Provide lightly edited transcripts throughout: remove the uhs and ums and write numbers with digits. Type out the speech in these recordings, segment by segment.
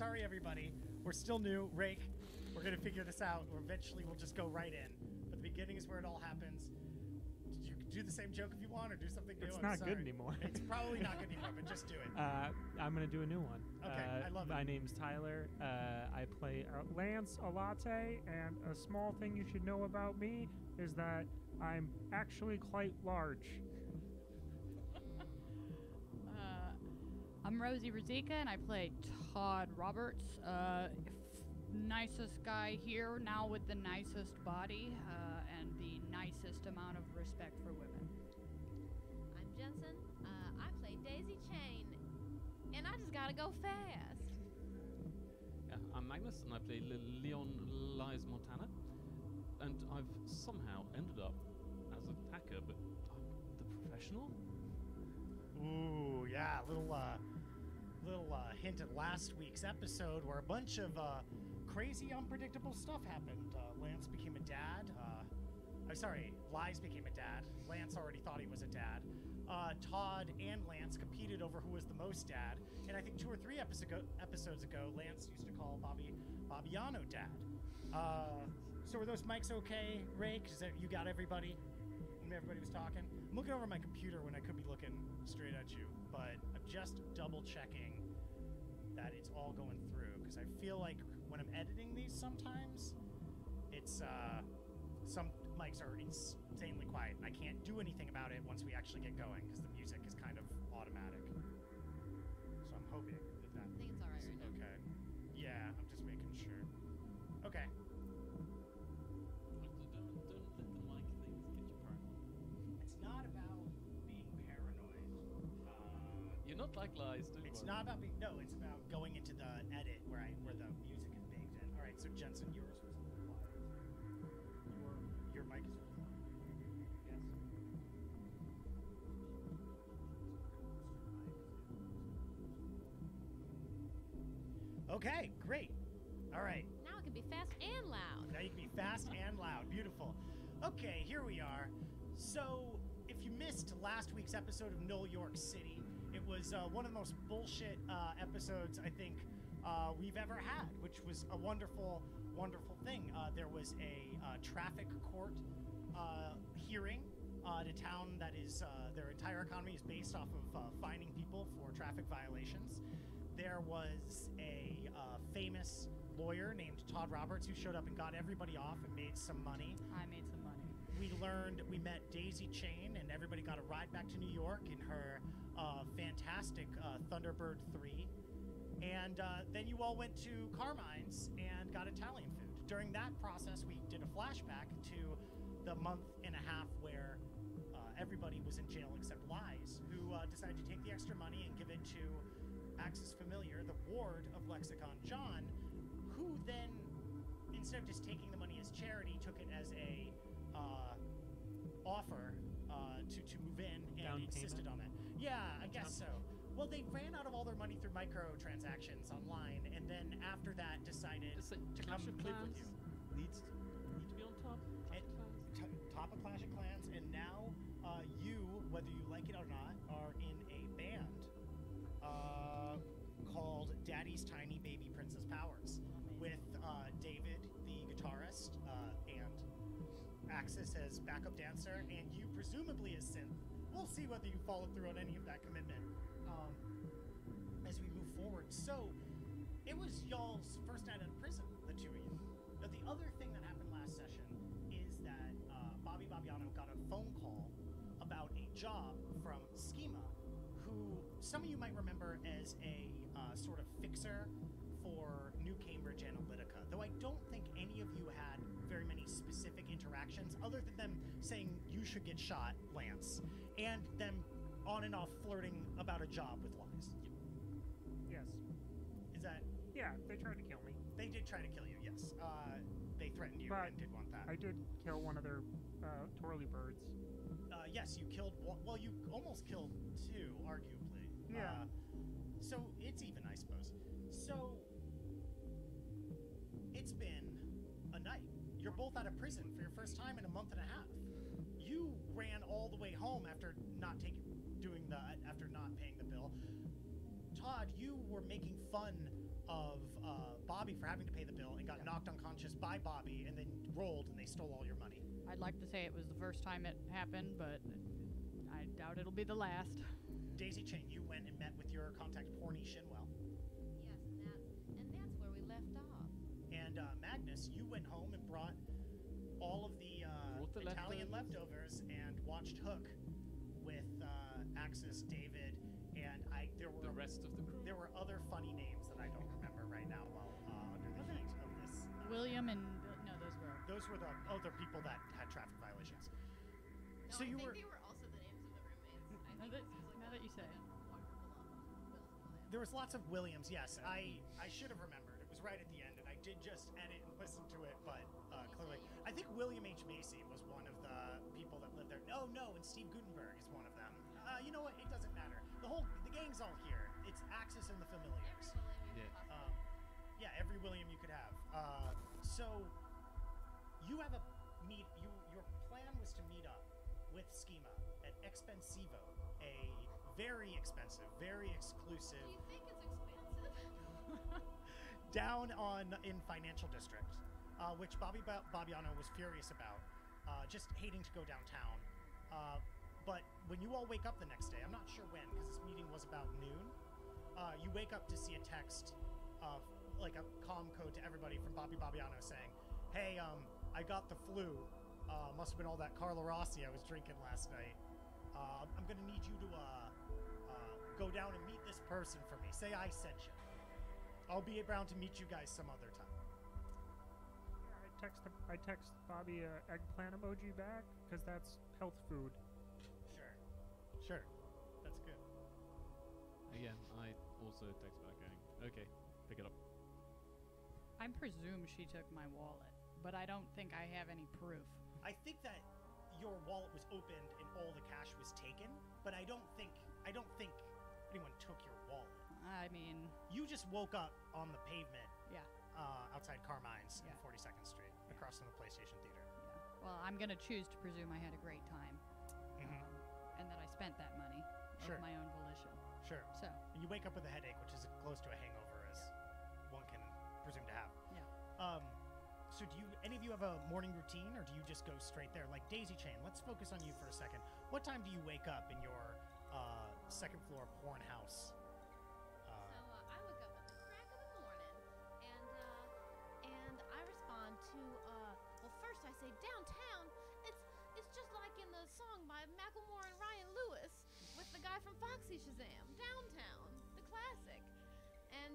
sorry everybody, we're still new. Rake, we're gonna figure this out, or eventually we'll just go right in. But the beginning is where it all happens. You can do the same joke if you want, or do something new. It's not good anymore. It's probably not good anymore, but just do it. I'm going to do a new one. Okay, I love it. My name's Tyler. I play Lance Alate, and a small thing you should know about me is that I'm actually quite large. I'm Rosie Razika, and I play Todd Roberts. Nicest guy here, now with the nicest body and the nicest amount of respect for women. I'm Jensen. I play Daisy Chain, and I just gotta go fast. Yeah, I'm Magnus, and I play Leon Lies Montana, and I've somehow ended up as a hacker, but I'm the professional. Ooh, yeah, a little hint at last week's episode where a bunch of crazy, unpredictable stuff happened. Lance became a dad. I'm sorry, Lies became a dad. Lance already thought he was a dad. Todd and Lance competed over who was the most dad. And I think 2 or 3 episodes ago, Lance used to call Bobbiano dad. So were those mics okay, Ray? 'Cause you got everybody? Everybody was talking. I'm looking over my computer when I could be looking straight at you, but I'm just double checking that it's all going through, because I feel like when I'm editing these sometimes, it's some mics are insanely quiet. I can't do anything about it once we actually get going, because the music is kind of automatic. So I'm hoping that I think it's all right right now. Okay. Yeah, I'm just making sure. Okay. Don't let the mic things get you paranoid. It's not about being paranoid. You're not like Lies, do you? It's not about being. No, it's about going into the edit where the music is baked in. All right, so Jensen, yours was a little quiet. Your mic is really quiet. Yes. Okay, great. All right. Now it can be fast and loud. Now you can be fast and loud. Beautiful. Okay, here we are. So, if you missed last week's episode of Null York City, it was one of the most bullshit episodes I think we've ever had, which was a wonderful, wonderful thing. There was a traffic court hearing at a town that is, their entire economy is based off of fining people for traffic violations. There was a famous lawyer named Todd Roberts who showed up and got everybody off and made some money. I made some money. We met Daisy Chain, and everybody got a ride back to New York in her fantastic Thunderbird 3. And then you all went to Carmine's and got Italian food. During that process, we did a flashback to the month and a half where everybody was in jail except Lies, who decided to take the extra money and give it to Axis Familiar, the ward of Lexicon John, who then, instead of just taking the money as charity, took it as a offer to move in and insisted on that. Yeah, I guess so. Well, they ran out of all their money through microtransactions online, and then after that decided to come and live with you. Need to be on top. Top of Clash of Clans, and now you, whether you like it or not, are in a band. Called Daddy's Tiny Baby Princess Powers with David, the guitarist, and Axis as backup dancer, and you presumably as synth. We'll see whether you followed through on any of that commitment as we move forward. So it was y'all's first night in prison, the two of you. Now the other thing that happened last session is that Bobby Bobbiano got a phone call about a job from Schema, who some of you might remember as a sort of fixer for New Cambridge Analytica, though I don't think any of you had very many specific interactions other than them saying you should get shot, Lance, and them on and off flirting about a job with Lies. Yes. Is that? Yeah, they tried to kill me. They did try to kill you, yes. They threatened you, but and did want that. I did kill one of their twirly birds. Yes, you killed one. Well, you almost killed two, arguably. Yeah. So it's even, I suppose. So it's been a night. You're both out of prison for your first time in a month and a half. You ran all the way home after not paying the bill. Todd, you were making fun of Bobby for having to pay the bill and got knocked unconscious by Bobby and then rolled and they stole all your money. I'd like to say it was the first time it happened, but I doubt it'll be the last. Daisy Chain, you went and met with your contact Porny Shinwell. Yes, and that's where we left off. And Magnus, you went home and brought all of the Italian leftovers and watched Hook with Axis, David, and the rest of the crew. There were other funny names that I don't remember right now. While under the heat of this, William and no, those were the other people that had traffic violations. No, so I think they were also the names of the roommates. I think now that you say it, there was lots of Williams. Yes, I should have remembered. It was right at the end, and I did just edit and listen to it, but clearly, I think William H Macy was one of the people that lived there. Oh no, and Steve Gutenberg is one of them. You know what? It doesn't matter. The gang's all here. It's Axis and the Familiars. Every William you could have. So you have a meet. Your plan was to meet up with Schema at Expensivo, a very expensive, very exclusive. Do you think it's expensive? Down in Financial District, which Bobby Bobbiano was furious about, just hating to go downtown. But when you all wake up the next day, I'm not sure when, because this meeting was about noon, you wake up to see a text of like a comm code to everybody from Bobby Bobbiano saying, "Hey, I got the flu. Must have been all that Carla Rossi I was drinking last night. I'm gonna need you to go down and meet this person for me. Say I sent you. I'll be around to meet you guys some other time." I text Bobby an eggplant emoji back because that's health food. Sure, that's good. Again, I also text back going, "Okay, pick it up." I presume she took my wallet, but I don't think I have any proof. I think that your wallet was opened and all the cash was taken, but I don't think anyone took your wallet. I mean, you just woke up on the pavement. Yeah. Outside Carmine's on 42nd Street, across from the PlayStation Theater. Yeah. Well, I'm gonna choose to presume I had a great time, and that I spent that money of my own volition. Sure. So and you wake up with a headache, which is close to a hangover as one can presume to have. Yeah. So do you, any of you have a morning routine, or do you just go straight there? Like Daisy Chain, let's focus on you for a second. What time do you wake up in your second floor porn house? So I wake up at the crack of the morning, and I respond to, well, first I say downtown. It's just like in the song by Macklemore and Ryan Lewis with the guy from Foxy Shazam, Downtown, the classic. And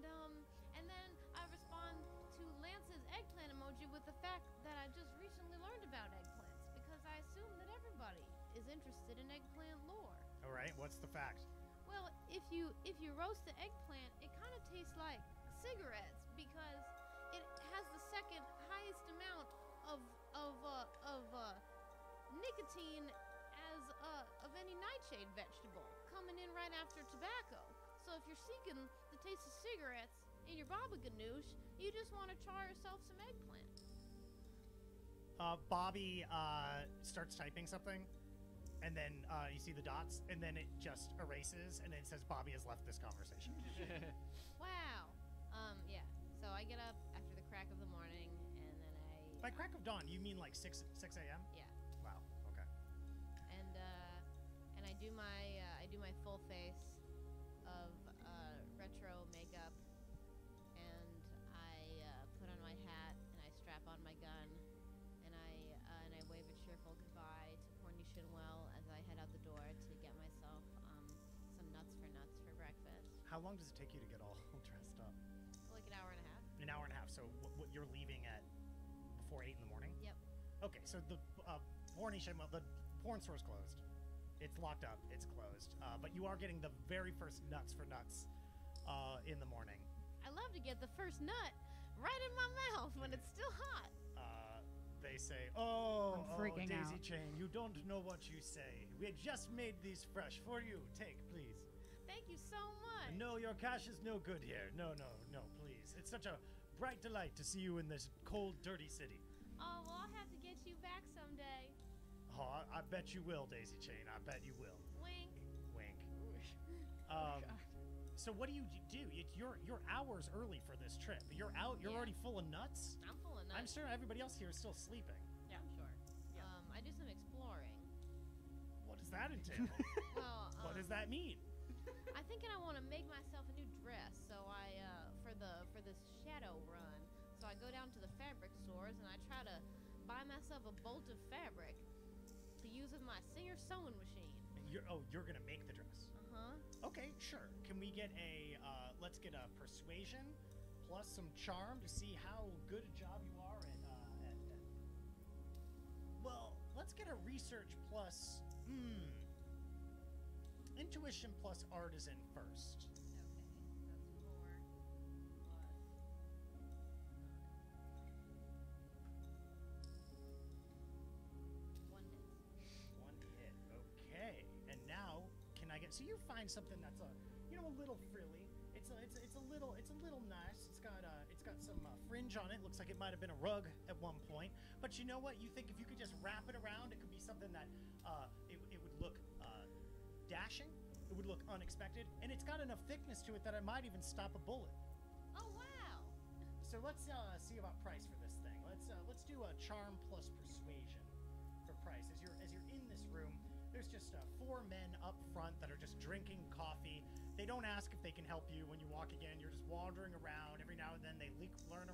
then I respond to Lance's eggplant emoji with the fact that I just recently learned about eggplants, because I assume that everybody is interested in eggplant lore. All right, what's the fact? Well, if you roast the eggplant, it kind of tastes like cigarettes because it has the second highest amount of nicotine of any nightshade vegetable, coming in right after tobacco. So if you're seeking the taste of cigarettes in your baba ganoush, you just want to char yourself some eggplant. Bobby starts typing something, and then you see the dots, and then it just erases, and then it says Bobby has left this conversation. Wow. So I get up after the crack of the morning, and then I... By crack of dawn, you mean like 6 a.m.? Yeah. Wow. Okay. And I do my full face of retro makeup, and I put on my hat and I strap on my gun, and I wave a cheerful goodbye to Porny Shinwell as I head out the door to get myself some nuts for breakfast. How long does it take you to get all dressed up? Like an hour and a half. An hour and a half. So what you're leaving at before 8 in the morning? Yep. Okay, so the Porny Shinwell, the porn store's closed. It's locked up. It's closed. But you are getting the very first nuts for nuts in the morning. I love to get the first nut right in my mouth when it's still hot. They say, "Oh, Daisy Chain, you don't know what you say. We just made these fresh for you. Take, please." Thank you so much. No, your cash is no good here. No, please. It's such a bright delight to see you in this cold, dirty city. Oh, well, I'll have to get you back someday. Oh, I bet you will, Daisy Chain. I bet you will. Wink. Wink. Oh, So what do? You're hours early for this trip. You're out. You're already full of nuts. I'm full of nuts. I'm sure everybody else here is still sleeping. Yeah, I'm sure. Yeah. I do some exploring. What does that entail? Well, what does that mean? I think I want to make myself a new dress. So I for this shadow run. So I go down to the fabric stores and I try to buy myself a bolt of fabric to use with my Singer sewing machine. You're gonna make the dress. Uh huh. Okay, sure. Can we get a let's get a persuasion plus some charm to see how good a job you are at well, let's get a research plus intuition plus artisan first. Okay, that's 4 plus. One hit. Okay, and now can I get? So you find something that's a little frilly. It's a little nice. It's got some fringe on it. Looks like it might have been a rug at one point. But you know what? You think if you could just wrap it around, it could be something that it would look. Dashing, it would look unexpected, and it's got enough thickness to it that I might even stop a bullet. Oh wow! So let's see about price for this thing. Let's do a charm plus persuasion for price. As you're in this room, there's just 4 men up front that are just drinking coffee. They don't ask if they can help you when you walk in. You're just wandering around. Every now and then they lean around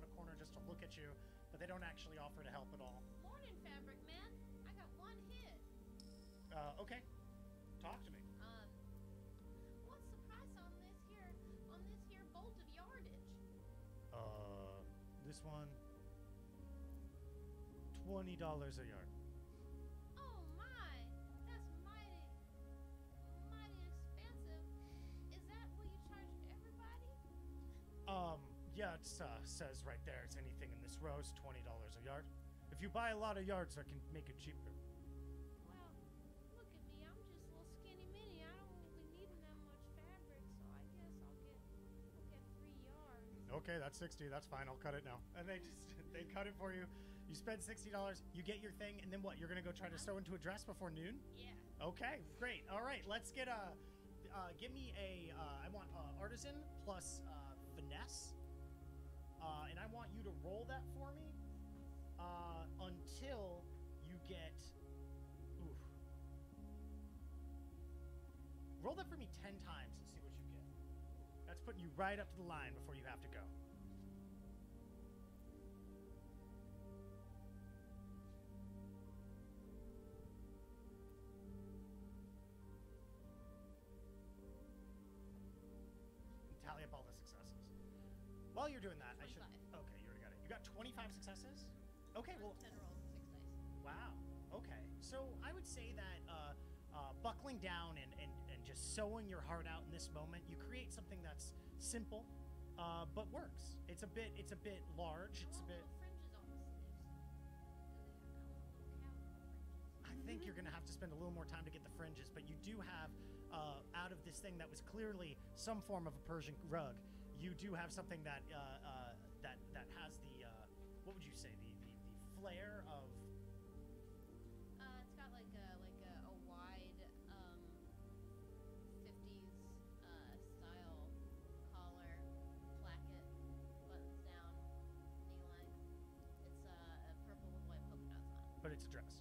a corner just to look at you, but they don't actually offer to help at all. Morning, fabric man. I got 1 hit. Okay. Talk to me. What's the price on this here bolt of yardage? This one, $20 a yard. Oh my, that's mighty expensive. Is that what you charge everybody? Yeah, it says right there. It's anything in this row is $20 a yard. If you buy a lot of yards, I can make it cheaper. Okay, that's 60. That's fine. I'll cut it now. And they cut it for you. You spend $60. You get your thing, and then what? You're gonna go try to sew into a dress before noon? Yeah. Okay, great. All right, let's get a. Give me a. I want artisan plus finesse. And I want you to roll that for me until you get. Oof. Roll that for me 10 times and see what you get. That's putting you right up to the line before you have to go. And tally up all the successes. While you're doing that, 25. Okay, you already got it. You got 25 successes? Okay, well. 10 rolls, 6 dice. Wow. Okay. So I would say that. Buckling down and just sewing your heart out in this moment, you create something that's simple, but works. It's a bit large. It's a bit. Fringes on the sleeves. I think you're gonna have to spend a little more time to get the fringes, but you do have out of this thing that was clearly some form of a Persian rug. You do have something that that has the what would you say the flair of. It's got like a wide 50s style collar, placket, buttons down, knee length. It's a purple with white polka dots on it. But it's a dress. It's a dress.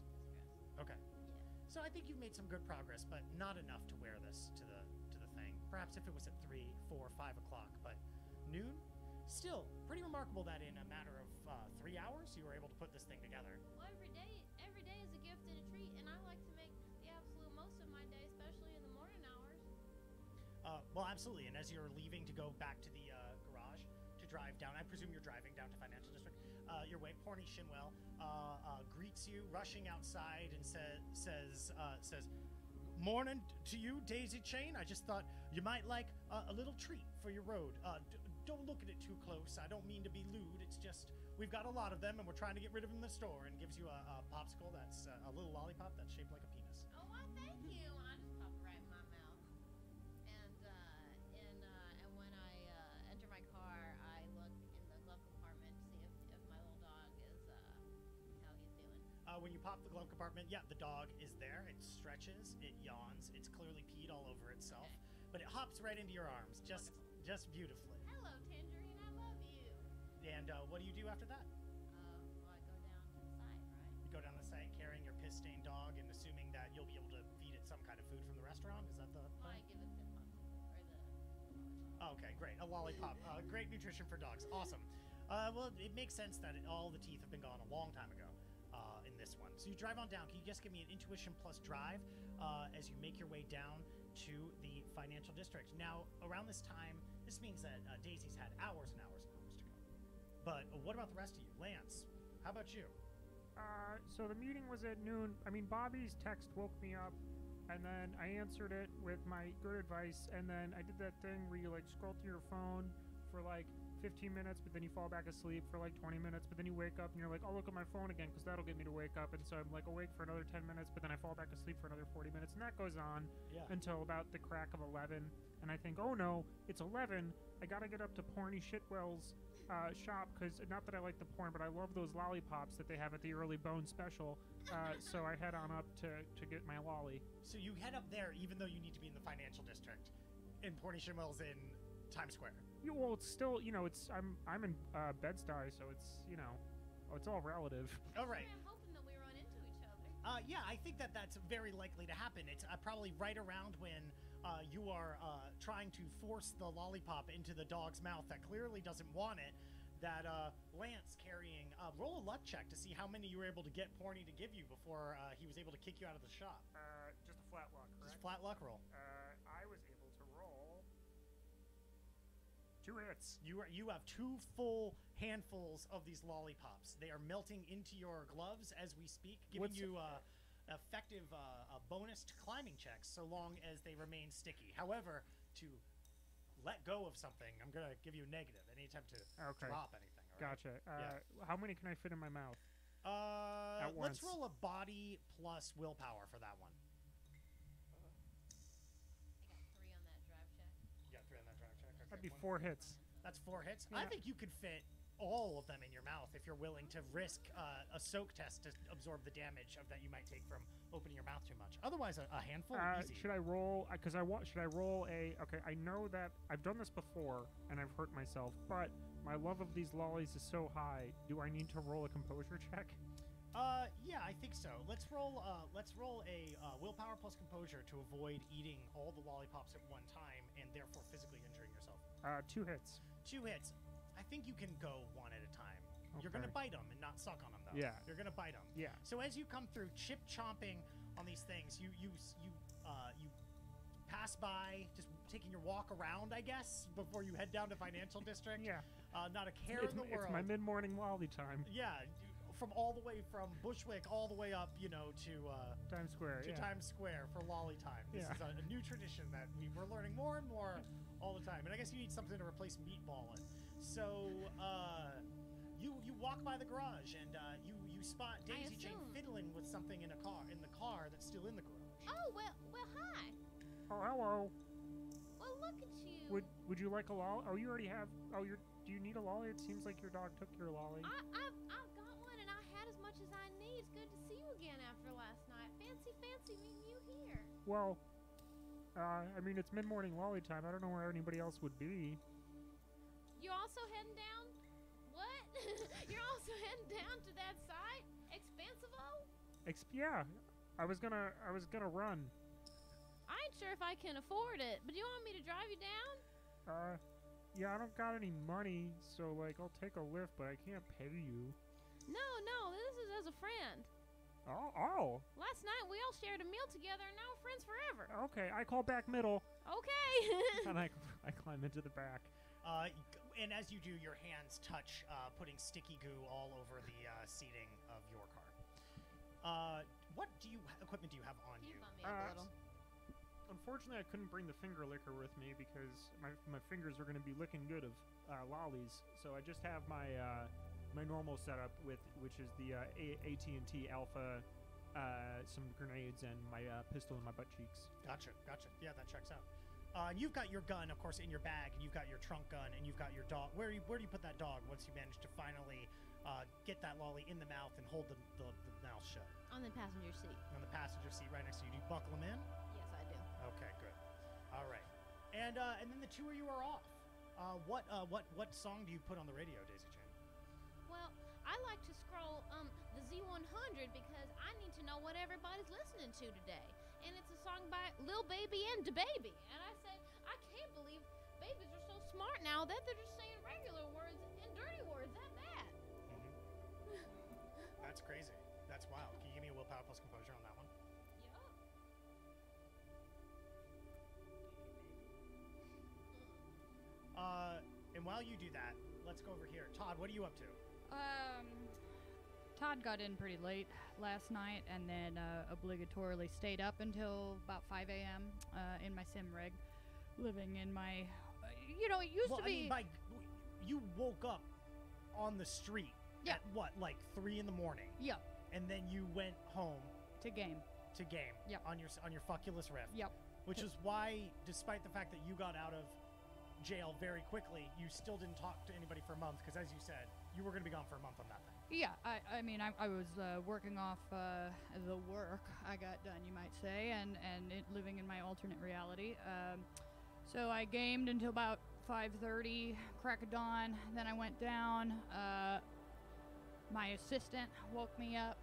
Okay. Yeah. So I think you've made some good progress, but not enough to wear this to the thing. Perhaps if it was at 3, 4, 5 o'clock, but noon. Still, pretty remarkable that in a matter of 3 hours, you were able to put this thing together. Well, every day is a gift and a treat, and I like to make the absolute most of my day, especially in the morning hours. Well, absolutely, and as you're leaving to go back to the garage to drive down, I presume you're driving down to Financial District, your way, Porny Shinwell greets you, rushing outside, and says, "Morning to you, Daisy Chain. I just thought you might like a little treat for your road. Don't look at it too close. I don't mean to be lewd. It's just we've got a lot of them, and we're trying to get rid of them in the store." And gives you a popsicle that's a little lollipop that's shaped like a penis. Oh, why, thank you. I just pop it right in my mouth. And when I enter my car, I look in the glove compartment to see if my little dog is how he's doing. When you pop the glove compartment, yeah, the dog is there. It stretches. It yawns. It's clearly peed all over itself. Okay. but it hops right into your arms, just beautifully. Hello, Tangerine, I love you. And what do you do after that? Well, I go down to the site, right? You go down the site carrying your piss-stained dog and assuming that you'll be able to feed it some kind of food from the restaurant? Is that the... Well, I give it the lollipop, or the... Oh, okay, great. A lollipop. Great nutrition for dogs. Awesome. Well, it makes sense that all the teeth have been gone a long time ago. In this one. So you drive on down. Can you just give me an intuition plus drive as you make your way down to the financial district? Now, around this time, this means that Daisy's had hours and hours and hours to go. But what about the rest of you? Lance, how about you? So the meeting was at noon. I mean, Bobby's text woke me up, and then I answered it with my good advice, and then I did that thing where you, like, scroll through your phone for, like, 15 minutes, but then you fall back asleep for like 20 minutes, but then you wake up and you're like, I'll look at my phone again because that'll get me to wake up. And so I'm like awake for another 10 minutes, but then I fall back asleep for another 40 minutes. And that goes on until about the crack of 11. And I think, oh no, it's 11. I got to get up to Porny Shitwell's shop because not that I like the porn, but I love those lollipops that they have at the early bone special. So I head on up to get my lolly. So you head up there even though you need to be in the financial district and Porny Shitwell's in Times Square. Well, it's still, you know, it's I'm in Bed-Stuy, so it's, you know, it's all relative. All right. I'm hoping that we run into each other. Yeah, I think that that's very likely to happen. It's probably right around when you are trying to force the lollipop into the dog's mouth that clearly doesn't want it. That Lance carrying roll a luck check to see how many you were able to get Porny to give you before he was able to kick you out of the shop. Just a flat luck. Correct? Just a flat luck roll. I was able to roll. 2 hits. You have 2 full handfuls of these lollipops. They are melting into your gloves as we speak, giving you effective bonus to climbing checks so long as they remain sticky. However, to let go of something, I'm going to give you a negative. Any attempt to drop anything. Right? Gotcha. How many can I fit in my mouth? At once? Let's roll a body plus willpower for that one. Okay, that'd be 4 hits. That's 4 hits? Yeah. I think you could fit all of them in your mouth if you're willing to risk a soak test to absorb the damage of that you might take from opening your mouth too much. Otherwise, a handful easy. Should I roll? Because I want. Should I roll a? Okay, I know that I've done this before and I've hurt myself, but my love of these lollies is so high. Do I need to roll a composure check? Yeah, I think so. Let's roll a willpower plus composure to avoid eating all the lollipops at one time and therefore physically injuring yourself. 2 hits. 2 hits. I think you can go one at a time. Okay. You're gonna bite them and not suck on them, though. Yeah. You're gonna bite them. Yeah. So as you come through, chip chomping on these things, you pass by, just taking your walk around, I guess, before you head down to Financial District. Yeah. Not a care in the world. It's my mid-morning lolly time. Yeah. From all the way from Bushwick all the way up, you know, to Times Square. To Times Square for lolly time. This is a new tradition that we're learning more and more all the time. And I guess you need something to replace meatballing. So you walk by the garage and you spot Daisy Jane fiddling with something in a car that's still in the garage. Oh well hi. Oh hello. Well look at you. Would you like a lolly? Oh you already have. Do you need a lolly? It seems like your dog took your lolly. I've got one and I had as much as I need. It's good to see you again after last night. Fancy meeting you here. Well, I mean, it's mid-morning lolly time. I don't know where anybody else would be. You're also heading down? What? You're also heading down to that site? Expensivo? Yeah. I was gonna run. I ain't sure if I can afford it, but do you want me to drive you down? Yeah, I don't got any money, so, like, I'll take a Lyft, but I can't pay you. No, this is as a friend. Oh. Last night, we all shared a meal together, and now we're friends forever. Okay, I call back middle. Okay. And I climb into the back. And as you do, your hands touch, putting sticky goo all over the seating of your car. What equipment do you have on you? Bump me a little. Unfortunately, I couldn't bring the finger liquor with me because my fingers are going to be licking good of lollies. So I just have my my normal setup, which is the AT&T Alpha, some grenades, and my pistol in my butt cheeks. Gotcha. Yeah, that checks out. And you've got your gun, of course, in your bag, and you've got your trunk gun, and you've got your dog. Where do you put that dog once you manage to finally get that lolly in the mouth and hold the mouth shut? On the passenger seat. On the passenger seat right next to you. Do you buckle him in? Yes, I do. Okay, good. All right. And then the tour you are off. What song do you put on the radio, Daisy Chan? Well, I like to scroll the Z100 because I need to know what everybody's listening to today. And it's a song by Lil Baby and Da Baby. And I said, I can't believe babies are so smart now that they're just saying regular words and dirty words at that. Mm-hmm. That's crazy. That's wild. Can you give me a willpower plus composure on that one? Yeah. And while you do that, let's go over here. Todd, what are you up to? Todd got in pretty late last night and then obligatorily stayed up until about 5 a.m. In my sim rig, living in my, you know, it used to be... Well, I mean, you woke up on the street at what, like 3 in the morning? Yeah. And then you went home. To game. To game. Yep. On your fuckulous riff. Yep. Which is why, despite the fact that you got out of jail very quickly, you still didn't talk to anybody for a month, because as you said, you were going to be gone for a month on that thing. Yeah, I mean, I was working off the work I got done, you might say, and living in my alternate reality. So I gamed until about 5:30, crack of dawn, then I went down. My assistant woke me up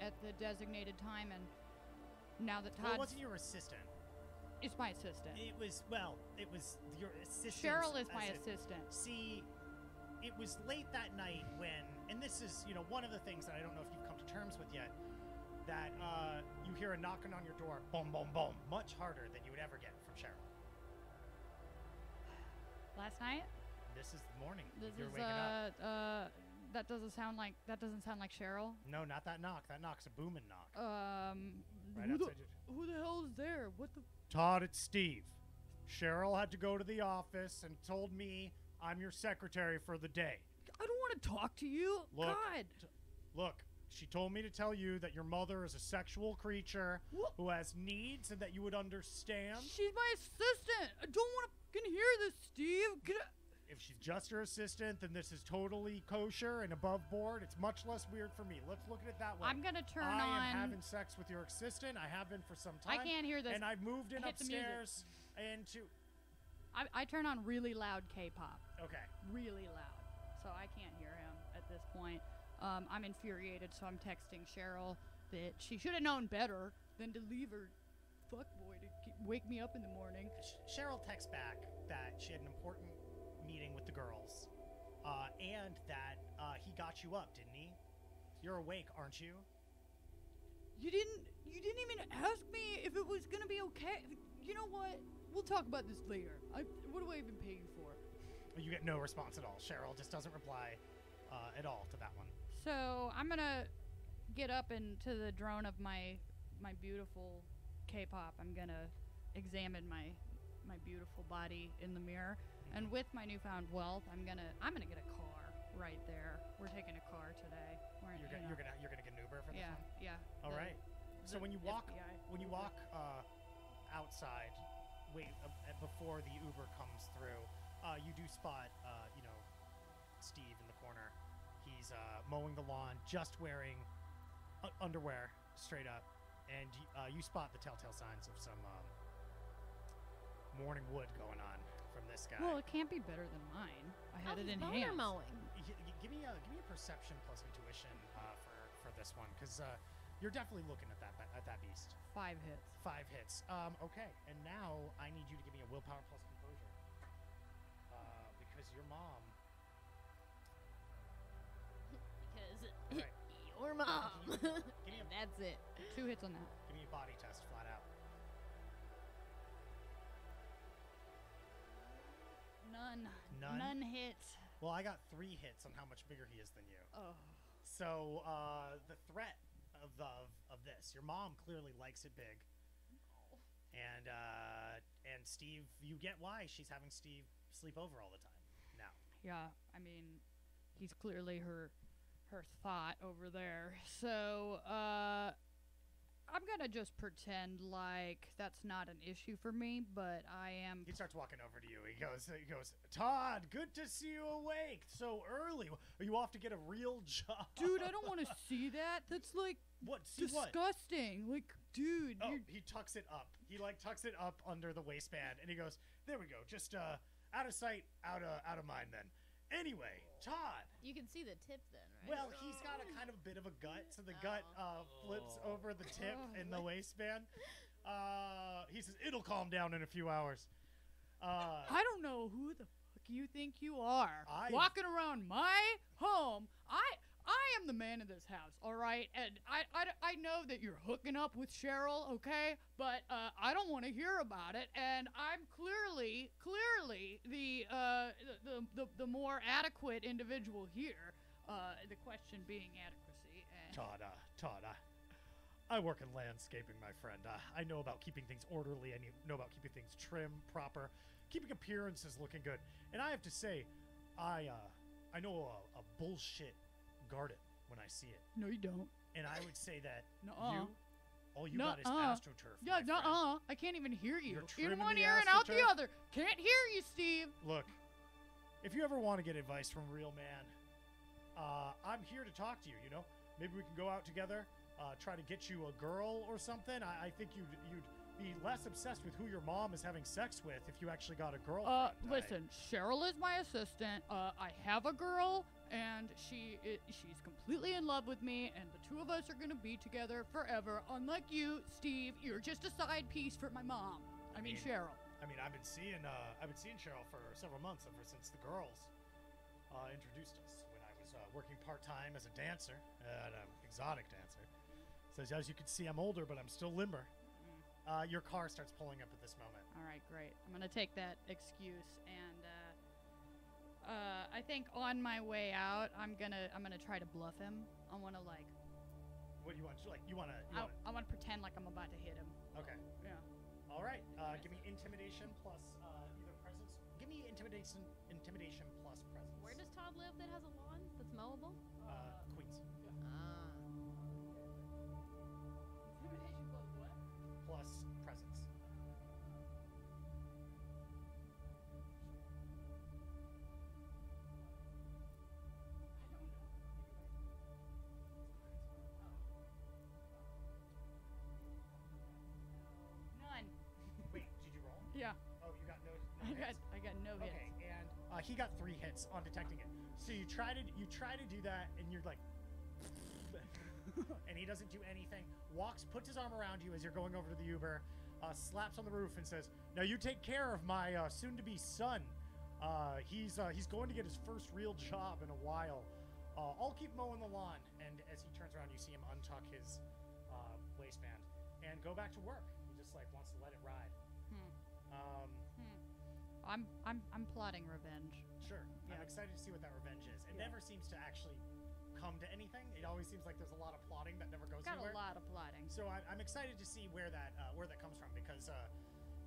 at the designated time, and now that Todd... It wasn't your assistant. It's my assistant. It was your assistant. Cheryl is my assistant. See, it was late that night when, and this is, you know, one of the things that I don't know if you've come to terms with yet, that you hear a knocking on your door, boom, boom, boom, much harder than you would ever get from Cheryl. Last night? This is the morning. You're waking up. That doesn't sound like Cheryl. No, not that knock. That knock's a booming knock. Right outside your... Who the hell is there? What the... Todd, it's Steve. Cheryl had to go to the office and told me I'm your secretary for the day. I don't want to talk to you. Look, God. Look, she told me to tell you that your mother is a sexual creature who has needs and that you would understand. She's my assistant. I don't want to fucking hear this, Steve. If she's just your assistant, then this is totally kosher and above board. It's much less weird for me. Let's look at it that way. I'm going to turn on... I am having sex with your assistant. I have been for some time. I can't hear this. And I've moved in upstairs into... I turn on really loud K-pop. Okay. Really loud. So I can't hear him at this point. I'm infuriated, so I'm texting Cheryl that she should have known better than to leave her fuckboy to wake me up in the morning. Cheryl texts back that she had an important... meeting with the girls, and that he got you up, didn't he? You're awake, aren't you? You didn't even ask me if it was gonna be okay. You know what? We'll talk about this later. What do I even pay you for? You get no response at all. Cheryl just doesn't reply at all to that one. So I'm gonna get up into the drone of my beautiful K-pop. I'm gonna examine my beautiful body in the mirror, and with my newfound wealth, I'm gonna get a car right there. We're taking a car today. You're gonna get an Uber for this one? Yeah. All right. So when you walk outside, before the Uber comes through, you do spot Steve in the corner. He's mowing the lawn, just wearing underwear straight up, and you spot the telltale signs of some. Morning wood going on from this guy. Well, it can't be better than mine. I had it in hand. Mowing. Give me a perception plus intuition for this one, because you're definitely looking at that beast. 5 hits. 5 hits. Okay, and now I need you to give me a willpower plus composure, because your mom. Because right. Your mom. Give me that's it. 2 hits on that. Give me a body test, flat out. 9 hits. Well, I got 3 hits on how much bigger he is than you. Oh. So the threat of this, your mom clearly likes it big. Oh. And Steve, you get why she's having Steve sleep over all the time now. Yeah, I mean, he's clearly her thought over there. So I'm gonna just pretend like that's not an issue for me, but I am... He starts walking over to you. He goes, Todd, good to see you awake so early. Are you off to get a real job? Dude, I don't want to see that. That's like... What? See disgusting. What? Like, dude. Oh, he tucks it up. He like tucks it up under the waistband and he goes, there we go. Just out of sight, out of mind then. Anyway, Todd. You can see the tip then, right? Well, he's got a kind of bit of a gut, so the gut flips over the tip in the waistband. He says, it'll calm down in a few hours. I don't know who the fuck you think you are. Walking around my home. I am the man of this house, all right? And I know that you're hooking up with Cheryl, okay? But I don't want to hear about it, and I'm clearly the more adequate individual here, the question being adequacy. And Todd, I work in landscaping, my friend. I know about keeping things orderly, and you know about keeping things trim, proper, keeping appearances looking good. And I have to say, I know a bullshit guard it when I see it. No, you don't. And I would say that you, all you got is astroturf. Yeah, I can't even hear you. You're in one ear and out the other. Can't hear you, Steve. Look, if you ever want to get advice from a real man, I'm here to talk to you, you know? Maybe we can go out together, try to get you a girl or something. I think you'd be less obsessed with who your mom is having sex with if you actually got a girlfriend. Listen, Cheryl is my assistant. I have a girl. And she's completely in love with me, and the two of us are going to be together forever. Unlike you, Steve, you're just a side piece for my mom. I mean, Cheryl. I mean, I've been seeing Cheryl for several months, ever since the girls introduced us when I was working part-time as a dancer, an exotic dancer. So as you can see, I'm older, but I'm still limber. Your car starts pulling up at this moment. All right, great. I'm going to take that excuse and... I think on my way out, I'm gonna try to bluff him. I wanna like. What do you want? I want to pretend like I'm about to hit him. Okay. Yeah. All right. Give me intimidation plus either presence. Give me intimidation plus presence. Where does Todd live that has a lawn that's mowable? Queens. Yeah. Intimidation plus what? Plus presence. Yeah. Oh, you got no hits? I got no hits. Okay, and he got 3 hits on detecting it. So you try to do that, and you're like, and he doesn't do anything. Walks, puts his arm around you as you're going over to the Uber, slaps on the roof, and says, "Now you take care of my soon-to-be son. He's going to get his first real job in a while. I'll keep mowing the lawn." And as he turns around, you see him untuck his waistband and go back to work. He just like wants to let it ride. I'm plotting revenge. Sure. Yeah. I'm excited to see what that revenge is. It never seems to actually come to anything. It always seems like there's a lot of plotting that never goes anywhere. Got a lot of plotting. So I'm excited to see where that comes from because,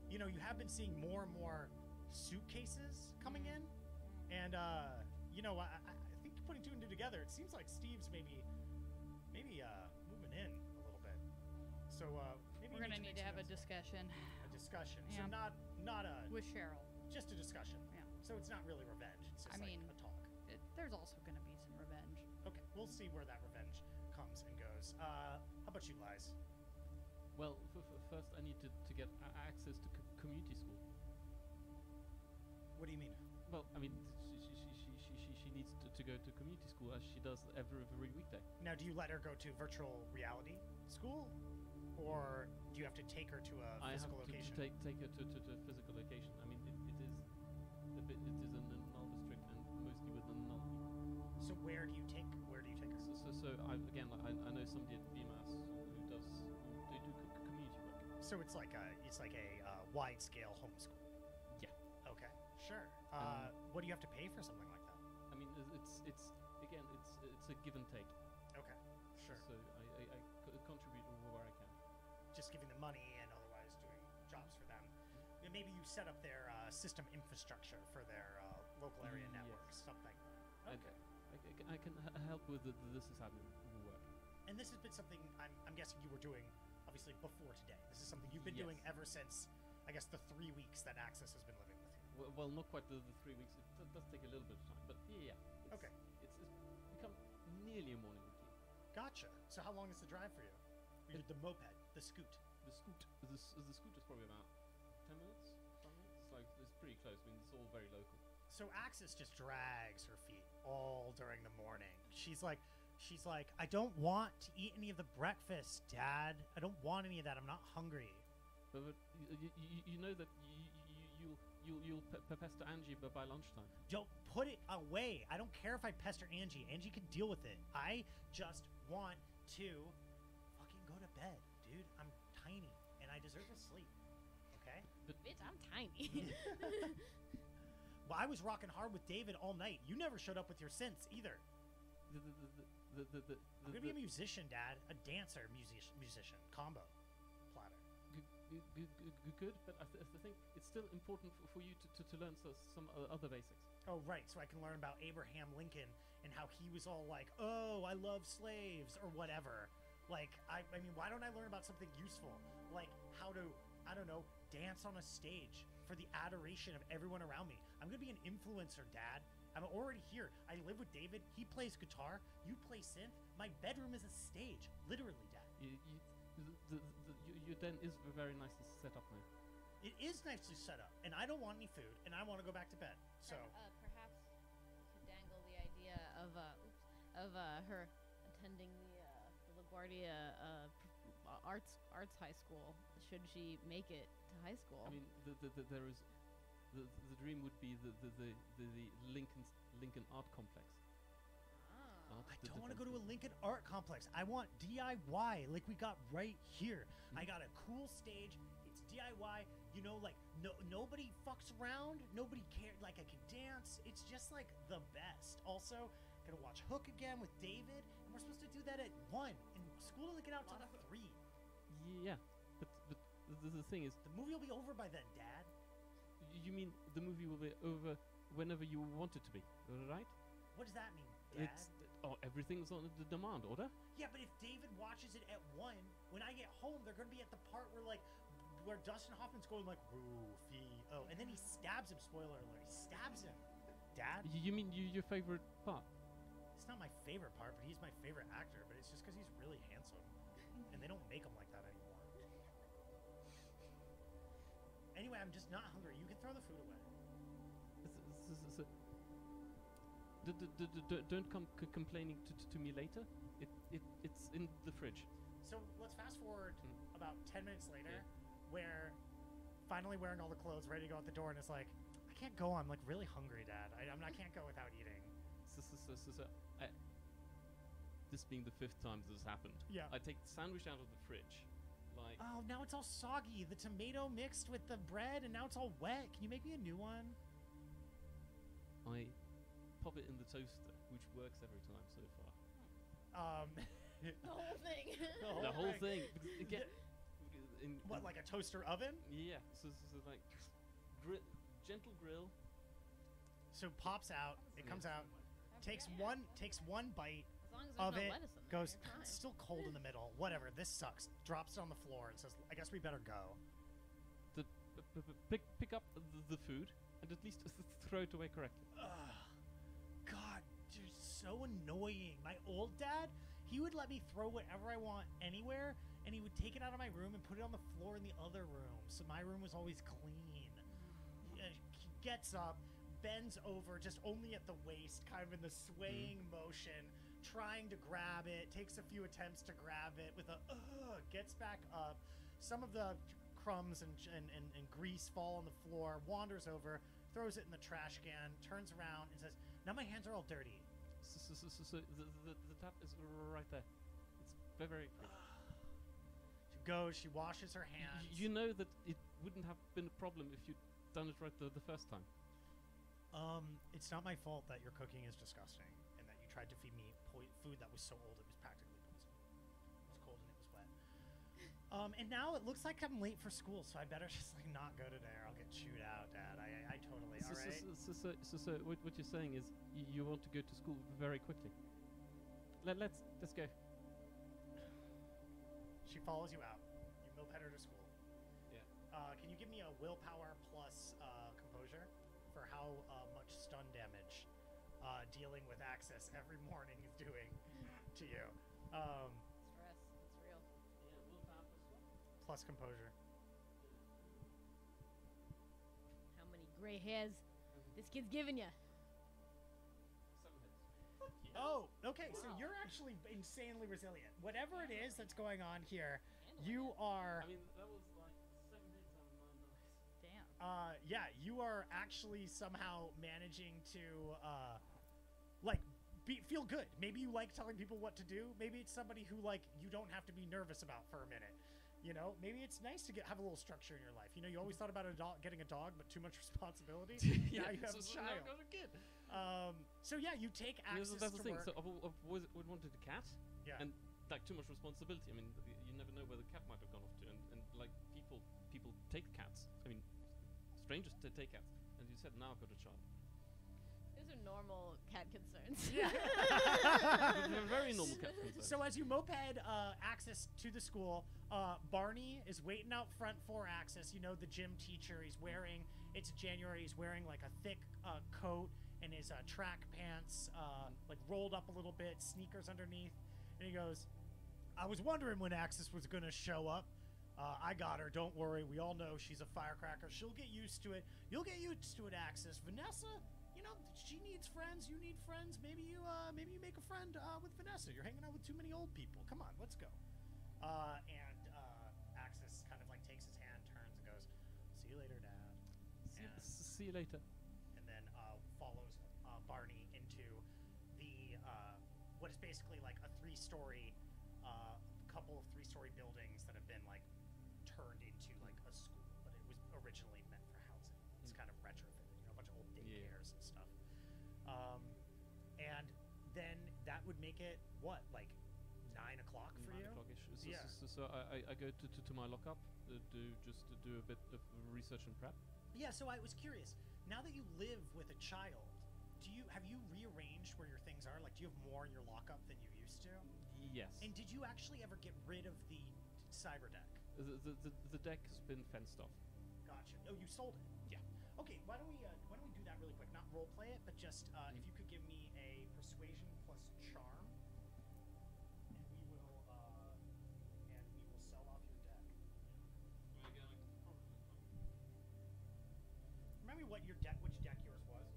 you know, you have been seeing more and more suitcases coming in, and you know, I think putting 2 and 2 together, it seems like Steve's maybe moving in. So maybe we're gonna need to have a discussion. A discussion. Yeah. So not a with Cheryl. Just a discussion. Yeah. So it's not really revenge. It's just like a talk. There's also gonna be some revenge. Okay, we'll see where that revenge comes and goes. How about you, Lies? Well, first I need to get access to community school. What do you mean? Well, I mean, she needs to go to community school as she does every weekday. Now, do you let her go to virtual reality school? Or do you have to take her to a physical location? I have to take her to a physical location. I mean, it is in the Null District and mostly with the Null people. So where do you take her? So I know somebody at BMAS who do community work. So it's like a wide scale homeschool. Yeah. Okay. Sure. What do you have to pay for something like that? I mean, it's a give and take. Okay. Sure. So I contribute where I can. Just giving them money and otherwise doing jobs for them. And maybe you set up their system infrastructure for their local area network, something. Okay. I can help with the sysadmin work. And this has been something I'm guessing you were doing obviously before today. This is something you've been doing ever since, I guess, the 3 weeks that Access has been living with you. Well, not quite the 3 weeks. It does take a little bit of time, but yeah. It's become nearly a morning routine. Gotcha. So how long is the drive for you? You did the moped, the scoot. The scoot is probably about 10 minutes, 5 minutes. It's like, it's pretty close. I mean, it's all very local. So Axis just drags her feet all during the morning. She's like, I don't want to eat any of the breakfast, Dad. I don't want any of that. I'm not hungry. But you know that you'll pester Angie by lunchtime. Don't put it away. I don't care if I pester Angie. Angie can deal with it. I just want to fucking go to bed, dude. I'm tiny, and I deserve to sleep. Okay? But bitch, I'm tiny. Well, I was rocking hard with David all night. You never showed up with your synths either. I'm going to be a musician, Dad. A dancer, musician. Combo. Platter. Good, but I think it's still important for you to learn some other basics. Oh, right. So I can learn about Abraham Lincoln and how he was all like, oh, I love slaves or whatever. Like, I mean, why don't I learn about something useful? Like how to, I don't know, dance on a stage for the adoration of everyone around me. I'm going to be an influencer, Dad. I'm already here. I live with David. He plays guitar. You play synth. My bedroom is a stage. Literally, Dad. Your den is very nicely set up now. It is nicely set up, and I don't want any food, and I want to go back to bed. So perhaps you could dangle the idea of her attending the LaGuardia arts high school. Should she make it to high school? I mean, there is the dream would be the Lincoln Art Complex. I don't want to go to a Lincoln Art Complex. I want DIY like we got right here. I got a cool stage. It's DIY. You know, like nobody fucks around. Nobody cares. Like I can dance. It's just like the best. Also, gonna watch Hook again with David, and we're supposed to do that at 1. And school doesn't get out till 3. Yeah, but the thing is, the movie will be over by then, Dad. You mean the movie will be over whenever you want it to be, right? What does that mean, Dad? Everything's on the demand order. Yeah, but if David watches it at 1, when I get home, they're going to be at the part where Dustin Hoffman's going like, "Roofy," oh, and then he stabs him. Spoiler alert! He stabs him. Dad. You mean your favorite part? It's not my favorite part, but he's my favorite actor. But it's just because he's really handsome, and they don't make him like that anymore. Anyway, I'm just not hungry. You can throw the food away. Don't come complaining to me later. It's in the fridge. So let's fast forward about 10 minutes later, where finally wearing all the clothes, ready to go out the door, and it's like, I can't go. I'm like really hungry, Dad. I can't go without eating. This being the 5th time this has happened. Yeah. I take the sandwich out of the fridge. Like, oh, now it's all soggy. The tomato mixed with the bread, and now it's all wet. Can you make me a new one? I pop it in the toaster, which works every time so far. The whole thing. The whole thing. Again, what, like a toaster oven? Yeah. So like, gentle grill. So pops out. It comes out. Takes one bite. As long as of no lettuce in there, goes still cold in the middle. Whatever. This sucks. Drops it on the floor and says, "I guess we better go." To pick up the food and at least throw it away correctly. God, you're so annoying. My old dad, he would let me throw whatever I want anywhere, and he would take it out of my room and put it on the floor in the other room. So my room was always clean. He gets up, bends over, just only at the waist, kind of in the swaying motion, trying to grab it, takes a few attempts to grab it with a, gets back up. Some of the crumbs and grease fall on the floor, wanders over, throws it in the trash can, turns around and says, "Now my hands are all dirty." The tap is right there. It's very clean. She goes, she washes her hands. You know that it wouldn't have been a problem if you'd done it right the first time. It's not my fault that your cooking is disgusting and that you tried to feed me food that was so old it was practically poison. It was cold and it was wet. And now it looks like I'm late for school, so I better just like not go today, or I'll get chewed out, Dad. I totally. All right. So what you're saying is you want to go to school very quickly. Let's go. She follows you out. better to school. Yeah. Can you give me a willpower plus composure for how much stun damage dealing with access every morning is doing to you? Stress. It's real. Yeah, willpower plus what? Plus composure. How many gray hairs this kid's giving you? Yeah. Oh, okay, wow. So you're actually insanely resilient. Whatever it is that's going on here, you are... I mean, that was like 7 minutes on my noise. Damn. Yeah, you are actually somehow managing to, like, feel good. Maybe you like telling people what to do. Maybe it's somebody who, like, you don't have to be nervous about for a minute. You know, maybe it's nice to have a little structure in your life. You know, you always thought about getting a dog, but too much responsibility. Yeah, now you have a child. Now I've got a kid. So yeah, you take access to work. So I wanted a cat. Yeah. And like too much responsibility. I mean, you never know where the cat might have gone off to. And like people take cats. I mean, strangers take cats. And you said, now I've got a child. Those are normal cat concerns. Yeah. Very normal cat concerns. So as you moped access to the school, Barney is waiting out front for access. You know, the gym teacher. He's wearing, it's January, he's wearing like a thick coat and his track pants, like rolled up a little bit, sneakers underneath. And he goes, I was wondering when access was going to show up. I got her. Don't worry. We all know she's a firecracker. She'll get used to it. You'll get used to it, access. Vanessa... You know, she needs friends. You need friends. Maybe you make a friend with Vanessa. You're hanging out with too many old people. Come on, let's go. And Axis kind of like takes his hand, turns, and goes, "See you later, Dad." See you later. And then follows Barney into the what is basically like a couple of three-story buildings that have been like turned into like a school, but it was originally meant for housing. It's kind of retrofit. A bunch of old daycares and stuff. And then that would make it, what, like 9 o'clock for you? 9 o'clock-ish. So I go to my lockup to do a bit of research and prep. Yeah, so I was curious. Now that you live with a child, have you rearranged where your things are? Like, do you have more in your lockup than you used to? Yes. And did you actually ever get rid of the cyber deck? The deck has been fenced off. Gotcha. Oh, you sold it? Yeah. Okay, why don't we do that really quick? Not roleplay it, but just if you could give me a persuasion plus charm, and we will sell off your deck. Remember which deck yours was?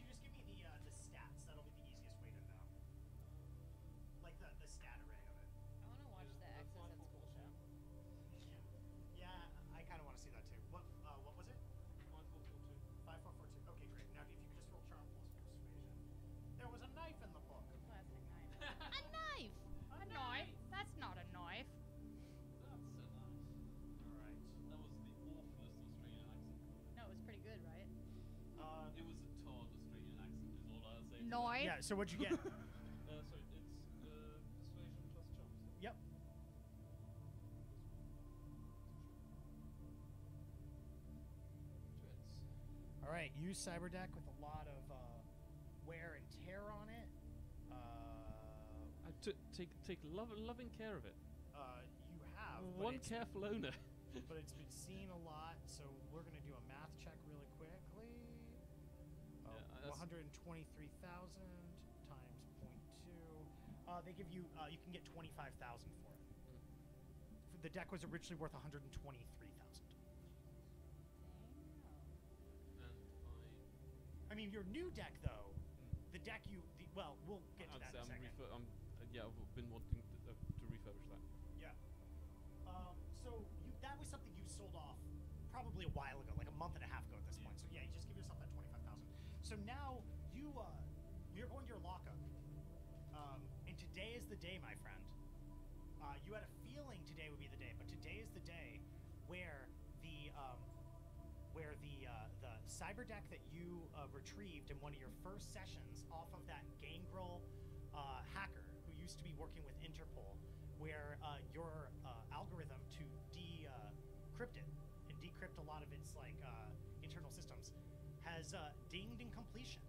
If you just give me the stats, that'll be the easiest way to know. Like the stat array of it. I want to watch the Access at School show. Yeah, I kind of want to see that too. What was it? 5442. 5442. Okay, great. Now, if you could just roll charm plus persuasion. There was a knife in the book. A plastic knife. A knife. A knife. That's not a knife. That's a knife. All right. That was the awfulest Australian accent. No, it was pretty good, right? It was a torn Australian accent. Is all I'll say. Knife. Yeah. So what'd you get? Sorry, it's persuasion plus charm. Yep. All right, use Cyberdeck with a lot of wear and tear on it. I take loving care of it. You have one careful owner, but it's been seen a lot. So we're gonna do a math check really quickly. 123,000 times 0.2. They give you you can get 25,000 for it. The deck was originally worth 123,000. I mean, your new deck, though, the deck well, we'll get to that in a second. Yeah, I've been wanting to refurbish that. Yeah. So that was something you sold off probably a while ago, like a month and a half ago at this point. So yeah, you just give yourself that 25,000. So now you're going to your lockup, and today is the day, my friend. You had a feeling today would be the day, but today is the day where the cyber deck that you retrieved in one of your first sessions off of that Gangrel hacker who used to be working with Interpol, where your algorithm to decrypt it and decrypt a lot of its like internal systems has dinged in completion,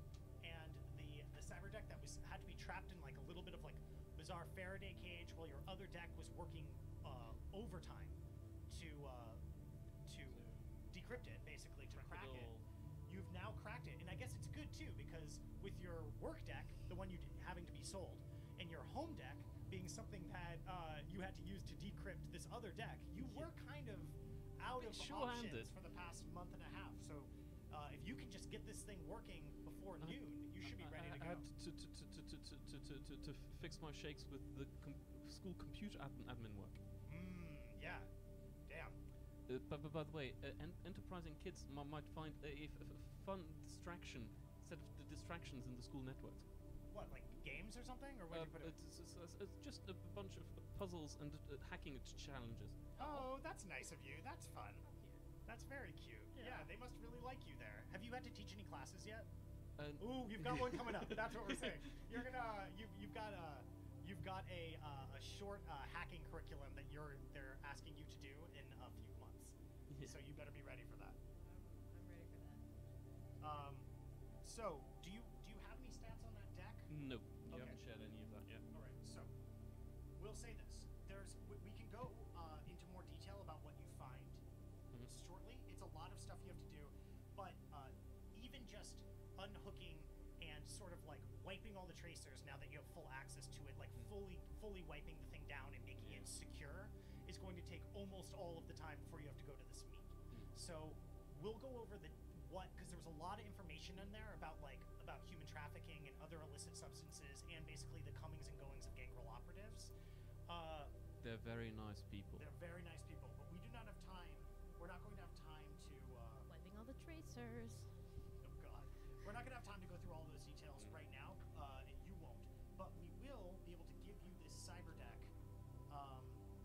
and the cyber deck that had to be trapped in like a little bit of like bizarre Faraday cage while your other deck was working overtime to decrypt it, basically, to crack it. You've now cracked it, and I guess it's good too, because with your work deck, the one you did, having to be sold, and your home deck being something that you had to use to decrypt this other deck, you were kind of out of options for the past month and a half. So if you can just get this thing working before noon, you should be ready to go. I had to fix my shakes with the school computer admin work. Mmm, yeah. Damn. But by the way, enterprising kids might find a fun distraction, set of distractions in the school network. What, like games or something? Or what do you put it? It's just a bunch of puzzles and hacking challenges. Oh, that's nice of you. That's fun. That's very cute. Yeah, they must really like you there. Have you had to teach any classes yet? Ooh, you've got one coming up. That's what we're saying. You're gonna, you've got a short hacking curriculum that they're asking you to do in a few months. Yeah. So you better be ready for that. I'm ready for that. So do you have any stats on that deck? No, you haven't shared any of that yet. All right. So we'll say this. We can go into more detail about what you find shortly. It's a lot of stuff you have to do, but even just unhooking and sort of like wiping all the tracers now that you have full access to it, like fully wiping the thing down and making it secure, is going to take almost all of the time before you have to go to this meet. So we'll go over because there was a lot of information in there about human trafficking and other illicit substances, and basically the comings and goings of Gangrel operatives. They're very nice people. They're very nice people, but we do not have time. We're not going to have time to wiping all the tracers. We're not going to have time to go through all those details right now, and you won't. But we will be able to give you this cyber deck.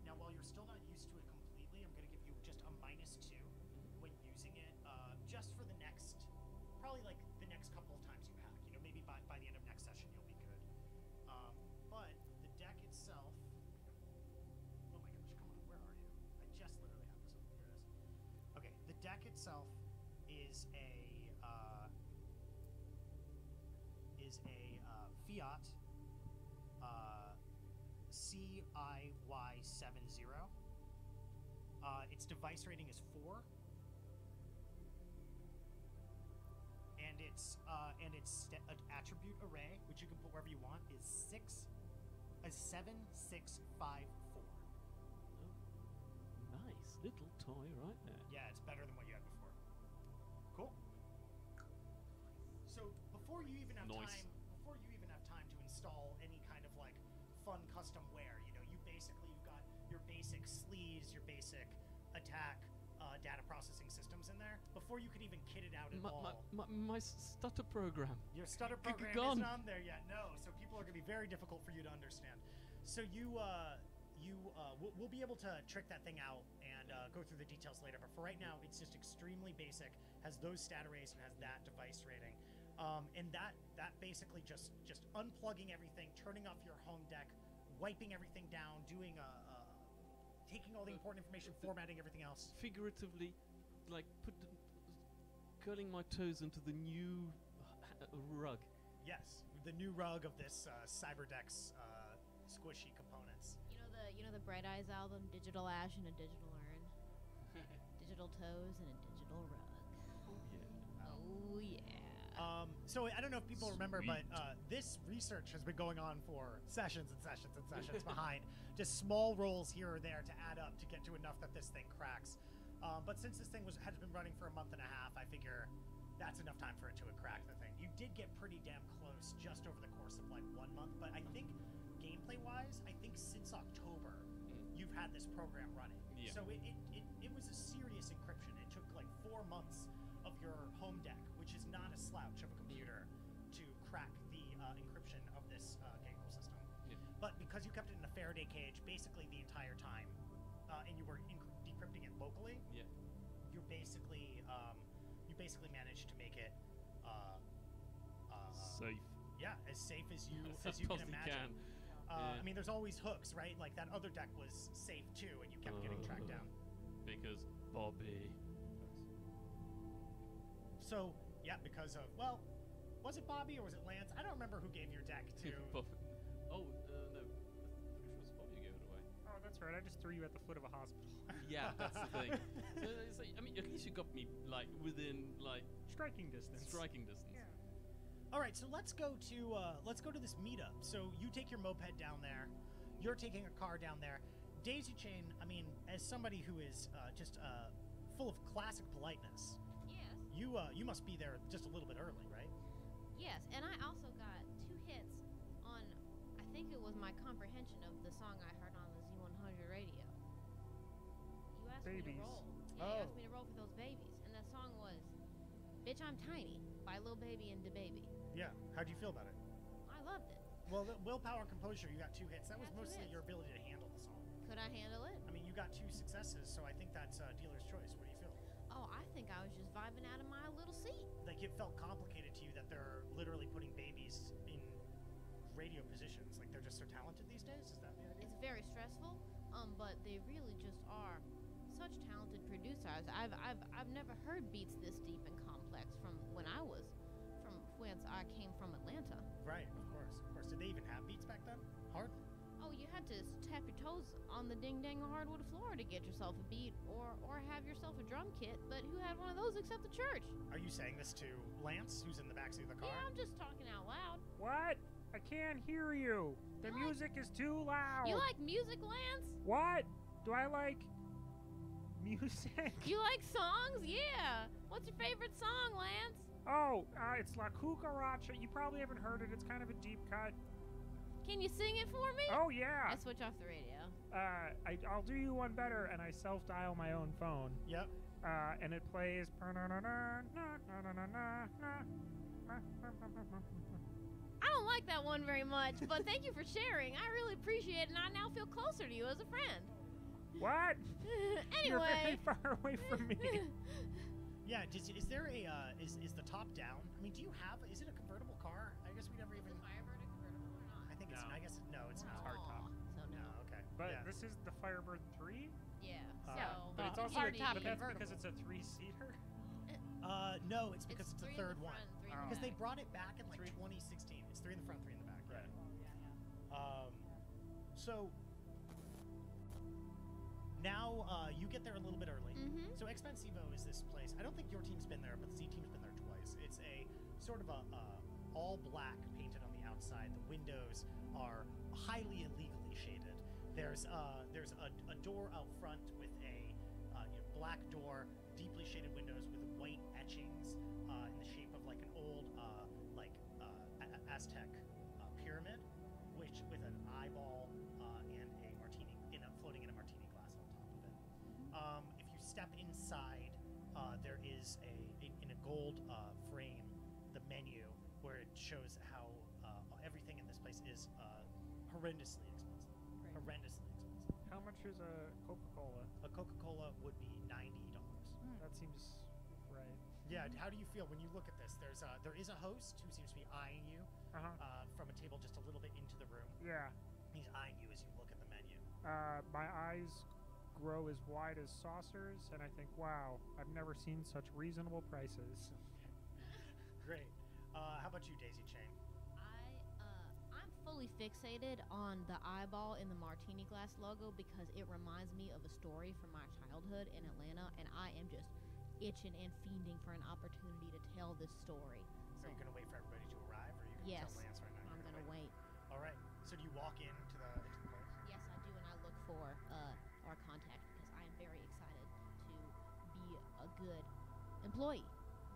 Now, while you're still not used to it completely, I'm going to give you just a -2 when using it, just for the next, probably like the next couple of times you hack. You know, maybe by the end of next session you'll be good. But the deck itself, oh my gosh, come on, where are you? I just literally have this over here. It is. Okay, the deck itself is a... Fiat CIY70. Its device rating is 4, and its attribute array, which you can put wherever you want, is 7, 6, 5, 4. Oh, nice little toy right there. Yeah, it's better than what you had before. Cool. So before you even have time, to install any kind of like fun custom wear, you know, you've got your basic sleeves, your basic attack, data processing systems in there. Before you could even kit it out at all, my stutter program. Your stutter program isn't on there yet. No, so people are going to be very difficult for you to understand. So we'll be able to trick that thing out and go through the details later, but for right now it's just extremely basic, has those stat arrays and has that device rating, and that basically just unplugging everything, turning off your home deck, wiping everything down, doing taking all the important information, formatting everything else, figuratively, like curling my toes into the new rug. Yes, the new rug of this Cyberdex squishy components. You know the Bright Eyes album, Digital Ash and a Digital Urn, Digital Toes and a Digital Rug. Oh yeah. Oh yeah. So I don't know if people remember, but this research has been going on for sessions and sessions and sessions behind, just small rolls here or there to add up to get to enough that this thing cracks. But since this thing had been running for a month and a half, I figure that's enough time for it to crack the thing. You did get pretty damn close just over the course of like 1 month, but I think gameplay-wise, I think since October, you've had this program running. Yeah. So it was a serious encryption. It took like 4 months of your home deck, which is not a slouch of a computer, to crack the encryption of this Gangrel system. Yeah. But because you kept it in a Faraday cage basically the entire time, and you were decrypting it locally, you basically managed to make it safe. Yeah, as safe as you can imagine. I mean, there's always hooks, right? Like that other deck was safe too, and you kept getting tracked down. Because Bobby. So yeah, because of was it Bobby or was it Lance? I don't remember who gave your deck to. Oh no, that's right, I just threw you at the foot of a hospital. Yeah, that's the thing. So it's like, I mean, at least you got me, like, within, like... Striking distance. Striking distance. Yeah. All right, so let's go to this meetup. So you take your moped down there. You're taking a car down there. Daisy Chain, I mean, as somebody who is just full of classic politeness, yes, you must be there just a little bit early, right? Yes, and I also got 2 hits on, I think it was my comprehension of the song I heard on the Z100 radio. You asked me to roll. Yeah, you asked me to roll for those babies, and that song was "Bitch I'm Tiny" by Lil Baby and DaBaby. Yeah, how'd you feel about it? I loved it. Well, the willpower, composure, you got 2 hits. That was mostly your ability to handle the song. Could I handle it? I mean, you got 2 successes, so I think that's dealer's choice. What do you feel? Oh, I think I was just vibing out of my little seat. Like, it felt complicated to you that they're literally putting babies in radio positions. Like, they're just so talented these days? Is that the idea? It's very stressful, but they really just are such talented producers. I've never heard beats this deep and complex from when I was, from whence I came from Atlanta. Right, of course, of course. Did they even have beats back then? Hardly. Oh, you had to tap your toes on the ding-dang hardwood floor to get yourself a beat or have yourself a drum kit, but who had one of those except the church? Are you saying this to Lance, who's in the backseat of the car? Yeah, I'm just talking out loud. What? I can't hear you. The music is too loud. You like music, Lance? What? Do I like music? You like songs? Yeah. What's your favorite song, Lance? Oh, it's La Cucaracha. You probably haven't heard it. It's kind of a deep cut. Can you sing it for me? Oh, yeah. I switch off the radio. I'll do you one better, and I self-dial my own phone. Yep. And it plays... I don't like that one very much, but thank you for sharing. I really appreciate it, and I now feel closer to you as a friend. What? Anyway. You're very far away from me. Yeah, is there a... is the top down? I mean, do you have... Is it a convertible car? I guess we never even... Is Firebird a convertible? I think it's, I guess, no, it's not. It's hard top. So no, okay. But this is the Firebird 3? Yeah, so... But it's also hard top, but that's because it's a 3-seater? No, it's because it's a third one. Because they brought it back in, like, 2016. It's 3 in the front, 3 in the back. Right. Yeah. So... Now, you get there a little bit early. Mm-hmm. So Expensivo is this place. I don't think your team's been there, but the Z team's been there twice. It's a sort of a... all black painted on the outside. The windows are highly illegally shaded. There's a door out front with a black door, deeply shaded windows with white etchings in the shape of like an old Aztec pyramid, which with an eyeball and a martini floating in a martini glass on top of it. If you step inside, there is in a gold frame the menu, where it shows how everything in this place is horrendously expensive. Right. Horrendously expensive. How much is a Coca-Cola? A Coca-Cola would be $90. Mm. That seems right. Yeah. How do you feel when you look at this? There is a host who seems to be eyeing you from a table just a little bit into the room. Yeah. He's eyeing you as you look at the menu. My eyes grow as wide as saucers, and I think, wow, I've never seen such reasonable prices. Great. How about you, Daisy Chain? I'm fully fixated on the eyeball in the martini glass logo because it reminds me of a story from my childhood in Atlanta, and I am just itching and fiending for an opportunity to tell this story. So are you going to wait for everybody to arrive, or are you going to tell Lance right now? I'm going to wait. All right. So do you walk into the place? Yes, I do, and I look for our contact because I am very excited to be a good employee.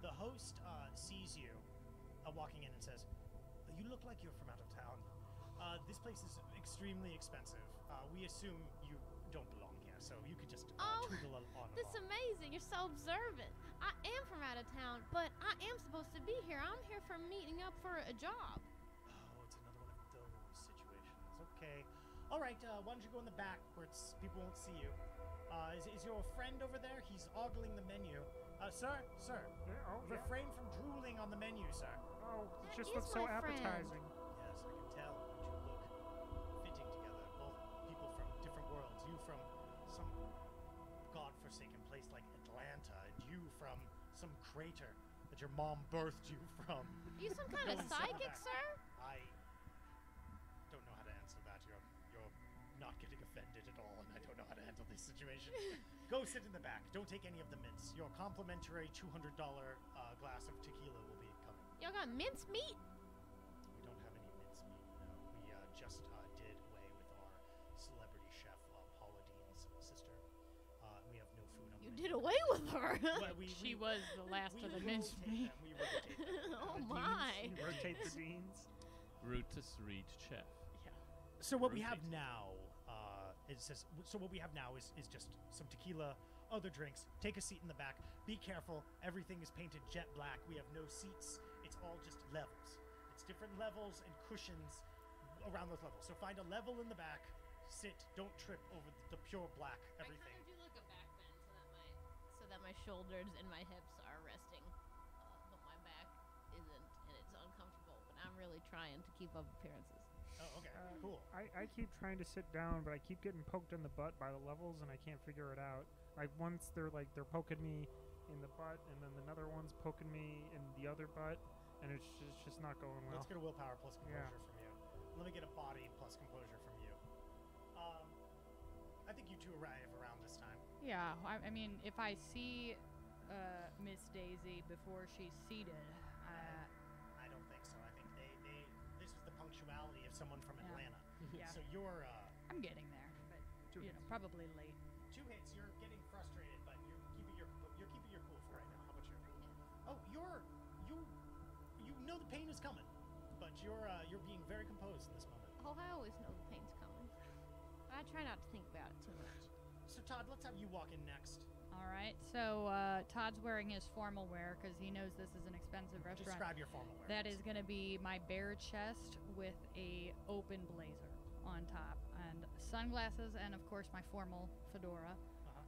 The host sees you walking in and says, "You look like you're from out of town. This place is extremely expensive. We assume you don't belong here, so you could just tootle on." That's amazing. You're so observant. I am from out of town, but I am supposed to be here. I'm here for meeting up for a job. Oh, it's another one of those situations. Okay. All right, why don't you go in the back where people won't see you. Is your friend over there? He's ogling the menu. Sir, refrain from drooling on the menu, sir. Oh, it just looks so appetizing. Yes, I can tell that you look fitting together. Both people from different worlds. You from some godforsaken place like Atlanta, and you from some crater that your mom birthed you from. Are you some kind of psychic, sir? I don't know how to answer that. You're not getting offended it at all, and I don't know how to handle this situation. Go sit in the back. Don't take any of the mints. Your complimentary $200 glass of tequila will be coming. Y'all got mince meat? We don't have any mince meat, no. We just did away with our celebrity chef, Paula Dean's sister. We have no food on the menu. You did away with her. Well, she was the last of the mince meat. We rotate them. Oh, my. We rotate the Deans. Brutus Reed chef. Yeah. So what we have now, it says. So what we have now is just some tequila, other drinks. Take a seat in the back. Be careful. Everything is painted jet black. We have no seats. It's all just levels. It's different levels and cushions around those levels. So find a level in the back. Sit. Don't trip over the pure black. Everything. I kind of do like a back bend so that my shoulders and my hips are resting, but my back isn't, and it's uncomfortable. But I'm really trying to keep up appearances. Oh, okay. Cool. I keep trying to sit down, but I keep getting poked in the butt by the levels, and I can't figure it out. Like once they're poking me in the butt, and then another one's poking me in the other butt, and it's just not going well. Let's get a willpower plus composure from you. Let me get a body plus composure from you. I think you two arrive around this time. Yeah, I mean, if I see Miss Daisy before she's seated, I don't think so. I think they this is the punctuality of someone from Atlanta. Yeah. So you're. I'm getting there, but you know, probably late. 2 hits. You're getting frustrated, but you're keeping your cool for right now. How about you? Oh, you know the pain is coming, but you're being very composed in this moment. Oh, I always know the pain's coming. I try not to think about it too much. So Todd, let's have you walk in next. All right. So Todd's wearing his formal wear because he knows this is an expensive restaurant. Describe your formal wear. That is going to be my bare chest with a open blazer on top and sunglasses and of course my formal fedora.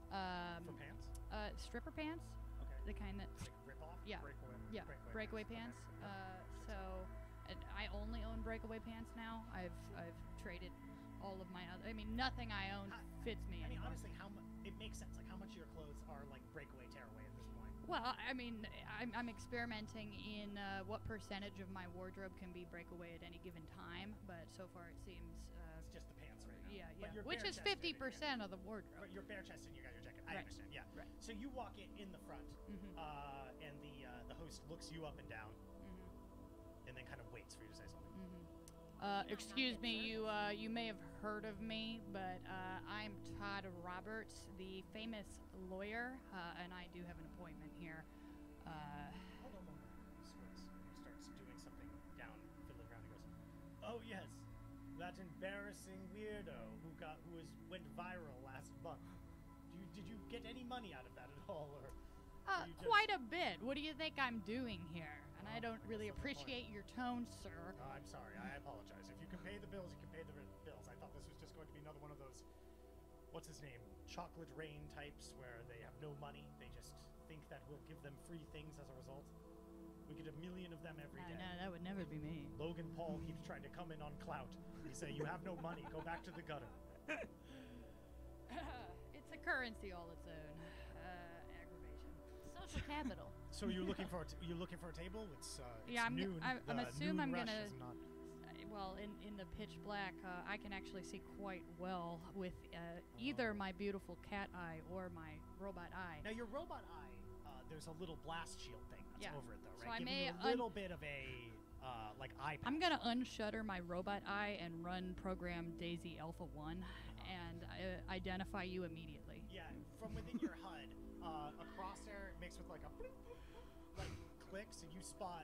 Uh-huh. For pants? Stripper pants. Okay. The kind that like rip off. Yeah. Breakaway pants. Okay. So I only own breakaway pants now. I've traded all of my other, I mean, nothing I own fits me. I mean, anymore. Honestly, it makes sense. Like, how much of your clothes are like breakaway, tearaway at this point? Well, I mean, I'm experimenting in what percentage of my wardrobe can be breakaway at any given time. But so far, it seems it's just the pants right now. Yeah, yeah. Which is 50% of the wardrobe. But you're bare chested and you got your jacket. I understand. Yeah. Right. So you walk in the front, mm-hmm. And the host looks you up and down, mm-hmm. and then kind of waits for you to say something. Mm-hmm. Excuse me, you may have heard of me, but I'm Todd Roberts, the famous lawyer, and I do have an appointment here. Hold on, he starts doing something down, fiddling around, and goes, "Oh yes, that embarrassing weirdo who went viral last month. Did you get any money out of that at all, or?" Quite a bit. What do you think I'm doing here? And I don't really appreciate your tone, sir. Oh, I'm sorry. I apologize. If you can pay the bills, you can pay the bills. I thought this was just going to be another one of those, what's his name, chocolate rain types where they have no money. They just think that we'll give them free things as a result. We get a million of them every day. No, that would never be me. Logan Paul keeps trying to come in on clout. He say, you have no money. Go back to the gutter. It's a currency all its own. Social capital. So you're looking for a table? It's noon. I'm assuming I'm gonna. Well, in the pitch black, I can actually see quite well with either my beautiful cat eye or my robot eye. Now your robot eye, there's a little blast shield thing that's over it though, right? So I may you a little bit of a like eye. I'm gonna unshutter my robot eye and run program Daisy Alpha 1, and identify you immediately. Yeah, from within your HUD. A crosshair mixed with like a like clicks, and you spot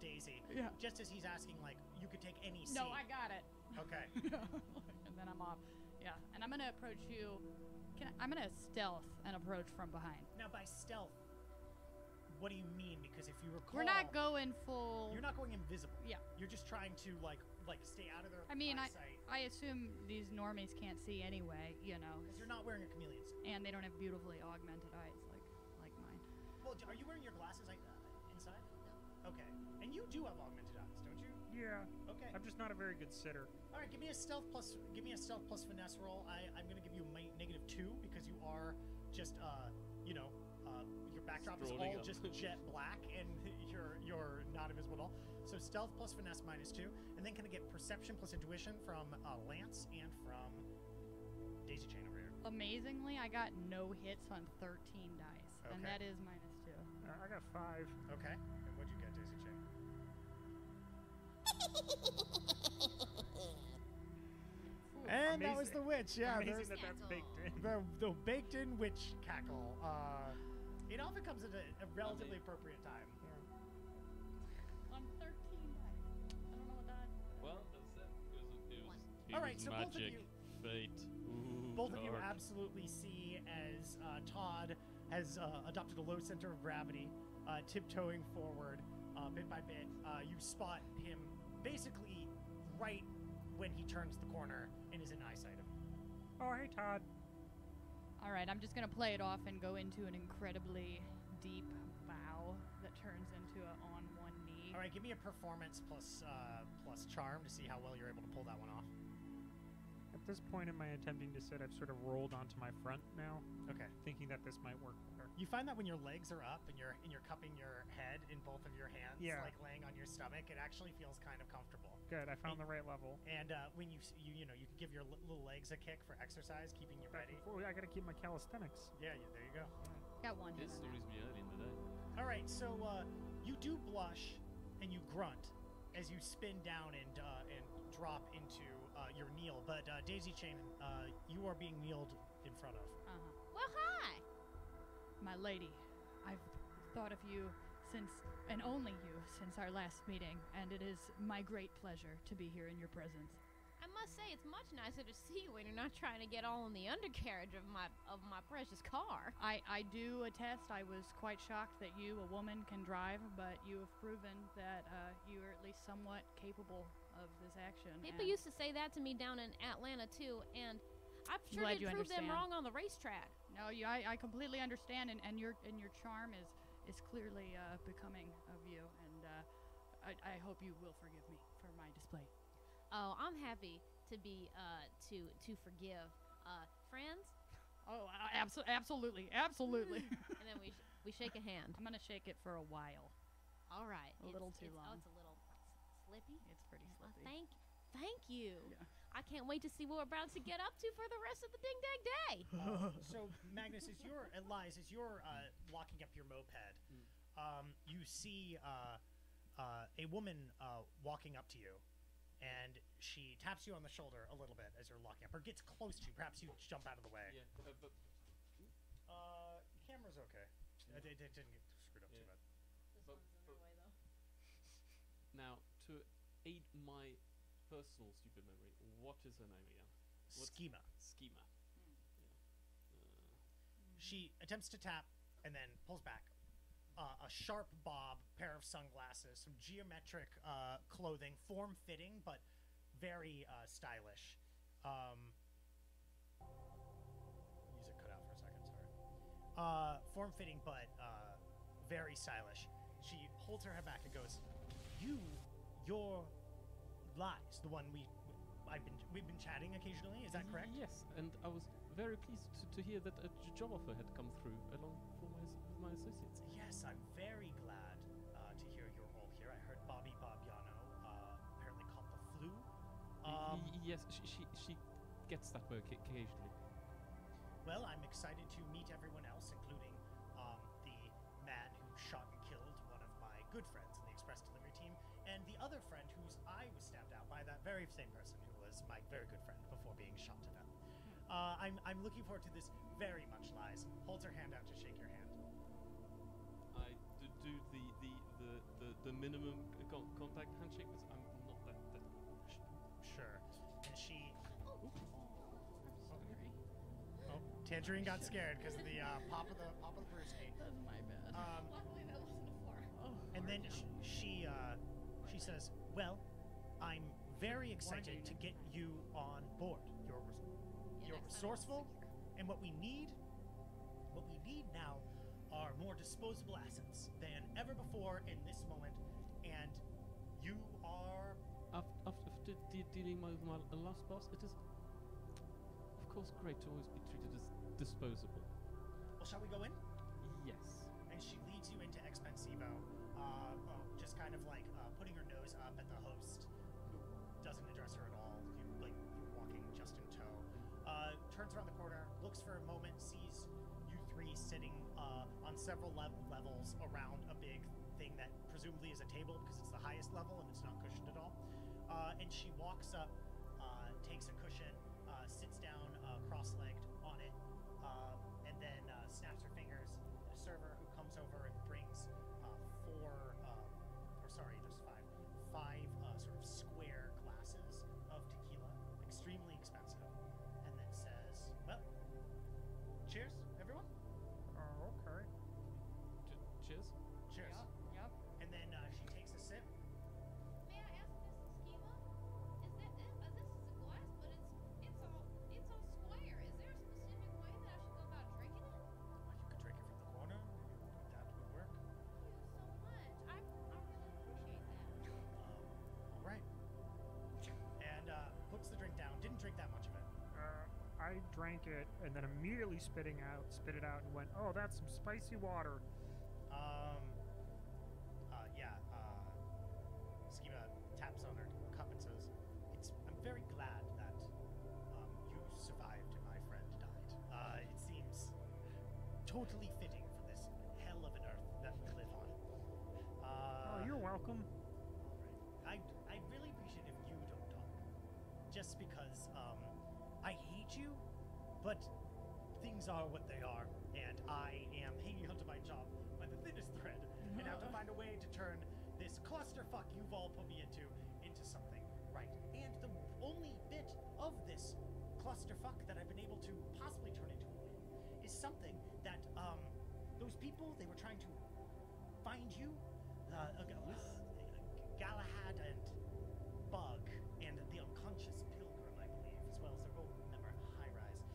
Daisy. Yeah. Just as he's asking, like, you could take any seat. No, I got it. Okay. And then I'm off. Yeah. And I'm gonna approach you. I'm gonna stealth and approach from behind. Now, by stealth, what do you mean? Because if you recall, we're not going full. You're not going invisible. Yeah. You're just trying to like stay out of their eyesight. I assume these normies can't see anyway, you know. Because you're not wearing a chameleon suit. And they don't have beautifully augmented eyes like mine. Well, are you wearing your glasses inside? No. Okay. And you do have augmented eyes, don't you? Yeah. Okay. I'm just not a very good sitter. All right, give me a stealth plus finesse roll. I'm gonna give you a -2 because you are just your backdrop is all just jet black, and you're not invisible at all. So stealth plus finesse -2, and then can I get perception plus intuition from Lance and from daisy chain over here. Amazingly, I got no hits on 13 dice, okay. And that is -2. I got 5. Okay. And what'd you get, daisy chain? Ooh, and amazing. That was the witch. Yeah, amazing that's baked in. The baked in witch cackle. It often comes at a relatively appropriate time. Yeah. On 13 dice. I don't know what that. Well, it was all right, so both of you. Fate. Ooh, both of you absolutely see as Todd has adopted a low center of gravity, tiptoeing forward bit by bit. You spot him basically right when he turns the corner and is in eyesight of him. Oh, hey, Todd. All right, I'm just going to play it off and go into an incredibly deep bow that turns into an on one knee. All right, give me a performance plus charm to see how well you're able to pull that one off. At this point in my attempting to sit, I've sort of rolled onto my front now. Okay. Thinking that this might work better. You find that when your legs are up and you're cupping your head in both of your hands, like laying on your stomach, it actually feels kind of comfortable. Good, I found the right level. And when you know, you can give your little legs a kick for exercise, keeping you ready. I gotta keep my calisthenics. Yeah, there you go. Got one. This story's me early in the day. All right, so you do blush and you grunt as you spin down and drop into your kneel, but daisy chain, you are being kneeled in front of. Uh-huh. Well, hi! My lady, I've thought of you since, and only you, since our last meeting, and it is my great pleasure to be here in your presence. I must say, it's much nicer to see you when you're not trying to get all in the undercarriage of my precious car. I do attest, I was quite shocked that you, a woman, can drive, but you have proven that you are at least somewhat capable of this action. People used to say that to me down in Atlanta, too, and I'm sure did prove them wrong on the racetrack. No, I completely understand, and your charm is clearly becoming of you, and I hope you will forgive me for my display. Oh, I'm happy to be to forgive friends. Oh, absolutely. And then we shake a hand. I'm gonna shake it for a while. All right. A little too long. Oh, it's a little slippy. It's pretty slippy. Thank you. Yeah. I can't wait to see what we're about to get up to for the rest of the Ding Dang Day. So Magnus, as you're locking up your moped, you see a woman walking up to you. And she taps you on the shoulder a little bit as you're locking up, or gets close to you. Perhaps you jump out of the way. Yeah. Camera's okay. Yeah. It didn't get screwed up too bad. This one's in the way, though. Now, to aid my personal stupid memory, what is her name again? Schema. Mm. Yeah. She attempts to tap and then pulls back. A sharp bob, pair of sunglasses, some geometric clothing, form-fitting, but very stylish. Music cut out for a second, sorry. Form-fitting, but very stylish. She holds her head back and goes, your lies, the one we've been chatting occasionally, is that correct? Yes, and I was very pleased to hear that a job offer had come through along with my associates. Yes, I'm very glad to hear you're all here. I heard Bobby Bobiano apparently caught the flu. Yes, she gets that work occasionally. Well, I'm excited to meet everyone else, including the man who shot and killed one of my good friends in the express delivery team, and the other friend whose eye was stabbed out by that very same person who was my very good friend before being shot to death. I'm looking forward to this very much, Lies. Holds her hand out to shake your hand. I do the minimum contact handshake because I'm not that sure. And she... Sorry. Oh, Tangerine got scared because of the pop of the brewski. That's my bad. Luckily that wasn't a four. Oh, and then she says, well, I'm very excited to get you on board. You're resourceful, and what we need now are more disposable assets than ever before in this moment, and you are... After dealing with my last boss, it is, of course, great to always be treated as disposable. Well, shall we go in? Yes. And she leads you into Expensivo, just kind of like putting her nose up at the host, who doesn't address her at all, you're walking just in tow. Turns around the on several levels around a big thing that presumably is a table because it's the highest level and it's not cushioned at all. And she walks up, takes a cushion, sits down cross-legged on it, and then snaps her fingers at a server who comes over and brings five sort of square glasses of tequila, extremely expensive, and then says, well, cheers, everyone. Okay. Cheers? Cheers. Yep, yep. And then she takes a sip. May I ask, Mrs. Schema? Is that it? This is a glass, but it's all square. Is there a specific way that I should go about drinking it? Well, you could drink it from the corner. That would work. Thank you so much. I really appreciate that. All right. And puts the drink down. Didn't drink that much of it. I drank it and then immediately spit it out and went, oh, that's some spicy water. Schema taps on her cup and says, I'm very glad that you survived and my friend died. It seems totally fitting for this hell of an earth that we live on. Oh, you're welcome. Right. I'd really appreciate if you don't talk. Just because, I hate you, but things are what they are, and I am hanging onto my job by the thinnest thread and have to find a way to turn this clusterfuck you've all put me into something, right? And the only bit of this clusterfuck that I've been able to possibly turn into a win is something that, those people, they were trying to find you, Galahad and Bug and the unconscious Pilgrim, as well as their old member, High Rise.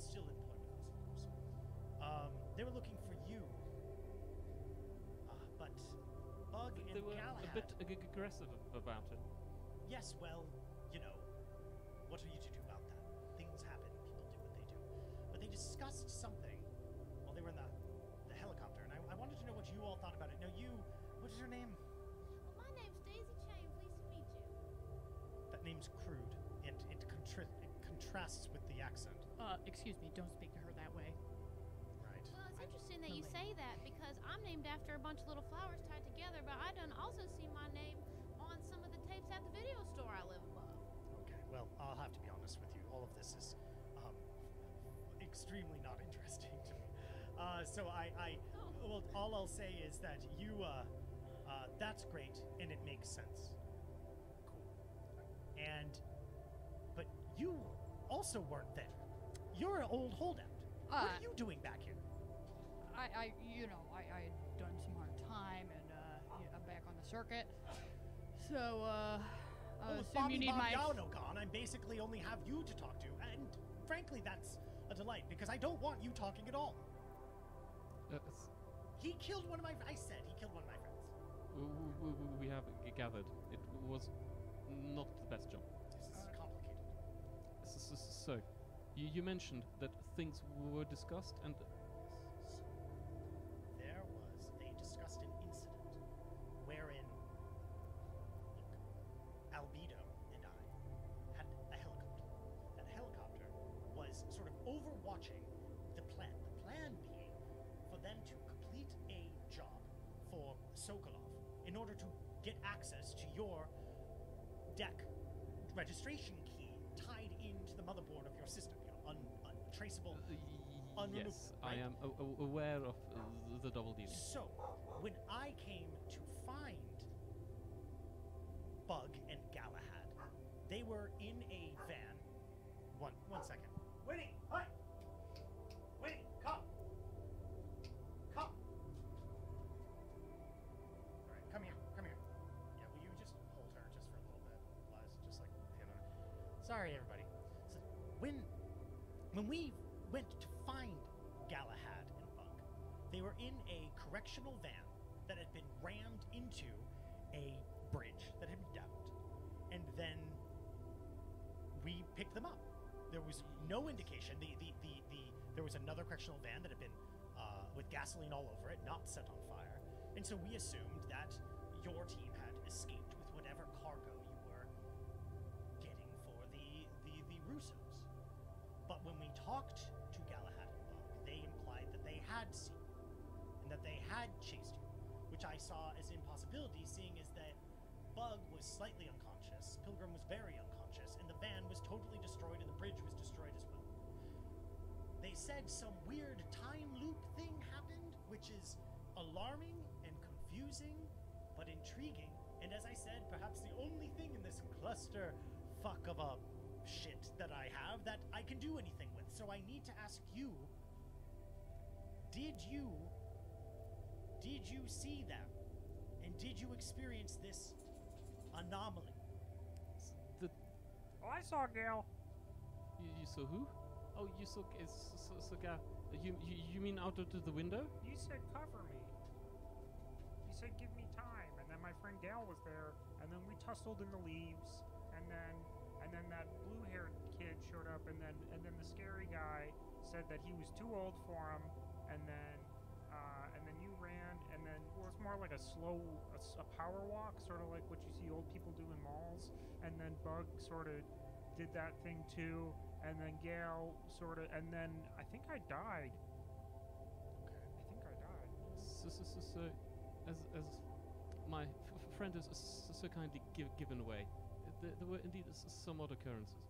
Still employed with us, of course. They were looking for you. But Bug and Galahad... They were a bit aggressive about it. Yes, well, you know, what are you to do about that? Things happen, people do what they do. But they discussed something while they were in the helicopter, and I wanted to know what you all thought about it. Now you, what is your name? Well, my name's Daisy Chain. Pleased to meet you. That name's crude, and it contrasts with the accent. Excuse me, don't speak to her that way. Right. Well, it's interesting that you say that, because I'm named after a bunch of little flowers tied together, but I done also see my name on some of the tapes at the video store I live above. Okay, well, I'll have to be honest with you. All of this is extremely not interesting to me. Well, all I'll say is that you, that's great, and it makes sense. But you also weren't there. You're an old holdout. What are you doing back here? I had done some hard time, and I'm back on the circuit. So, I assume you need my... Gone, I basically only have you to talk to, and frankly, that's a delight, because I don't want you talking at all. He killed one of my... I said he killed one of my friends. We have gathered. It was... not the best job. This is complicated. So, you mentioned that things were discussed and... So, they discussed an incident wherein, look, Albedo and I had a helicopter. That helicopter was sort of overwatching the plan being for them to complete a job for Sokolov in order to get access to your deck registration key tied into the motherboard of your system, you know, untraceable, yes, right? I am aware of the double dealing. So, when I came to find Bug and Galahad, they were in a van. One second. Winnie, hi! Winnie, come! Come! Alright, come here. Yeah, will you just hold her just for a little bit? Just like the other. Sorry, everybody. So when we went to find Galahad and Bug, they were in a correctional van that had been rammed into a bridge that had been damaged, and then we picked them up. There was no indication. There was another correctional van that had been with gasoline all over it, not set on fire, and so we assumed that your team had escaped with whatever cargo you were getting for the Russos. But when we talked to Galahad and Bug, they implied that they had seen saw as an impossibility, seeing as that Bug was slightly unconscious, Pilgrim was very unconscious, and the van was totally destroyed and the bridge was destroyed as well. They said some weird time loop thing happened, which is alarming and confusing, but intriguing. And as I said, perhaps the only thing in this cluster fuck of a shit that I have that I can do anything with. So I need to ask you, did you see them? And did you experience this anomaly? Oh, I saw a girl. You saw who? Oh, you saw a girl. You mean out to the window? You said cover me. You said give me time, and then my friend Gail was there, and then we tussled in the leaves, and then that blue-haired kid showed up, and then the scary guy said that he was too old for him, and then you ran, and then it was more like a power walk, sort of like what you see old people do in malls, and then Bug sort of did that thing too, and then Gail sort of, and then I think I died. Okay, I think I died. As my friend has so kindly given away, there were indeed some odd occurrences.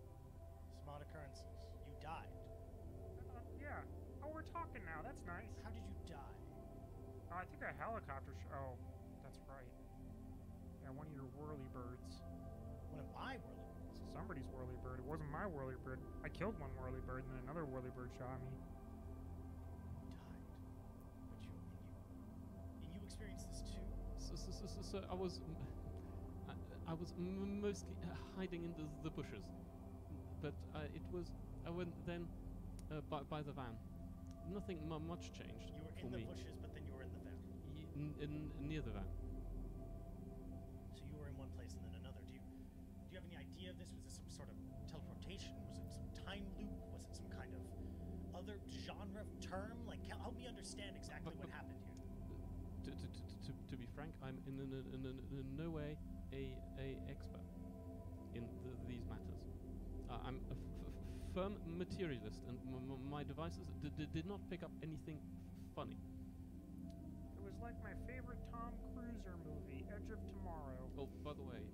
Some odd occurrences. You died. Yeah. Oh, we're talking now. That's nice. How did you die? I think a helicopter oh, that's right. Yeah, one of your whirly birds. One of my whirly birds? Somebody's whirly bird. It wasn't my whirly bird. I killed one whirly bird, and then another whirly bird shot me. Experienced this too. So I was mostly hiding in the bushes, but I went then by the van. Nothing much changed. You were in the bushes, but then you were in the van. Near the van. So you were in one place and then another. Do you have any idea of this? Was this some sort of teleportation? Was it some time loop? Was it some kind of other genre of term? Like, help me understand exactly what happened here. To be frank, I'm in no way a expert in these matters. I'm a firm materialist, and my devices did not pick up anything funny. It was like my favorite Tom Cruise movie, Edge of Tomorrow. Oh, by the way,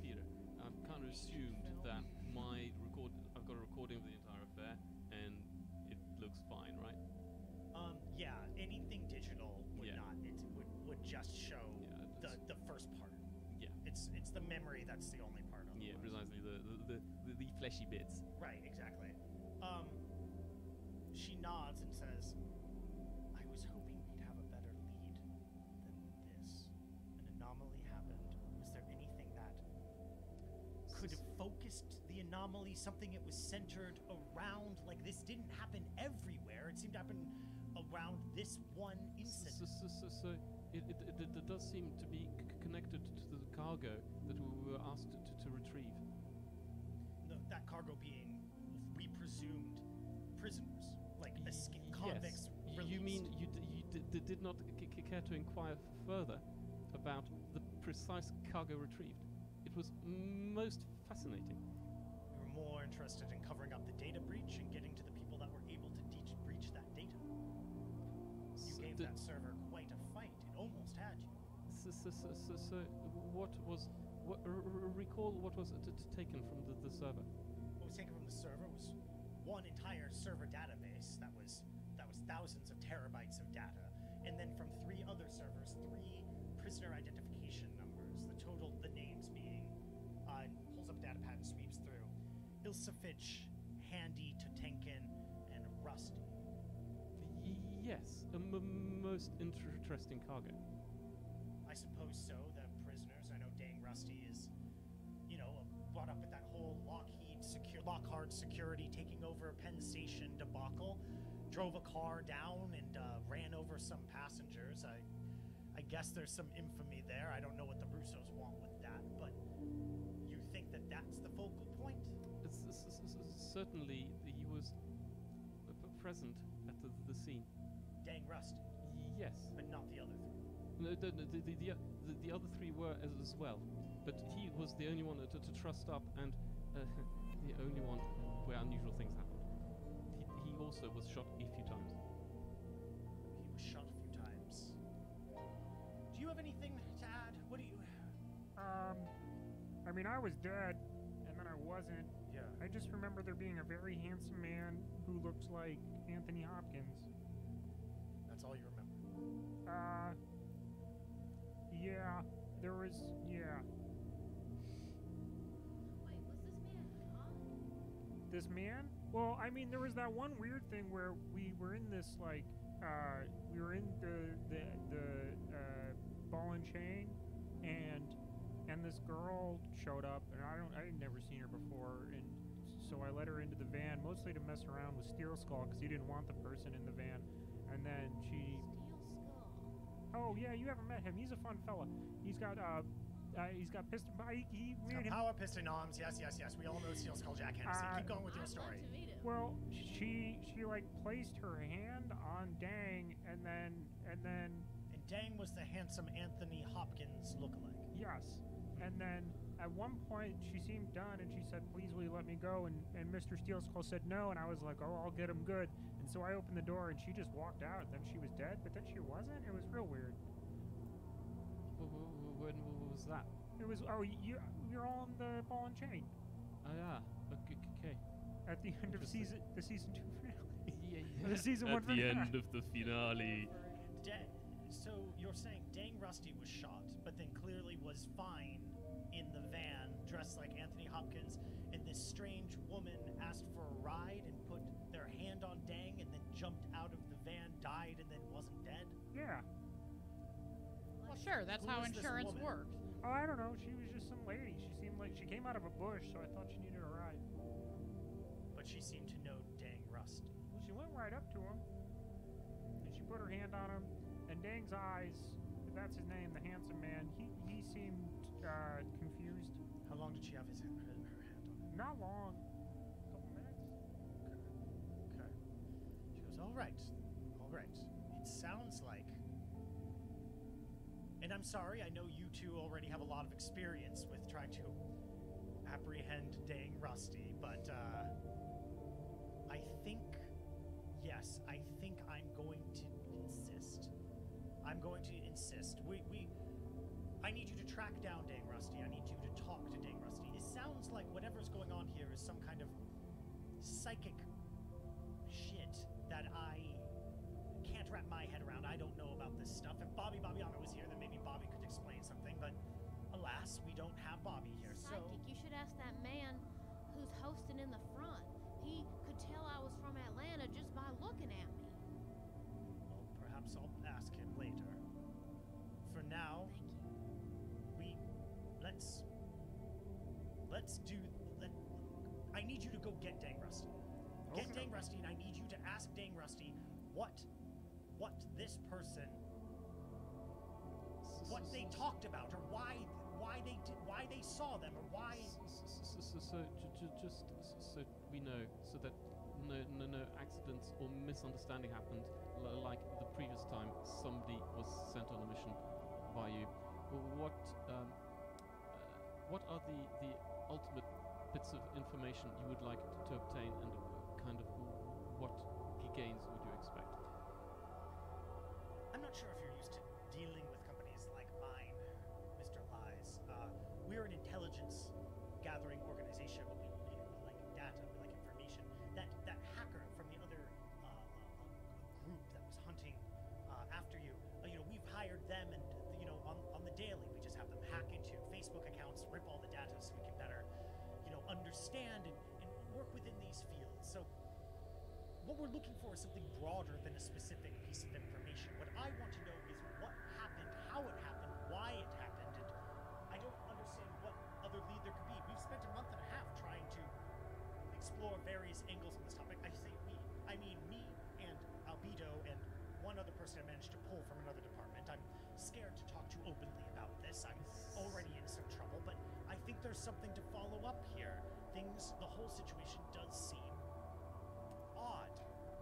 Peter, I've kind of assumed that I've got a recording of the entire affair, and it looks fine, right? Yeah, anything digital would not. It would just show the first part. Yeah, it's the memory that's the only part. Otherwise. Yeah, precisely the fleshy bits. Right, exactly. She nods and says, "I was hoping we'd have a better lead than this. An anomaly happened. Was there anything that could have focused the anomaly? Something it was centered around? Like this didn't happen everywhere. It seemed to happen." Around this one incident. So it does seem to be connected to the cargo that we were asked to retrieve. That cargo being, we presumed, prisoners, like escape convicts. Yes. You mean you did not care to inquire further about the precise cargo retrieved? It was most fascinating. We were more interested in covering up the data breach and getting to the people that were able to breach that data. You gave that server quite a fight. It almost had you. So recall what was taken from the server? What was taken from the server was one entire server database that was thousands of terabytes of data, and then from three other servers, three prisoner identification numbers, the total, the names being, pulls up data pad and sweeps through, Ilsefich, Handy, Totenkin, and Rusty. Yes, a most interesting cargo. I suppose so, the prisoners. I know Dang Rusty is, brought up with that whole Lockhart security taking over Penn Station debacle. Drove a car down and ran over some passengers. I guess there's some infamy there. I don't know what the Russos want with that, but you think that that's the focal point? Certainly, he was present at the scene. Dang Rusty. Yes. But not the other three. No, the other three were as well. But he was the only one to trust up, and the only one where unusual things happened. He also was shot a few times. Do you have anything I mean, I was dead, and then I wasn't. Yeah. I just remember there being a very handsome man who looked like Anthony Hopkins. That's all you remember? Yeah. There was, yeah. Wait, was this man on? This man? Well, I mean, there was that one weird thing where we were in this, like, we were in the ball and chain, and this girl showed up, and I'd never seen her before, and so I let her into the van, mostly to mess around with Steel Skull, because he didn't want the person in the van, and then she... Steel Skull? Oh, yeah, you haven't met him. He's a fun fella. He's got piston... Power piston arms, yes. We all know Steel Skull Jack Hennessy. Keep going with your story. Well, she like, placed her hand on Dang, and then... And Dang was the handsome Anthony Hopkins lookalike. Yes. And then, at one point, she seemed done, and she said, please, will you let me go? And Mr. Steel Skull said no, and I was like, oh, I'll get him good. And so I opened the door, and she just walked out. Then she was dead, but then she wasn't. It was real weird. When was that? It was, oh, you're all on the ball and chain. Oh, yeah. Okay. At the end of the season 2 finale. Yeah. The season 1 finale. At the end of the finale. So you're saying Dang Rusty was shot, but then clearly was fine in the van, dressed like Anthony Hopkins, and this strange woman asked for a ride and put their hand on Dang and then jumped out of the van, died, and then wasn't dead? Yeah. Well, sure, that's how insurance works. Oh, I don't know. She was just some lady. She seemed like she came out of a bush, so I thought she needed a ride. But she seemed to know Dang Rusty. Well, she went right up to him, and she put her hand on him. And Dang's eyes, if that's his name, the handsome man, he seemed confused. How long did she have her hand on him? Not long. A couple minutes. Okay. She goes, all right. It sounds like... And I'm sorry, I know you two already have a lot of experience with trying to apprehend Dang Rusty, but I think... Yes, I think I'm going to insist. I need you to track down Dang Rusty. I need you to talk to Dang Rusty. It sounds like whatever's going on here is some kind of psychic shit that I can't wrap my head around. I don't know about this stuff. If Bobby Bobbiano was here, then maybe Bobby could explain something, but alas, we don't have Bobby here, so... Psychic, you should ask that man who's hosting in the front. He could tell I was from Atlanta just by looking at me. Well, perhaps I'll ask him later. For now, thank you. I need you to go get Dang Rusty. Okay. Get Dang Rusty, and I need you to ask Dang Rusty what this person, what they talked about, or why they saw them, or why. So we know, so that no accidents or misunderstanding happened. Like the previous time, somebody was sent on a mission by you. What are the ultimate bits of information you would like to obtain, and kind of what gains would you expect? I'm not sure if you're used to dealing with companies like mine, Mr. Lies. We're an intelligence gathering organization, but we like data, we like information. That hacker from the other group that was hunting after you, we've hired them, and on the daily we just have them hack into Facebook accounts, rip all the data, so we can better, understand and work within these fields. So what we're looking for is something broader than a specific piece of information. What I want to know is what happened, how it happened, why it happened, and I don't understand what other lead there could be. We've spent a month and a half trying to explore various angles on this topic. I say we, I mean me and Albedo and one other person I managed to pull from another department. I'm scared to talk too openly about this. I'm already in some trouble, but I think there's something to follow up here. The whole situation does seem odd.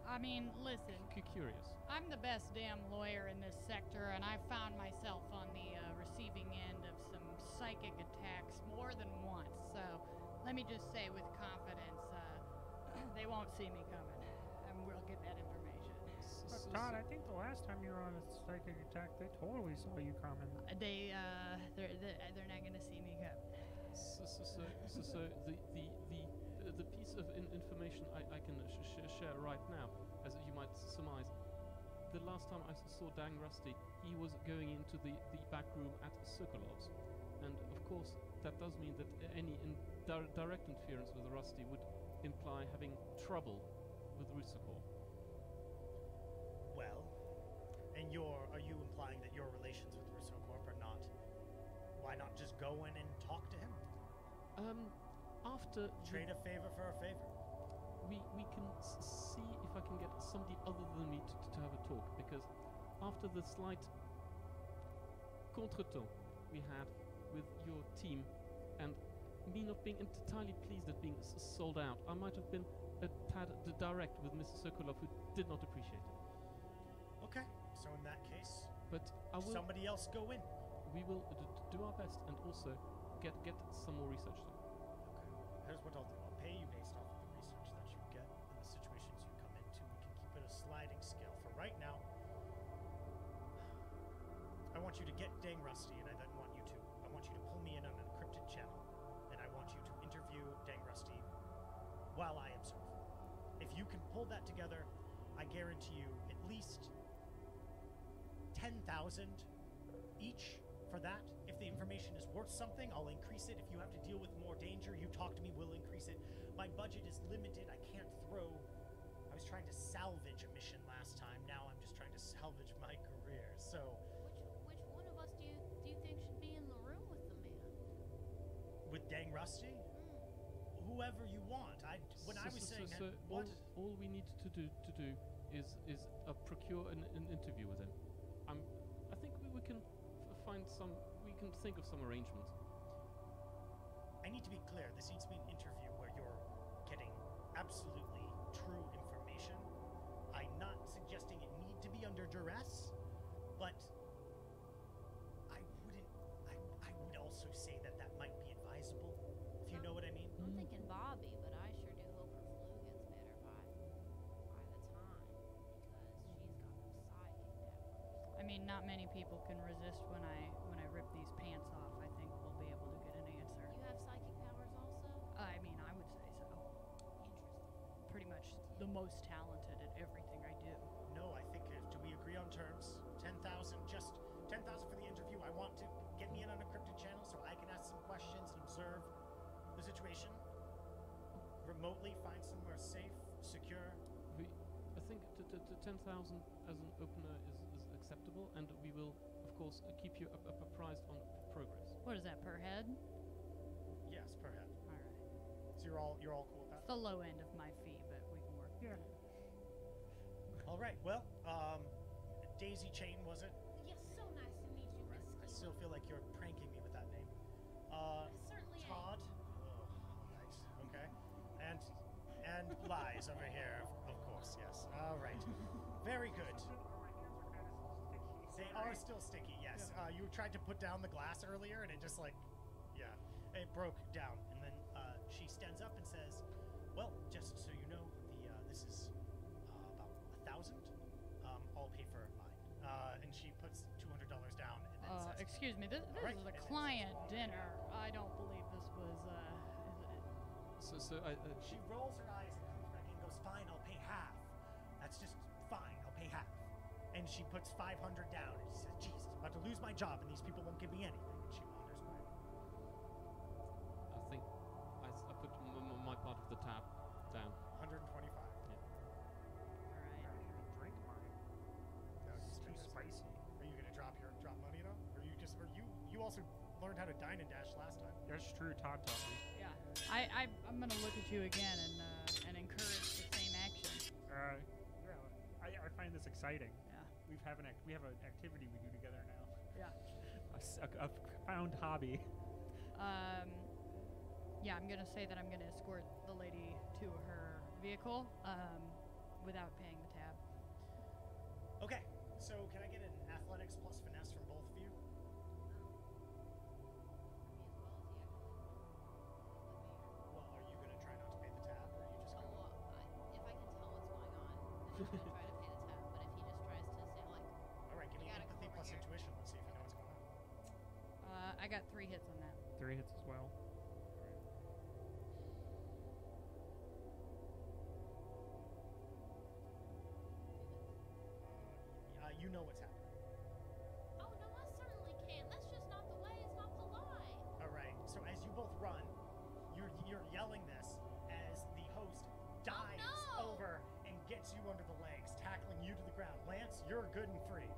I mean, listen. Curious. I'm the best damn lawyer in this sector, and I found myself on the receiving end of some psychic attacks more than once. So, let me just say with confidence, they won't see me coming, and we'll get that information. But Todd, I think the last time you were on a psychic attack, they totally saw you coming. They're not gonna see me coming. The piece of information I can share right now, as you might surmise, the last time I saw Dang Rusty, he was going into the back room at Sekulov's, and of course that does mean that any direct interference with Rusty would imply having trouble with RussoCorp. Well, and are you implying that your relations with RussoCorp are not? Why not just go in and talk to him? After trade a favor for a favor. We can see if I can get somebody other than me to have a talk, because after the slight contretemps we had with your team and me not being entirely pleased at being sold out, I might have been a tad direct with Mr. Sekulov, who did not appreciate it. Okay, so in that case, but I will, somebody else go in. We will do our best and also get some more research done. Okay, here's what I'll do. I'll pay you based off of the research that you get and the situations you come into. We can keep it a sliding scale. For right now, I want you to get Dang Rusty, and I then want you to. I want you to pull me in on an encrypted channel, and I want you to interview Dang Rusty while I observe. If you can pull that together, I guarantee you at least 10,000 each for that. If the information is worth something, I'll increase it. If you have to deal with more danger, you talk to me, we'll increase it. My budget is limited. I can't throw. I was trying to salvage a mission last time. Now I'm just trying to salvage my career, so. Which one of us do you think should be in the room with the man? With Dang Rusty? Mm. Whoever you want. All we need to do is procure an interview with him. I think we can find some. We can think of some arrangements. I need to be clear. This needs to be an interview where you're getting absolutely true information. I'm not suggesting it need to be under duress, but I would also say that might be advisable, if you know what I mean. I'm thinking Bobby, but I sure do hope her flu gets better by the time, because she's got her side kicked out. I mean, not many people can resist when I rip these pants off. I think we'll be able to get an answer. You have psychic powers also? I mean, I would say so. Pretty much the most talented at everything I do. No, I think, do we agree on terms? 10,000, just 10,000 for the interview. I want to get me in on a cryptid channel so I can ask some questions and observe the situation. Remotely find somewhere safe, secure. I think 10,000 as an opener is acceptable, and we will, of course, keep you apprised on progress. What is that, per head? Yes, per head. All right. So you're all cool with that? It's the low end of my fee, but we can work. Yeah. All right. Well, Daisy Chain, was it? Yes. So nice to meet you, Miss. Right. I still feel like you're pranking me with that name. Certainly. Todd. Oh, nice. Okay. And Lies over here, of course. Yes. All right. Very good. They are still sticky. Yes. Yeah. You tried to put down the glass earlier, and it just like. Yeah, it broke down, and then she stands up and says, "Well, just so you know, this is about 1,000. I'll pay for mine." And she puts $200 down. And then says, "Excuse me, this is a client dinner. I don't believe this was." She rolls her eyes and comes back and goes, "Fine, I'll pay half. That's just fine. I'll pay half." And she puts 500 down, and she says, "Jesus, I'm about to lose my job, and these people won't give me anything." And she wanders away. I put my part of the tab down. 125. Yeah. All right. I don't even drink mine. No, it's too spicy. Are you gonna drop money at all? Or you also learned how to dine and dash last time? That's true. Todd taught me. Yeah. I'm gonna look at you again and encourage the same action. Yeah. I find this exciting. Yeah. We have an activity we do together now. Yeah. A found hobby. Yeah, I'm gonna say that I'm gonna escort the lady to her vehicle without paying the tab. Okay, so can I get an athletics plus finesse from both of you? Well, are you gonna try not to pay the tab, or are you just gonna? Well, if I can tell what's going on, then I'm gonna try to pay the tab. But if he just tries to say like, all right, give me empathy plus intuition. Let's see if you know what's going on. I got 3 hits on that. 3 hits as well. you know what's happening. Oh, no, I certainly can. That's just not the way. It's not the lie. All right. So as you both run, you're yelling this as the host dives over and gets you under the legs, tackling you to the ground. Lance, you're good and free.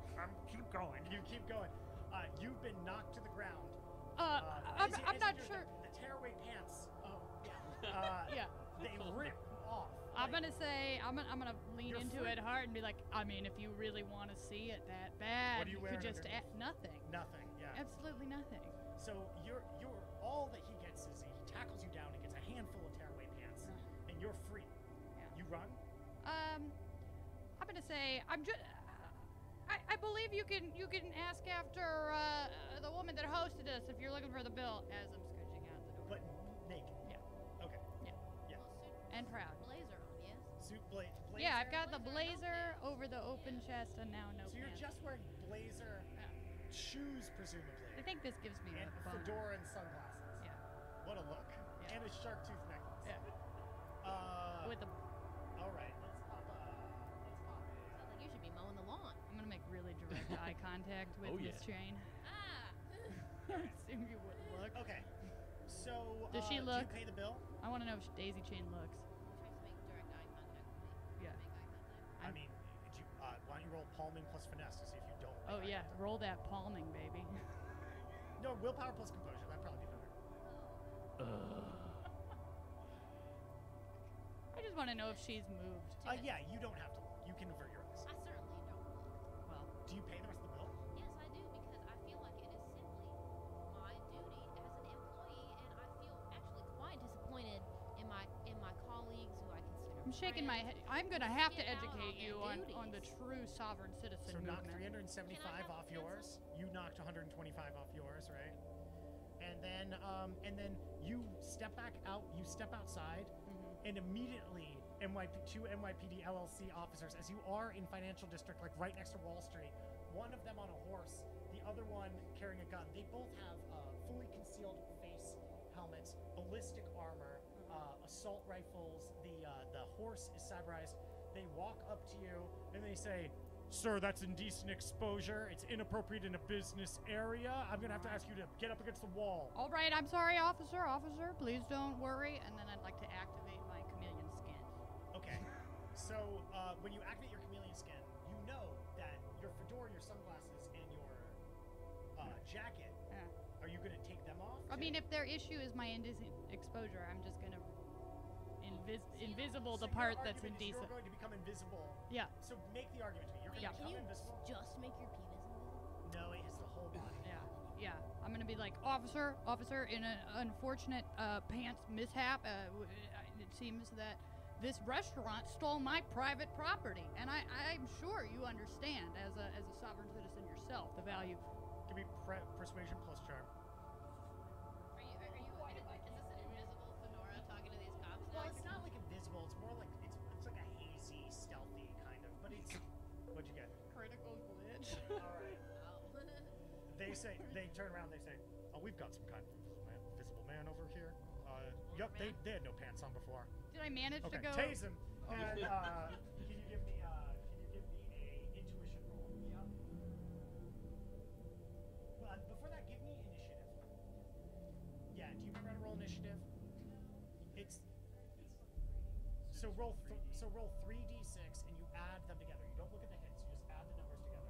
Keep going. You keep going. You've been knocked to the ground. I'm not sure. The tearaway pants. Yeah. They rip off. I'm gonna say I'm gonna lean into it hard and be like, I mean, if you really want to see it that bad, what are you wearing? Could just add nothing. Nothing. Yeah. Absolutely nothing. So you're all that he gets is he tackles you down and gets a handful of tearaway pants, and you're free. Yeah. You run. I'm gonna say I believe you can ask after the woman that hosted us if you're looking for the bill. As I'm scooching out the door. But naked. Yeah. Okay. Yeah. Yeah. Well, suit, and proud. Blazer on, yes. Suit blazer. Yeah, I've got the blazer over the open chest and now no. So you're pants. Just wearing blazer, shoes presumably. I think this gives me a fedora and sunglasses. Yeah. What a look. Yeah. And a shark tooth necklace. Yeah. With a. All right. You should be mowing the lawn. I'm gonna make really direct eye contact with Miss Jane. Ah! Assume you would look. Okay. So does she look? Do you pay the bill? I want to know if Daisy Chain looks. Tries to make direct eye contact with me. Yeah. Make eye contact. I mean, why don't you roll palming plus finesse to see if you don't? Oh yeah, roll that palming, baby. No, willpower plus composure. That'd probably be better. I just want to know if she's moved. Yeah, you don't have to look. You can avert your eyes. I certainly don't look. Well, do you pay the rest of the bill? Yes, I do, because I feel like it is simply my duty as an employee, and I feel actually quite disappointed in my colleagues who I consider friends. I'm shaking my head. I'm going to have to educate you on the true sovereign citizen movement. So knock 375 off yours. You knocked 125 off yours, right? And then you step back out. You step outside. And immediately, two NYPD LLC officers, as you are in Financial District, like right next to Wall Street, one of them on a horse, the other one carrying a gun. They both have fully concealed face helmets, ballistic armor, assault rifles. The horse is cyberized. They walk up to you and they say, "Sir, that's indecent exposure. It's inappropriate in a business area. I'm gonna have to ask you to get up against the wall." All right, I'm sorry, officer. Officer, please don't worry. And then I'd like to activate my chameleon skin. Okay. So when you activate your chameleon skin, you know that your fedora, your sunglasses, and your jacket, are you gonna take them off? I mean, if their issue is my indecent exposure, I'm just gonna invisible the part that's indecent. You're going to become invisible. Yeah. So make the argument to me. You're going to become invisible. Can you just make your penis invisible? No, it is the whole body. Yeah. Yeah. I'm going to be like, officer, in an unfortunate pants mishap, it seems that this restaurant stole my private property, and I'm sure you understand, as a sovereign citizen yourself, the value. Give me persuasion plus charm. Is this an invisible fedora talking to these cops now? Well, it's not like invisible. It's more like it's like a hazy, stealthy kind of. But it's what'd you get? Critical glitch. All right. Oh. They turn around. They say, "Oh, we've got some kind of invisible man over here." Yep. They had no pants on before. Did I manage to go? Tase him. And can you give me a intuition roll? Yeah. Well, before that, give me initiative. Yeah, do you remember how to roll initiative? So roll 3d6 and you add them together. You don't look at the hits, you just add the numbers together.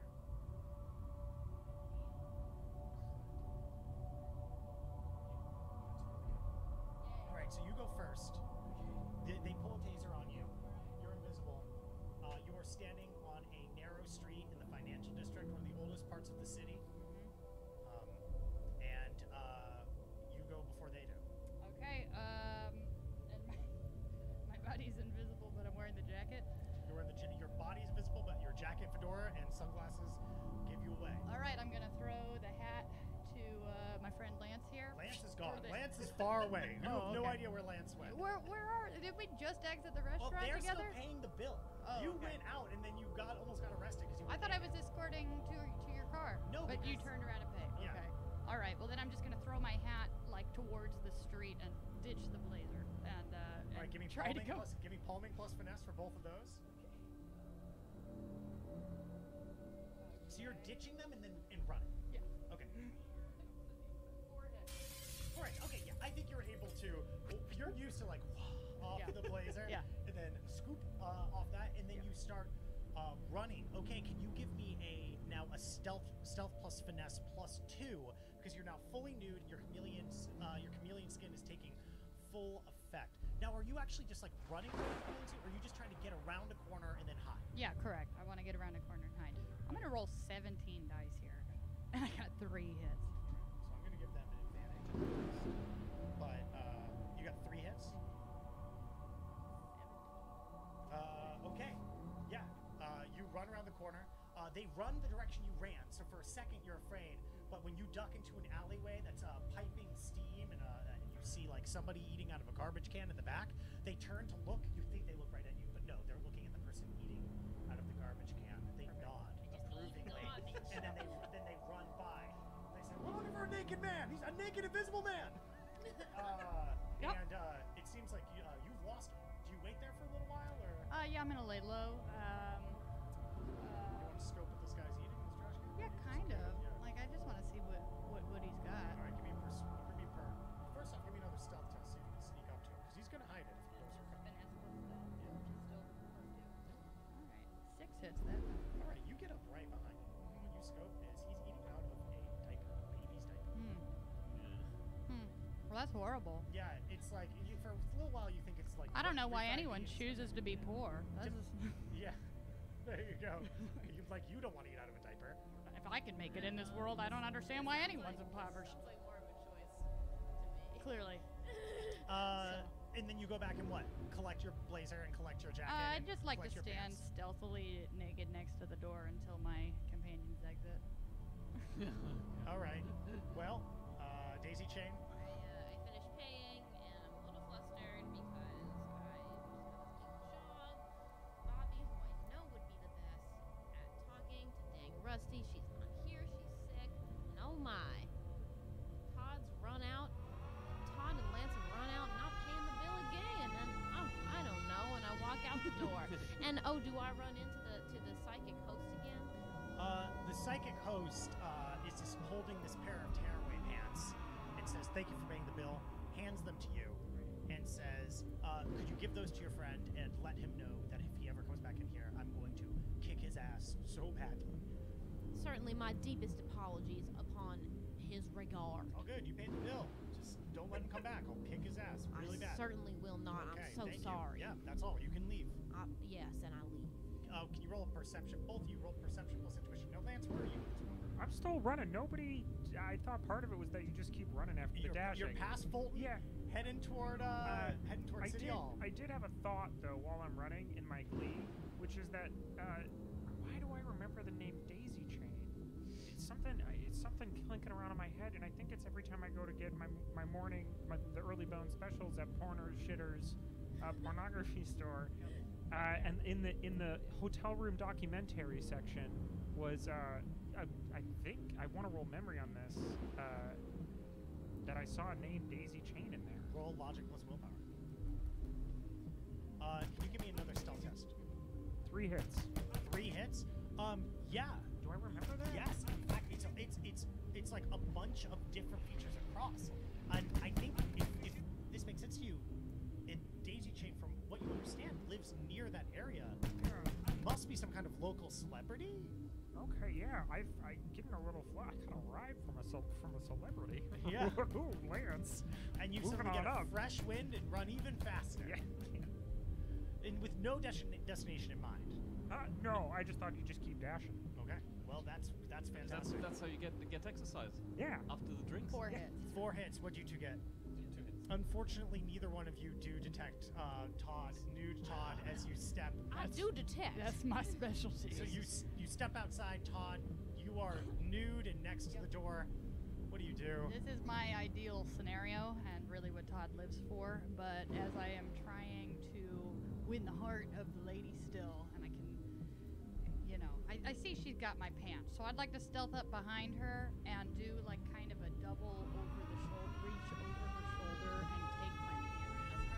All right, so you go first. They pull a taser on you. You're invisible. You are standing on a narrow street in the Financial District, one of the oldest parts of the city. You go before they do. Okay, and my body's invisible, but I'm wearing the jacket. You're wearing the jacket. Your body's visible, but your jacket, fedora, and sunglasses give you away. All right, I'm gonna throw the hat to my friend Lance here. Lance is gone. Lance is far away. You have no idea where Lance went. Where are? Did we just exit the restaurant together? They're still paying the bill. Oh, you went out and then you almost got arrested because you. I thought I was escorting to your car. No, but you turned around and paid. Yeah. Okay. All right, well then I'm just gonna throw my hat like towards the street and ditch the blazer and. All right, give me palming plus finesse for both of those. Okay. So you're ditching them and then running? Yeah. Okay. Forehead. Okay, yeah. I think you're able to, you're used to like off the blazer and then scoop off that, and then you start running. Okay, can you give me a stealth plus finesse +2 because you're now fully nude. Your chameleon skin is taking full effect. Now, are you actually just like running from the chameleon skin, or are you just trying to get around a corner and then hide? Yeah, correct. I want to get around a corner and hide. I'm gonna roll 17 dice here, and I got 3 hits. So I'm gonna give them an advantage. But you got 3 hits. Okay. Yeah. You run around the corner. They run the direction you ran, so for a second you're afraid, but when you duck into an alleyway that's piping steam and you see like somebody eating out of a garbage can in the back, they turn to look, you think they look right at you, but no, they're looking at the person eating out of the garbage can. They nod approvingly, and then they run by. They say, "We're looking for a naked man! He's a naked, invisible man!" And it seems like you've lost him. Do you wait there for a little while, or...? Yeah, I'm gonna lay low. Scope what this guy's eating in this trash can? Yeah, kind of. Yeah. Like, I just want to see what he's got. All right, give me a first off, give me another stealth test so you can sneak up to him, because he's going to hide it if he goes around. All right, 6 hits then. All right, you get up right behind him. What you scope is he's eating out of a diaper, a baby's diaper. Well, that's horrible. Yeah, it's like, for a little while you think it's like... I don't know why anyone chooses to be poor. That's just... Yeah. There you go. Like, you don't want to eat out of a diaper. If I can make it in this world, I don't understand why anyone's impoverished. It's like more of a choice to me. Clearly. And then you go back and what? Collect your blazer and collect your jacket. I'd just like to stand stealthily naked next to the door until my companions exit. All right. Well, daisy chain. I finished paying, and I'm a little flustered because Rusty, she's not here, she's sick, and oh my. Todd and Lance have run out, not paying the bill again, and I don't know, and I walk out the door. And oh, do I run into the psychic host again? The psychic host is just holding this pair of tearaway pants and says, "Thank you for paying the bill," hands them to you, and says, "Could you give those to your friend and let him know that if he ever comes back in here, I'm going to kick his ass so badly." Certainly my deepest apologies upon his regard. Oh, good. You paid the bill. Just don't let him come back. I'll kick his ass really bad. I certainly will not. Okay, I'm so sorry. Yeah, that's all. You can leave. Yes, and I leave. Can you roll a perception? Both of you roll perception plus intuition. No, Lance, where are you? I'm still running. Nobody... I thought part of it was that you just keep running after the dashing. You're past Fulton? Yeah. Heading toward City Hall. I did have a thought, though, while I'm running in my glee, which is that... why do I remember the name Daisy Chain? It's something clinking around in my head, and I think it's every time I go to get the early bone specials at Porner Shitter's pornography store, and in the hotel room documentary section was I think I want to roll memory on this that I saw a name Daisy Chain in there. Roll logic plus willpower. Can you give me another stealth test? 3 hits. 3 hits? Yeah. Do I remember that? Yes. In fact, it's like a bunch of different features across. And I think if this makes sense to you, Daisy Chain, from what you understand, lives near that area. Must be some kind of local celebrity. Okay, yeah. I getting a little fly. I kind of arrived from a celebrity. Yeah. Ooh, Lance. And you suddenly get a fresh wind and run even faster. Yeah. And with no destination in mind. No, I just thought you just keep dashing. Okay. Well, that's fantastic. That's how you get exercise. Yeah. After the drinks. 4 hits. 4 hits. What'd you two get? 2 hits. Unfortunately, neither one of you do detect nude Todd as you step. I do detect. That's my specialty. So you step outside, Todd. You are nude and next to the door. What do you do? This is my ideal scenario and really what Todd lives for. But as I am trying to win the heart of the lady still, and I can, you know, I see she's got my pants, so I'd like to stealth up behind her and do like kind of a double reach over her shoulder and take my mirror as her, so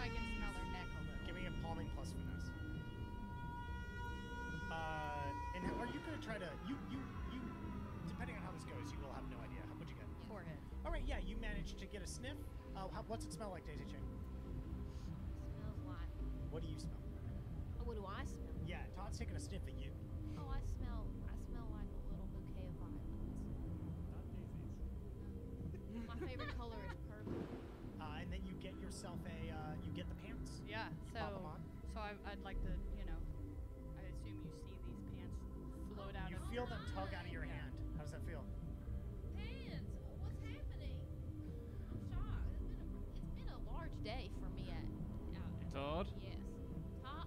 I can smell her neck a little. Give me a palming plus finesse. And how are you going to try to you depending on how this goes, you will have no idea. How much you get? Forehead. All right, yeah, you managed to get a sniff. What's it smell like, Daisy Chain? It smells like. What do you smell? Oh, what do I smell? Yeah, Todd's taking a sniff at you. Oh, I smell like a little bouquet of violets. Not daisies. No. My favorite color is purple. And then you get yourself a, you get the pants. Yeah, you pop them on. So I'd like to, you know, I assume you see these pants float out. You feel them tug out of your hand. How does that feel? Pants. What's happening? I'm shocked. It's been a large day for me at Todd. Yes. Todd.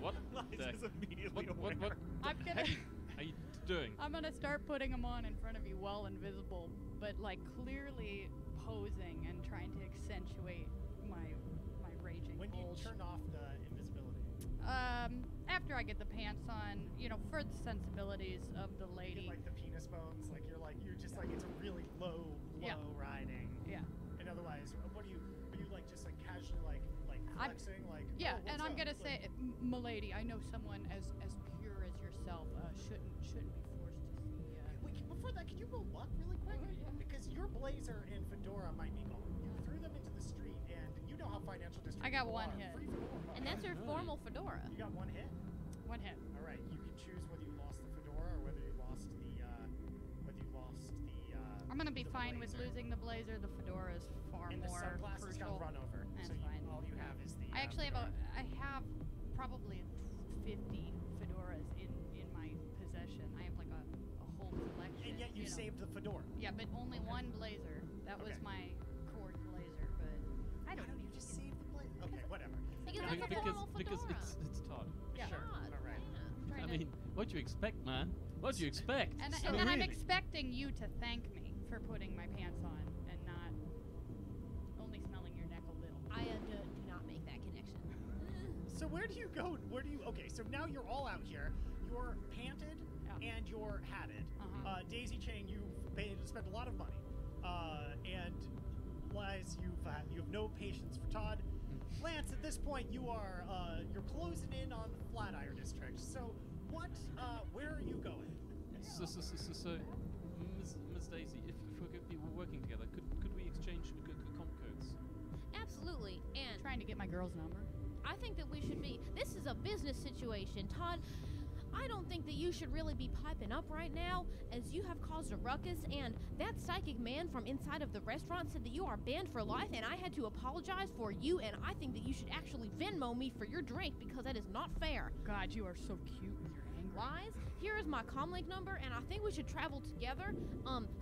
What? What? I'm gonna. Are you doing? I'm gonna start putting them on in front of you while invisible, but like clearly posing and trying to accentuate my raging. When do you turn off the invisibility? After I get the pants on, you know, for the sensibilities of the lady. You get, like the penis bones, like you're just it's a really low riding. Yeah. And otherwise, what do you? Are you like just like casually like flexing like? Yeah, oh, and I'm gonna say, milady, I know someone as pure as yourself shouldn't be forced to see. Wait, before that, could you roll luck really quick? Oh, yeah. Because your blazer and fedora might be gone. You threw them into the street, and you know how Financial District. I got one hit. And that's your formal fedora. You got one hit. One hit. All right, you can choose whether you lost the fedora or whether you lost the. I'm gonna be fine with losing the blazer. The fedora is far and more crucial. And the sunglasses got run over. That's so fine. All you have is the. I actually fedora. I have probably 50 fedoras in my possession. I have like a whole collection. And yet you saved the fedora. Yeah, but only one blazer. That was my cord blazer, but I don't know. You just saved the blazer. Okay, whatever. Because it's Todd. Yeah. Sure. All right. Yeah. I mean, what do you expect, man? What do you expect? And then I'm expecting you to thank me for putting my pants on and not only smelling your neck a little. I do not make that connection. So where do you go? Okay, so now you're all out here. You're panted and you're hatted. Uh-huh. Daisy Chain, you've spent a lot of money. And Lies, you have no patience for Todd. Lance, at this point, you are you're closing in on the Flatiron District. So, where are you going? So, Miss Daisy, if we're working together, could we exchange comp codes? Absolutely. And trying to get my girl's number. I think that we should be. This is a business situation, Todd. I don't think that you should really be piping up right now, as you have caused a ruckus, and that psychic man from inside of the restaurant said that you are banned for life, and I had to apologize for you, and I think that you should actually Venmo me for your drink, because that is not fair. God, you are so cute with your angry. Lies, here is my comlink number, and I think we should travel together,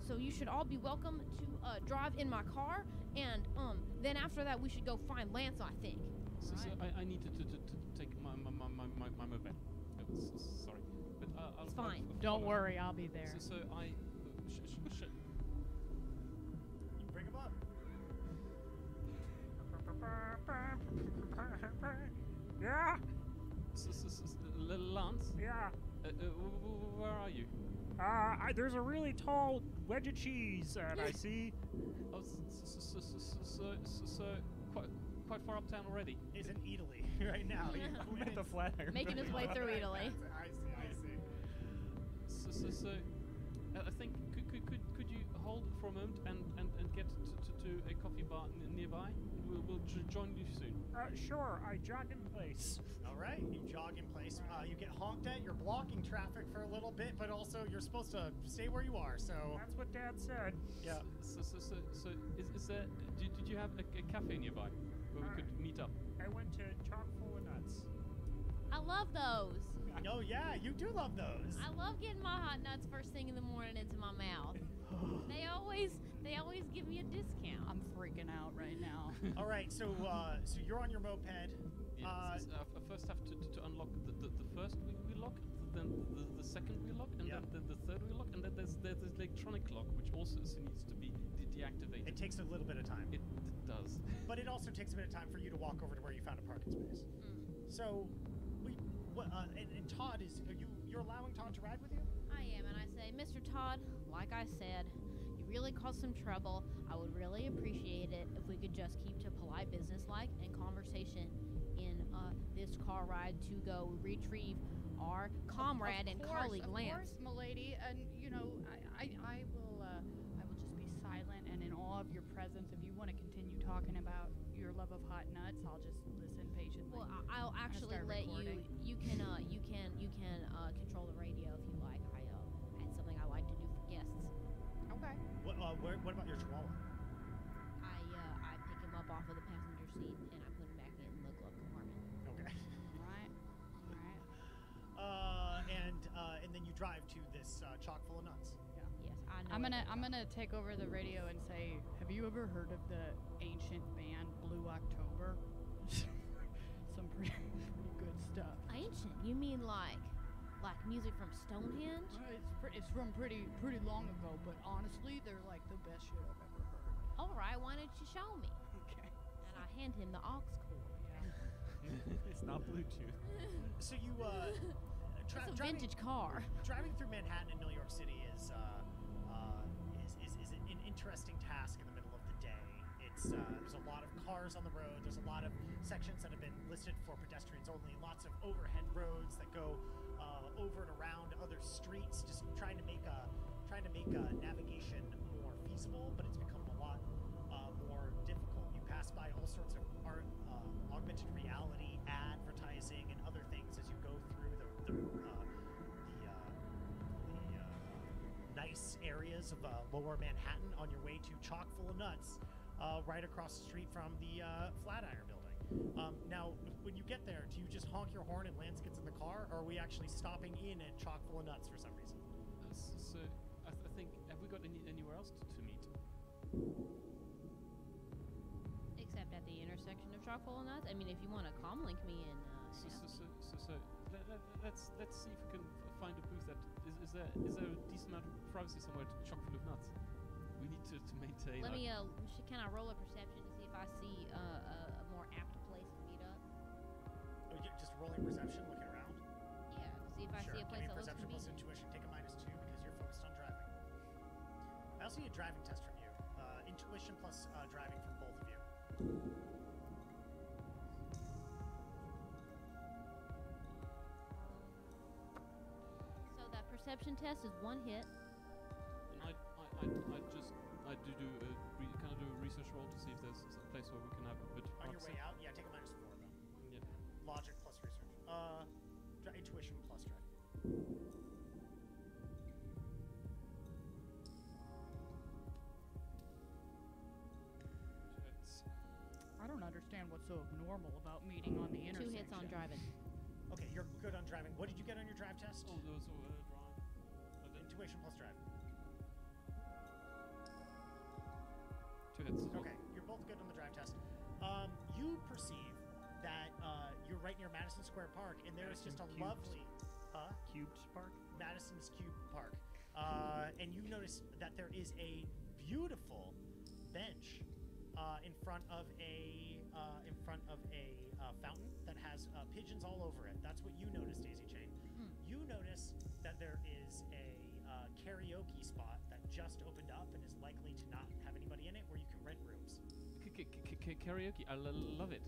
so you should all be welcome to, drive in my car, and, then after that we should go find Lance, I think. So I need to take my mobile. Sorry, but it's fine. Don't worry, I'll be there. So I. You bring him up. Yeah. Lance. Yeah. Where are you? There's a really tall wedge of cheese, and I see. Oh, so quite far uptown already. Is in Italy right now. I'm at the Flatiron. Making his way through Italy. I see. So I think could you hold for a moment and get to a coffee bar nearby? We'll join you soon. Sure. I jog in place. All right, you jog in place. You get honked at. You're blocking traffic for a little bit, but also you're supposed to stay where you are. So that's what Dad said. Yeah. So is there? Did you have a cafe nearby? Where we could meet up. I went to Chock Full of Nuts. I love those. Oh yeah, you do love those. I love getting my hot nuts first thing in the morning into my mouth. They always give me a discount. I'm freaking out right now. All right, so you're on your moped. Yeah, I first have to unlock the first wheel lock, then the second wheel lock, and then the third wheel lock, and then there's this electronic lock, which also needs to be deactivated. It takes a little bit of time. It does. But it also takes a bit of time for you to walk over to where you found a parking space. Mm. So, and Todd is, you're allowing Todd to ride with you? I am, and I say, Mr. Todd, like I said, you really caused some trouble. I would really appreciate it if we could just keep to polite business-like and conversation in this car ride to go retrieve our comrade and colleague Lance. Of course, milady, and you know, I will just be silent and in awe of your presence. If you want to continue talking about your love of hot nuts, I'll just listen patiently. Well, I'll actually let recording. You can control the radio if you like. It's something I like to do for guests. Okay. What about your chihuahua? I pick him up off of the passenger seat and I put him back in the glove compartment. Okay. All right. And then you drive to this Chock Full of Nuts. Yeah. Yes, I know. I'm gonna take over the radio and say, have you ever heard of the ancient band Blue October? Some pretty good stuff. Ancient? You mean like music from Stonehenge? It's from pretty long ago, but honestly, they're like the best shit I've ever heard. All right, why don't you show me? Okay. And I hand him the aux cord. Yeah. It's not Bluetooth. So you it's a vintage car. Driving through Manhattan and New York City is an interesting task in the middle of the day. It's there's a lot of cars on the road. There's a lot of sections that have been listed for pedestrians only. Lots of overhead roads that go over and around other streets, just trying to make navigation more feasible, but it's become a lot more difficult. You pass by all sorts of art, augmented reality, advertising, and other things as you go through the nice areas of Lower Manhattan on your way to Chock Full of Nuts, right across the street from the Flatiron Building. Now, when you get there, do you just honk your horn and Lance gets in the car, or are we actually stopping in at Chock Full of Nuts for some reason? So I think, have we got anywhere else to meet? Except at the intersection of Chock Full of Nuts? I mean, if you want to calm link me in, let's see if we can find a booth that is there a decent amount of privacy somewhere to Chock Full of Nuts. We need to maintain. Let me can I roll a perception to see if I see a more apt place to meet up? Oh, yeah, just rolling perception, looking around. Yeah, see if I see a place that looks convenient. Perception plus intuition, take a -2 because you're focused on driving. I also need a driving test from you. Intuition plus driving from both of you. So that perception test is one hit. I do a research roll to see if there's a place where we can have a bit of privacy. On your way out, yeah, take a -4 though. Yeah. Logic plus research. Intuition plus drive. I don't understand what's so abnormal about meeting on the intersection. 2 hits on driving. Okay, you're good on driving. What did you get on your drive test? Oh, those were driving. Intuition plus drive. Okay, you're both good on the drive test. You perceive that you're right near Madison Square Park, and there is just a lovely... Cubes Park? Madison's Cube Park. And you notice that there is a beautiful bench in front of a fountain that has pigeons all over it. That's what you notice, Daisy Chain. Mm. You notice that there is a karaoke spot that just opened up and is likely to not have anybody in it, where you can rent rooms. Karaoke, I love it.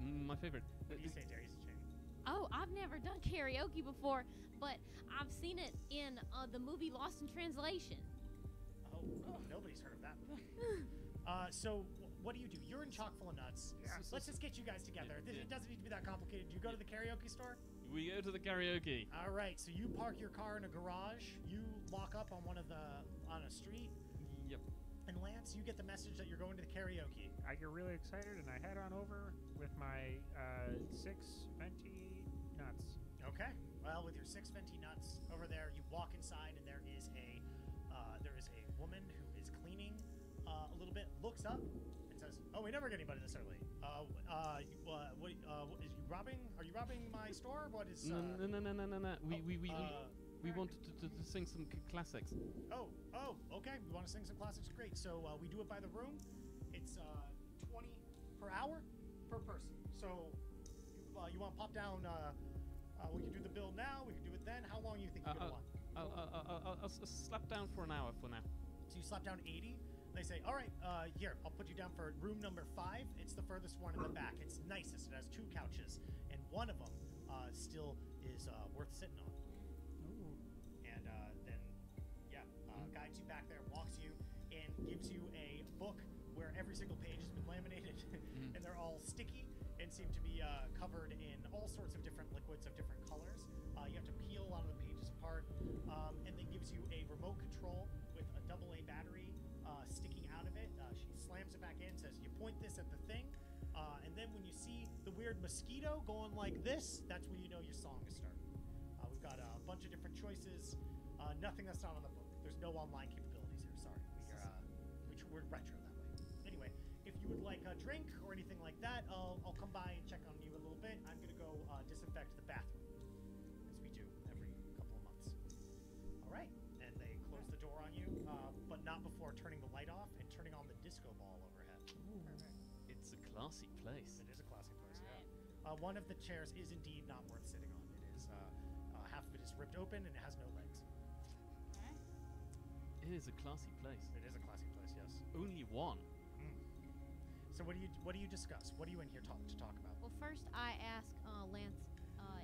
My favorite. What do you say, Darius? Oh, I've never done karaoke before, but I've seen it in the movie Lost in Translation. Oh, nobody's heard of that movie. So what do you do? You're in Chock Full of Nuts. Yeah. Let's just get you guys together. It doesn't need to be that complicated. Do you go to the karaoke store? We go to the karaoke. All right, so you park your car in a garage. You lock up on a street. Yep. And Lance, you get the message that you're going to the karaoke. I get really excited and I head on over with my 6 venti nuts. Okay. Well, with your 6 venti nuts over there, you walk inside and there is a woman who is cleaning a little bit. Looks up and says, "Oh, we never get anybody this early. What is you robbing? Are you robbing my store? What is?" No. We wanted to sing some classics. Oh, okay. We want to sing some classics. Great. So we do it by the room. It's 20 per hour per person. So you want to pop down? We can do the bill now. We can do it then. How long you think you're gonna want? I'll slap down for an hour for now. So you slap down 80. They say, all right, here, I'll put you down for room number 5. It's the furthest one in the back. It's nicest. It has 2 couches, and one of them still is worth sitting on. Ooh. And then, yeah, guides you back there, walks you, and gives you a book where every single page has been laminated, and they're all sticky and seem to be covered in all sorts of different liquids of different colors. You have to peel a lot of the pages apart, and then gives you a remote control with a AA battery sticking out of it. She slams it back in, says, you point this at the thing, and then when you see the weird mosquito going like this, that's when you know your song is starting. We've got a bunch of different choices, nothing that's not on the book. There's no online capabilities here, sorry. We're retro that way. Anyway, if you would like a drink or anything like that, I'll come by and check on you a little bit. I'm going to go disinfect the bathroom, as we do every couple of months. All right. And they close the door on you, but not before turning the light off and turning on the disco ball overhead. Perfect. It's a classy place. It is a classy place, right. Yeah. One of the chairs is indeed not worth sitting on. It is half of it is ripped open and it has no legs. It is a classy place. It is a classy place, yes. Only one. Mm. So what do you discuss? What are you in here to talk about? Well, first I ask Lance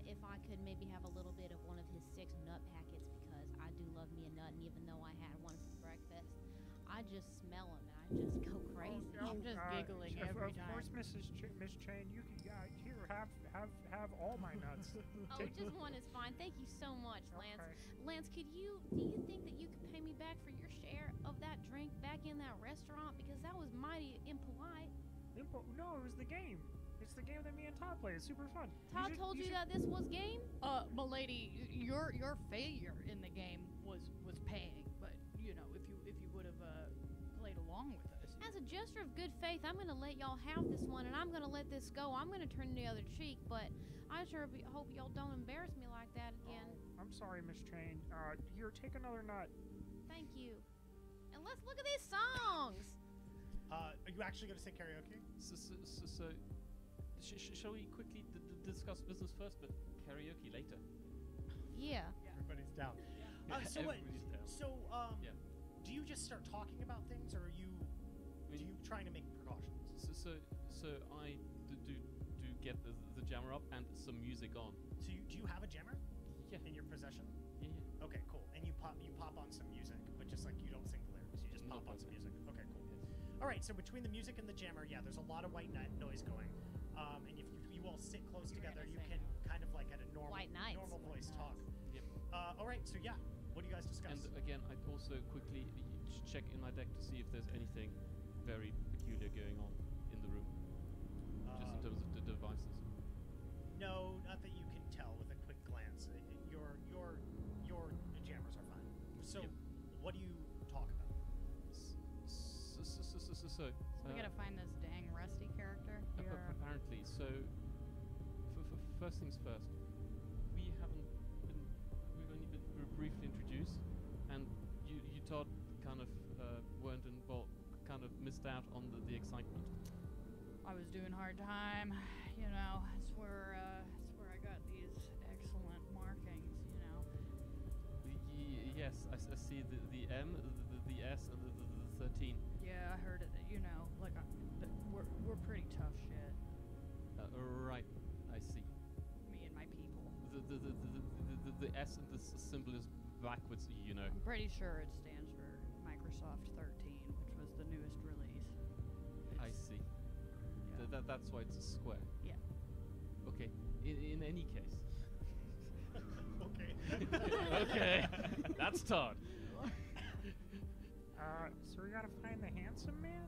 if I could maybe have a little bit of one of his 6 nut packets, because I do love me a nut, and even though I had one for breakfast, I just smell them and I just go crazy. Oh, no, I'm just giggling every time. Of course, Miss Chain, you can here have all my nuts. Oh, just one is fine. Thank you so much, Lance. Okay. Lance, do you think that you could pay me back for your share of that drink back in that restaurant, because that was mighty impolite? No, it was the game. It's the game that me and Todd play. It's super fun. Todd told you that this was game? Milady, your failure in the game was paying, but you know, if you would have played along with us. As a gesture of good faith, I'm gonna let y'all have this one, and I'm gonna let this go. I'm gonna turn the other cheek, but I sure hope y'all don't embarrass me like that again. Oh, I'm sorry, Miss Train. Here, take another nut. Thank you. And let's look at these songs. Are you actually gonna say karaoke? So shall we quickly discuss business first, but karaoke later? Yeah. Everybody's down. Yeah. Everybody's down. So, yeah. Do you just start talking about things, or are you? Are you trying to make precautions? So I do get the jammer up and some music on. So do you have a jammer? Yeah. In your possession? Yeah, yeah. Okay, cool. And you pop on some music, but just like you don't sing the lyrics, you just pop on some music. Okay, cool. All right, so between the music and the jammer, yeah, there's a lot of white noise going. And if you all sit close together, you can kind of like at a normal voice talk. Yep. All right, so yeah, what do you guys discuss? And again, I'd also quickly check in my deck to see if there's anything very peculiar going on in the room, just in terms of the devices. No, not that you can tell with a quick glance. Your jammers are fine. So, yep. What do you talk about? So we gotta find this Dang Rusty character here. Apparently, so first things first, we've only been briefly introduced, and you Todd kind of weren't involved, kind of missed out on the excitement. I was doing hard time, you know. That's where I got these excellent markings, you know. Yes, I see the M, the S, and the 13. Yeah, I heard it. You know, like we're pretty tough shit. Right, I see. Me and my people. The S and the symbol is backwards, you know. I'm pretty sure it stands for Microsoft 13, which was the newest release. I see. Yeah. That's why it's a square. Yeah. Okay. In any case. Okay. Okay. That's Todd. So we gotta find the handsome man?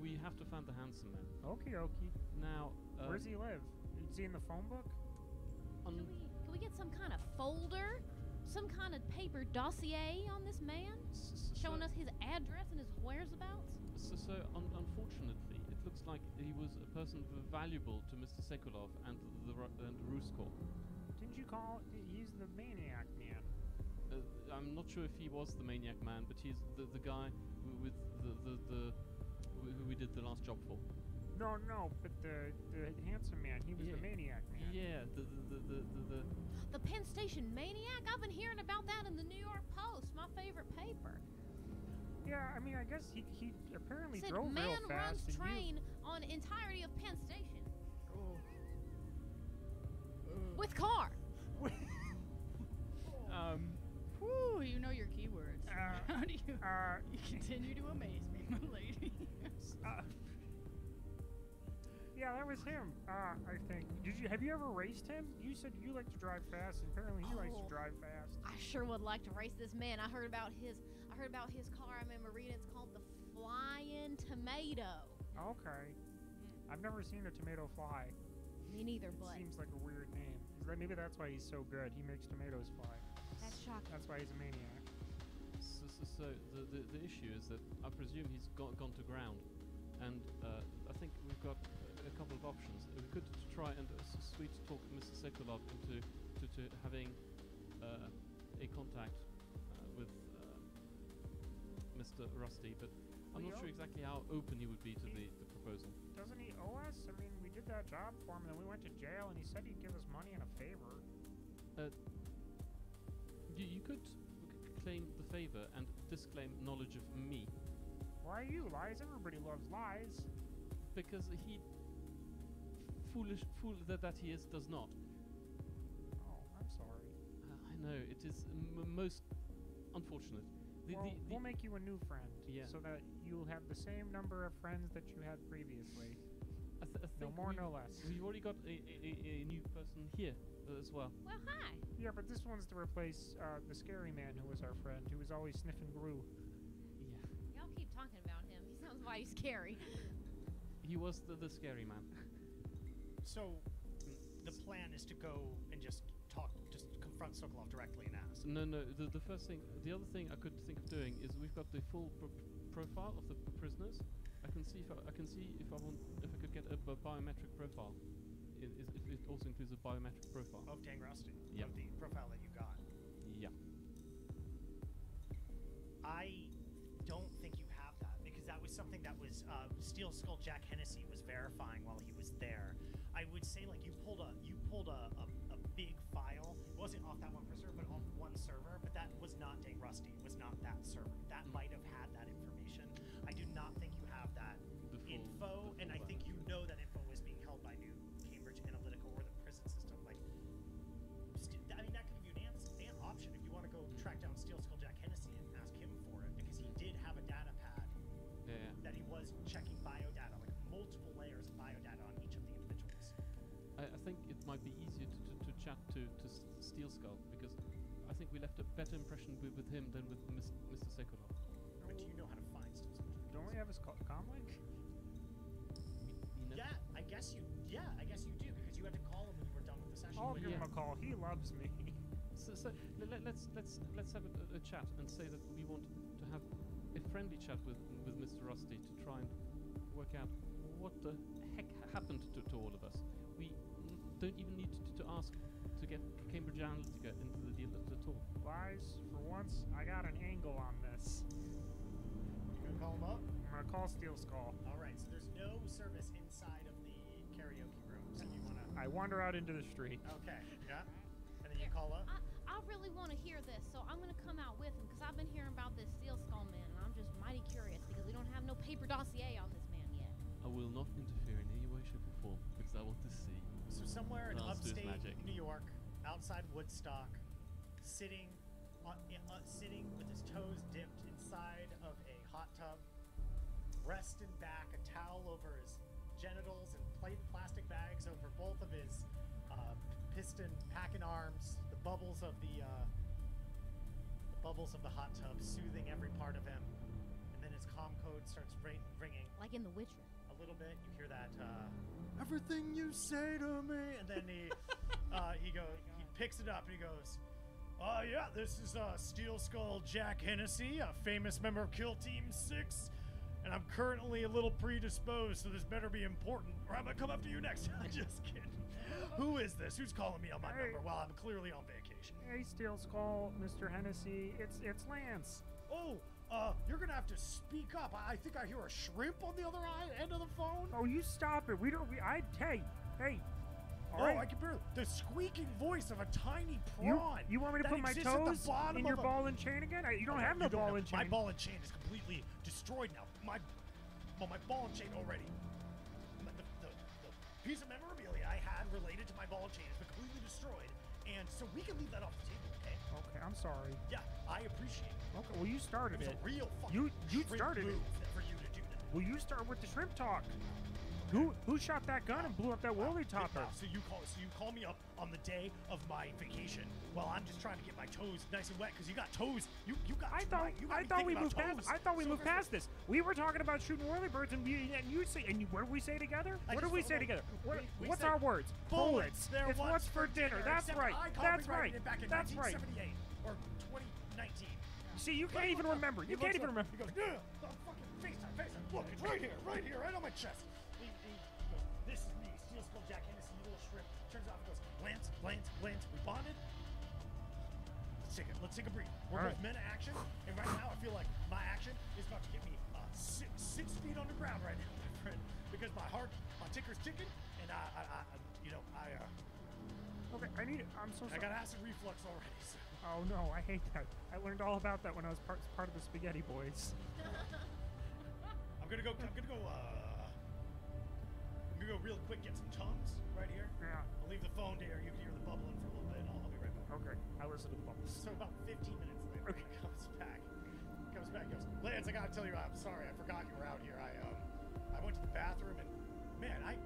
We have to find the handsome man. Okie dokie. Now, where does he live? Is he in the phone book? Can we get some kind of folder? Some kind of paper dossier on this man? Showing us his address and his whereabouts? Unfortunately, it looks like he was a person valuable to Mr. Sekulov and the RussoCorp. Didn't you call it? He's the maniac man. I'm not sure if he was the maniac man, but he's the guy with who we did the last job for. No, but the handsome man, he was the maniac man. Yeah, the Penn Station maniac? I've been hearing about that in the New York Post, my favorite paper. Yeah, I mean, I guess he apparently drove real fast. Said man runs train on entirety of Penn Station. Oh. With car. You continue to amaze me, my lady. Yeah, that was him. I think. Have you ever raced him? You said you like to drive fast, and apparently he likes to drive fast. I sure would like to race this man. I heard about his car. I remember reading it's called the Flying Tomato. Okay. I've never seen a tomato fly. Me neither, but seems like a weird name. Maybe that's why he's so good. He makes tomatoes fly. That's shocking. That's why he's a maniac. So the issue is that I presume he's gone to ground, and I think we've got a couple of options. We could try and sweet talk Mr. Sekulov into to having a contact with Mr. Rusty, but I'm not sure exactly how open he would be to the proposal. Doesn't he owe us? I mean, we did that job for him, and then we went to jail, and he said he'd give us money and a favor. You could claim the favor and disclaim knowledge of me. Why you lies? Everybody loves lies. Because he, fool that he is, does not. Oh, I'm sorry. I know, it is most unfortunate. We'll make you a new friend, so that you'll have the same number of friends that you had previously. No more, no less. We've already got a new person here as well. Well, hi. Yeah, but this one's to replace the scary man who was our friend, who was always sniffing glue. Yeah. Y'all keep talking about him. He sounds mighty scary. He was the scary man. So, the plan is to go and just talk, just confront Sokolov directly and ask. No, no. The first thing, the other thing I could think of doing is we've got the full profile of the prisoners. I can see if I could get a biometric profile. It also includes a biometric profile of Dang Rusty. Yeah. Of the profile that you got. Yeah. I don't think you have that because that was something that was Steel Skull Jack Hennessy was verifying while he was there. I would say like you pulled a big file. It wasn't off that one server, but off one server. But that was not Dang Rusty. It was not that server. That might have had that information. I do not think you have that info, and I think you know that info was being held by New Cambridge Analytica or the prison system. Like, I mean, that could give you an option if you want to go track down Steel Skull Jack Hennessy and ask him for it, because he did have a data pad that he was checking biodata, like multiple layers of biodata on each of the individuals. I think it might be easier to chat to Steel Skull, because I think we left a better impression with him than with Mr. Sekulov. But do you know how to find Steel Skull? Don't we have his comm link? Yeah, I guess you do, because you had to call him when you were done with the session. I'll give him a call. He loves me. So let's have a chat and say that we want to have a friendly chat with Mr. Rusty to try and work out what the heck happened to all of us. We don't even need to ask to get Cambridge Analytica into the deal at all. Lies, for once, I got an angle on this. Call him up? I'm going to call Steel Skull. Alright, so there's no service inside of the karaoke room, so you want to... I wander out into the street. Okay, yeah? And then you call up? I really want to hear this, so I'm going to come out with him, because I've been hearing about this Steel Skull man, and I'm just mighty curious, because we don't have no paper dossier on this man yet. I will not interfere in any way, shape, or form, because I want to see. So somewhere in upstate New York, outside Woodstock, sitting with his toes dipped inside of a hot tub, breast and back, a towel over his genitals, and plastic bags over both of his piston packing arms. The bubbles of the hot tub soothing every part of him, and then his comm code starts ringing. Like in The Witcher. A little bit, you hear that. Everything you say to me, and then he he picks it up and he goes. Yeah, this is Steel Skull Jack Hennessy, a famous member of Kill Team 6, and I'm currently a little predisposed, so this better be important, or I'm going to come up to you next time. Just kidding. Who is this? Who's calling me on my number while I'm clearly on vacation? Hey, Steel Skull, Mr. Hennessy, it's Lance. Oh, you're going to have to speak up. I think I hear a shrimp on the other end of the phone. Oh, you stop it. Hey. All right. I can barely. The squeaking voice of a tiny prawn. You want me to put my toes in your ball and chain again? You don't have no ball and chain. My ball and chain is completely destroyed now. My ball and chain already. The piece of memorabilia I had related to my ball and chain is completely destroyed, and so we can leave that off the table, okay? Okay, I'm sorry. Yeah, I appreciate it. Okay, well, you started it. It's a real fucking you started it. For you to do that. Well, you start with the shrimp talk. Who shot that gun and blew up that woolly topper? So you call me up on the day of my vacation. Well, I'm just trying to get my toes nice and wet because you got toes. You got. I thought we moved past. I thought we moved past this. We were talking about shooting whirlybirds and you say what did we say together? What did we say together? What's our words? Bullets. It's what's for dinner. That's right. That's right. Back in 1978 or 2019. See, you can't even remember. You can't even remember. He goes, yeah, fucking face time. Look, it's right here, right on my chest. This is me, Steel Skull Jack Hennessy, little shrimp. Turns out and goes, Lance, we bonded. Let's take a breathe. We're both men of action, and right now I feel like my action is about to get me 6 feet underground right now, my friend, because my ticker's ticking, and I okay, I'm so sorry. I got acid reflux already, so. Oh no, I hate that. I learned all about that when I was part of the Spaghetti Boys. I'm gonna go real quick, get some Tums right here. Yeah. I'll leave the phone there. You can hear the bubbling for a little bit, and I'll be right back. Okay, I listen to the bubbles. So about 15 minutes later, okay. He comes back, goes, Lance, I gotta tell you, I'm sorry, I forgot you were out here. I went to the bathroom, and man, I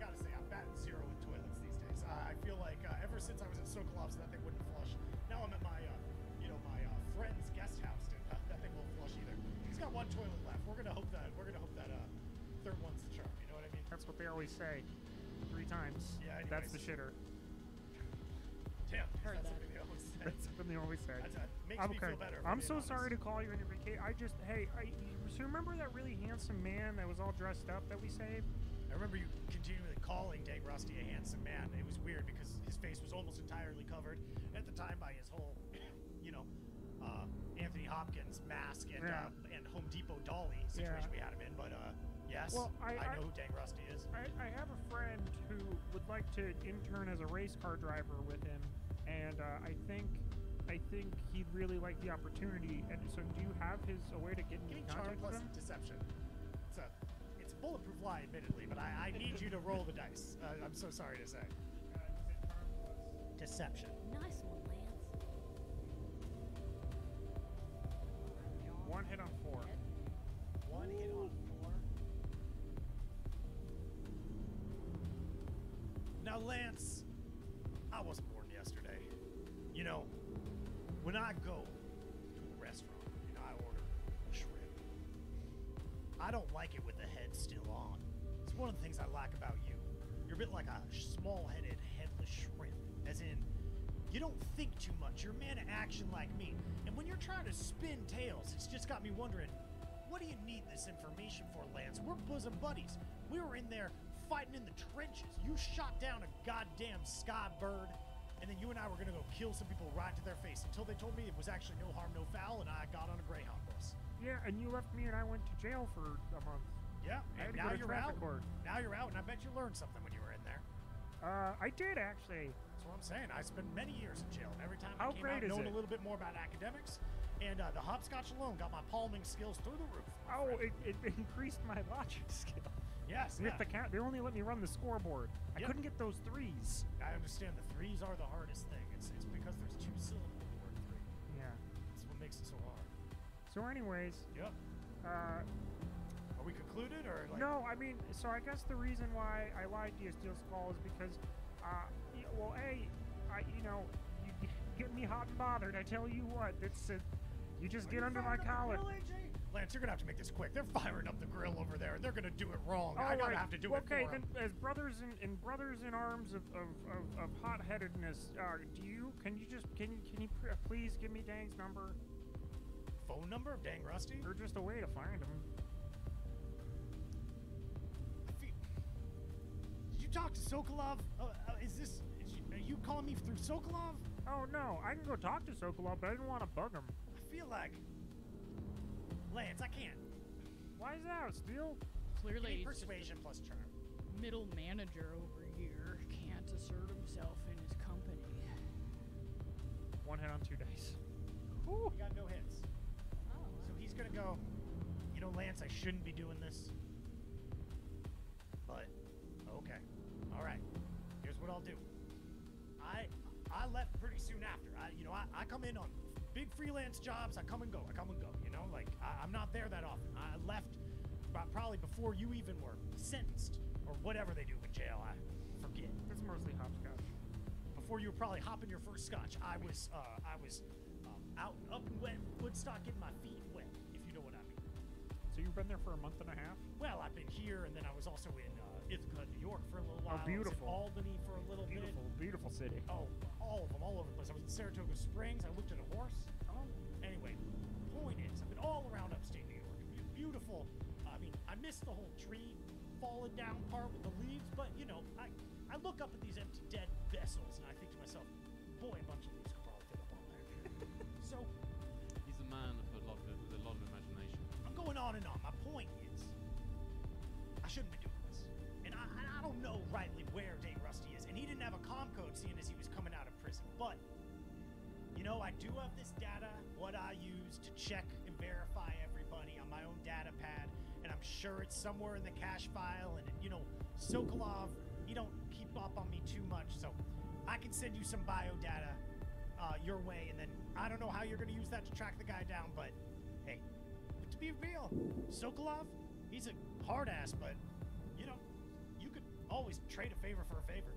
gotta say, I'm batting zero in toilets these days. I feel like ever since I was at Sokolov's, that thing wouldn't flush. Now I'm at my, my friend's guest house, and that thing won't flush either. He's got one toilet left. We're gonna hope that third one's the charm, you know what I mean? That's what they always say. 3 times. Yeah, anyways. That's the shitter. Damn, that's something they always say. That's something they always say. That makes me feel better. I'm so sorry to call you on your vacation. So remember that really handsome man that was all dressed up that we saved? I remember you continually calling Dang Rusty a handsome man. It was weird because his face was almost entirely covered at the time by his whole, Anthony Hopkins mask and Home Depot dolly situation we had him in, but yes, well, I know who Dang Rusty is. I have a friend who would like to intern as a race car driver with him, and I think he'd really like the opportunity. And so, do you have a way to get in contact with him? Deception. It's a bulletproof lie, admittedly, but I need you to roll the dice. I'm so sorry to say. Deception. Nice one, Lance. One hit on 4. One hit on 4. Now, Lance, I wasn't born yesterday. You know, when I go to a restaurant and I order a shrimp, I don't like it with the head still on. It's one of the things I like about you. You're a bit like a small-headed, headless shrimp. As in, you don't think too much. You're a man of action like me. And when you're trying to spin tails, it's just got me wondering, what do you need this information for, Lance? We're bosom buddies. We were in there fighting in the trenches. You shot down a goddamn sky bird, and then you and I were gonna go kill some people right to their face until they told me it was actually no harm, no foul, and I got on a Greyhound bus. Yeah, and you left me and I went to jail for a month. Yeah, and now you're out. Now you're out, and I bet you learned something when you were in there. I did, actually. That's what I'm saying. I spent many years in jail, and every time I came out, I known a little bit more about academics, and the hopscotch alone got my palming skills through the roof. Oh, it increased my logic skill. Yes, yeah. They only let me run the scoreboard. Yep. I couldn't get those 3s. I understand the 3s are the hardest thing. It's because there's 2 syllables in the word 3. Yeah. That's what makes it so hard. So anyways. Yep. Are we concluded or like? No, I mean, so I guess the reason why I lied to you, Steel Skull, is because, you get me hot and bothered. I tell you what, you just get under my collar. Lance, you're gonna have to make this quick. They're firing up the grill over there. They're gonna do it wrong. I gotta have to do it for them. Okay, then, as brothers in arms of hot-headedness, can you please give me Dang's number? Phone number of Dang Rusty? Or just a way to find him? Did you talk to Sokolov? Are you calling me through Sokolov? Oh no, I can go talk to Sokolov, but I didn't want to bug him. I feel like. Lance, I can't. Why is that, Steel? Clearly, persuasion plus charm. Middle manager over here can't assert himself in his company. One hit on 2 dice. Ooh. He got no hits. Oh. So he's gonna go, Lance, I shouldn't be doing this. But, okay. All right. Here's what I'll do. I I left pretty soon after. I come in on big freelance jobs. I come and go, you know? Like, I'm not there that often. I left probably before you even were sentenced or whatever they do in jail. I forget. It's mostly hopscotch. Before you were probably hopping your first scotch, I was out up and wet, Woodstock, getting my feet wet, if you know what I mean. So you've been there for a month and a half? Well, I've been here, and then I was also in Ithaca, New York for a little while. Oh, beautiful. I was in Albany for a little bit. Beautiful city. Oh, all of them, all over the place. I was in Saratoga Springs. I looked at a horse. Oh. Anyway, point is, I've been all around upstate New York. Beautiful. I mean, I missed the whole tree falling down part with the leaves, but, you know, I look up at these empty, dead vessels, and I think to myself, boy, a bunch of leaves could probably fit up on there. So... He's a man with a lot of imagination. I'm going on and on. My point is, I shouldn't be doing this. And I don't know rightly where Dang Rusty is. And he didn't have a comm code seeing as he was coming out of prison. But, you know, I do have this data, what I use to check and verify everybody on my own data pad. And I'm sure it's somewhere in the cache file. And, you know, Sokolov, he don't keep up on me too much. So I can send you some bio data your way. And then I don't know how you're going to use that to track the guy down. But, hey. To be real, Sokolov, he's a hard ass, but you know, you could always trade a favor for a favor.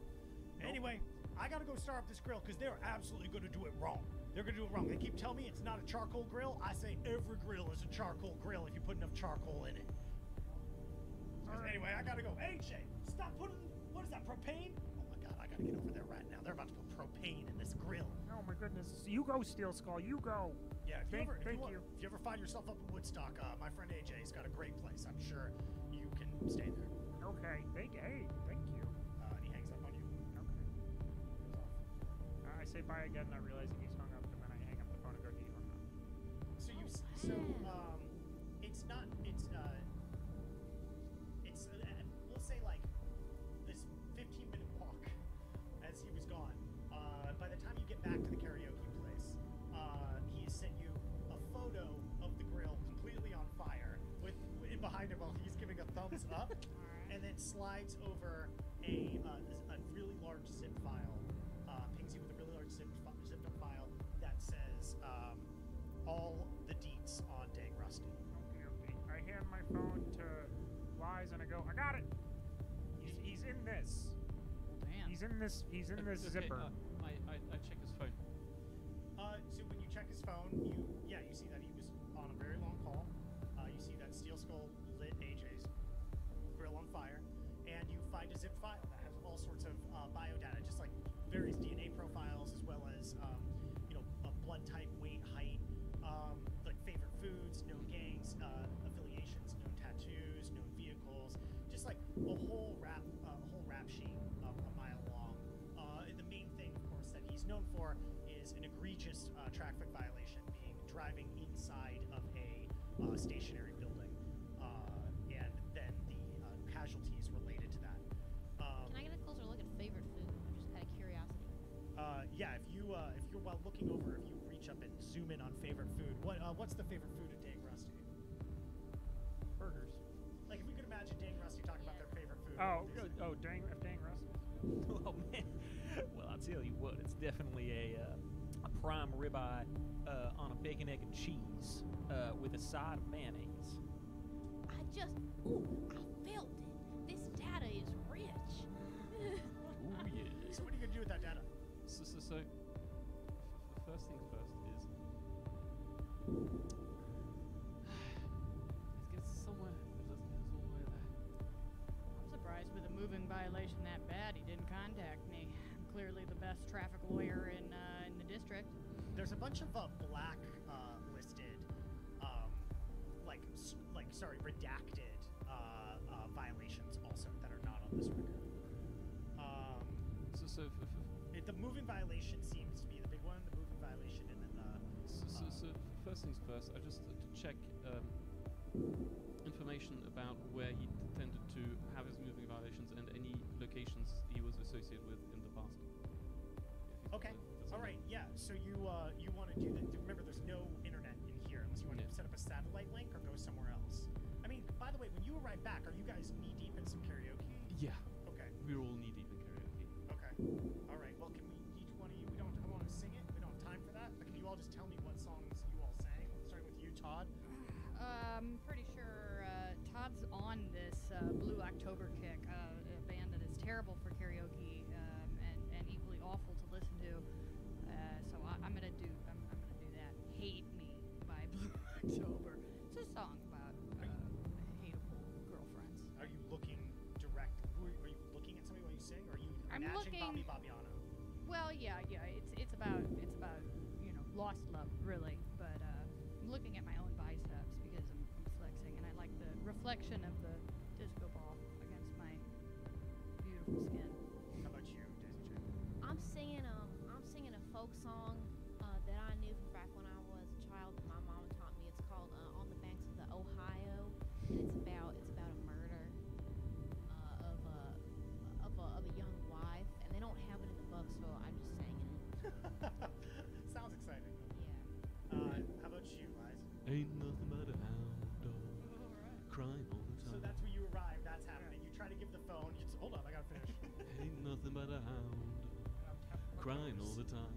Nope. Anyway, I gotta go start up this grill because they're absolutely gonna do it wrong. They're gonna do it wrong. They keep telling me it's not a charcoal grill. I say every grill is a charcoal grill if you put enough charcoal in it. Right. Anyway, I gotta go. Hey, Shay, stop putting, what is that, propane? Oh my god, I gotta get over there right now. They're about to put propane in this grill. Oh my goodness. You go, Steel Skull, you go. Yeah, if you ever find yourself up in Woodstock, my friend AJ's got a great place. I'm sure you can stay there. Okay, thank you. And he hangs up on you. Okay. I say bye again, not realizing he's hung up, and then I hang up the phone and go, he hung up. So we'll say like this 15-minute walk as he was gone. By the time you get back to the karaoke place, he has sent you a photo of the grill completely on fire with in behind him while he's giving a thumbs up and then slides over a really large zip file, pings you with a really large zipped up file that says all the deets on Dang Rusty. Okay. I hand my phone to Lies and I go, I got it! He's in this. Damn. He's in this zipper. I check his phone. So when you check his phone, you see that he was on a very long call. You see that Steel Skull lit AJ's grill on fire, and you find a zip file that has all sorts of bio data, just like various DNA profiles, as well as a blood type, weight, height, like favorite foods, known gangs, affiliations, known tattoos, known vehicles, just like a whole rap sheet a mile long. The main thing, of course, that he's known for is an egregious traffic violation, being driving inside of a stationary building, and then the casualties related to that. Can I get a closer look at favorite food? I'm just out of curiosity. If you're while looking over, if you reach up and zoom in on favorite food, what's the favorite food of Dang Rusty? Burgers. Like if we could imagine Dang Rusty talking about their favorite food. Dang Rusty. Oh man! Well, I tell you what, it's definitely a prime ribeye on a bacon, egg, and cheese with a side of mayonnaise. I felt it. This data is rich. Oh yeah. So what are you gonna do with that data? So first things first is let's get somewhere. With a moving violation that bad, he didn't contact me. I'm clearly the best traffic lawyer in the district. There's a bunch of black listed, redacted violations also that are not on this record. The moving violation seems to be the big one. The moving violation, and then the. First things first, I just to check. Information about where he tended to have his moving violations and any locations he was associated with in the past. Okay. All right. Yeah. So you want to do that? Remember, there's no internet in here unless you want to set up a satellite link or go somewhere else. I mean, by the way, when you arrive back, are you guys knee deep in some karaoke? Yeah. Okay. We're all knee deep in karaoke. Okay. All right. Well, can we each one of you? We don't. terrible for karaoke and equally awful to listen to. So I'm gonna do that. Hate Me by Blue October. It's a song about hateable girlfriends. Are you looking direct? Are you looking at somebody while you sing, or are you imagining Bobby Bobbiano? Well, yeah. It's about you know, lost love really, but I'm looking at my own biceps because I'm flexing, and I like the reflection of the disco ball against my beautiful skin. How about you, Daisy? I'm singing a folk song that I knew from back when I was a child. My mom taught me. It's called "On the Banks of the Ohio," and it's about a murder of a young wife, and they don't have it in the book, so I just sang it. Sounds exciting. Yeah. How about you, guys? Ain't nothing but an outdoor crying all the time. So that's where you arrive. That's happening. You try to give the phone. You say, hold up, I gotta finish. Ain't nothing but a hound crying all the time.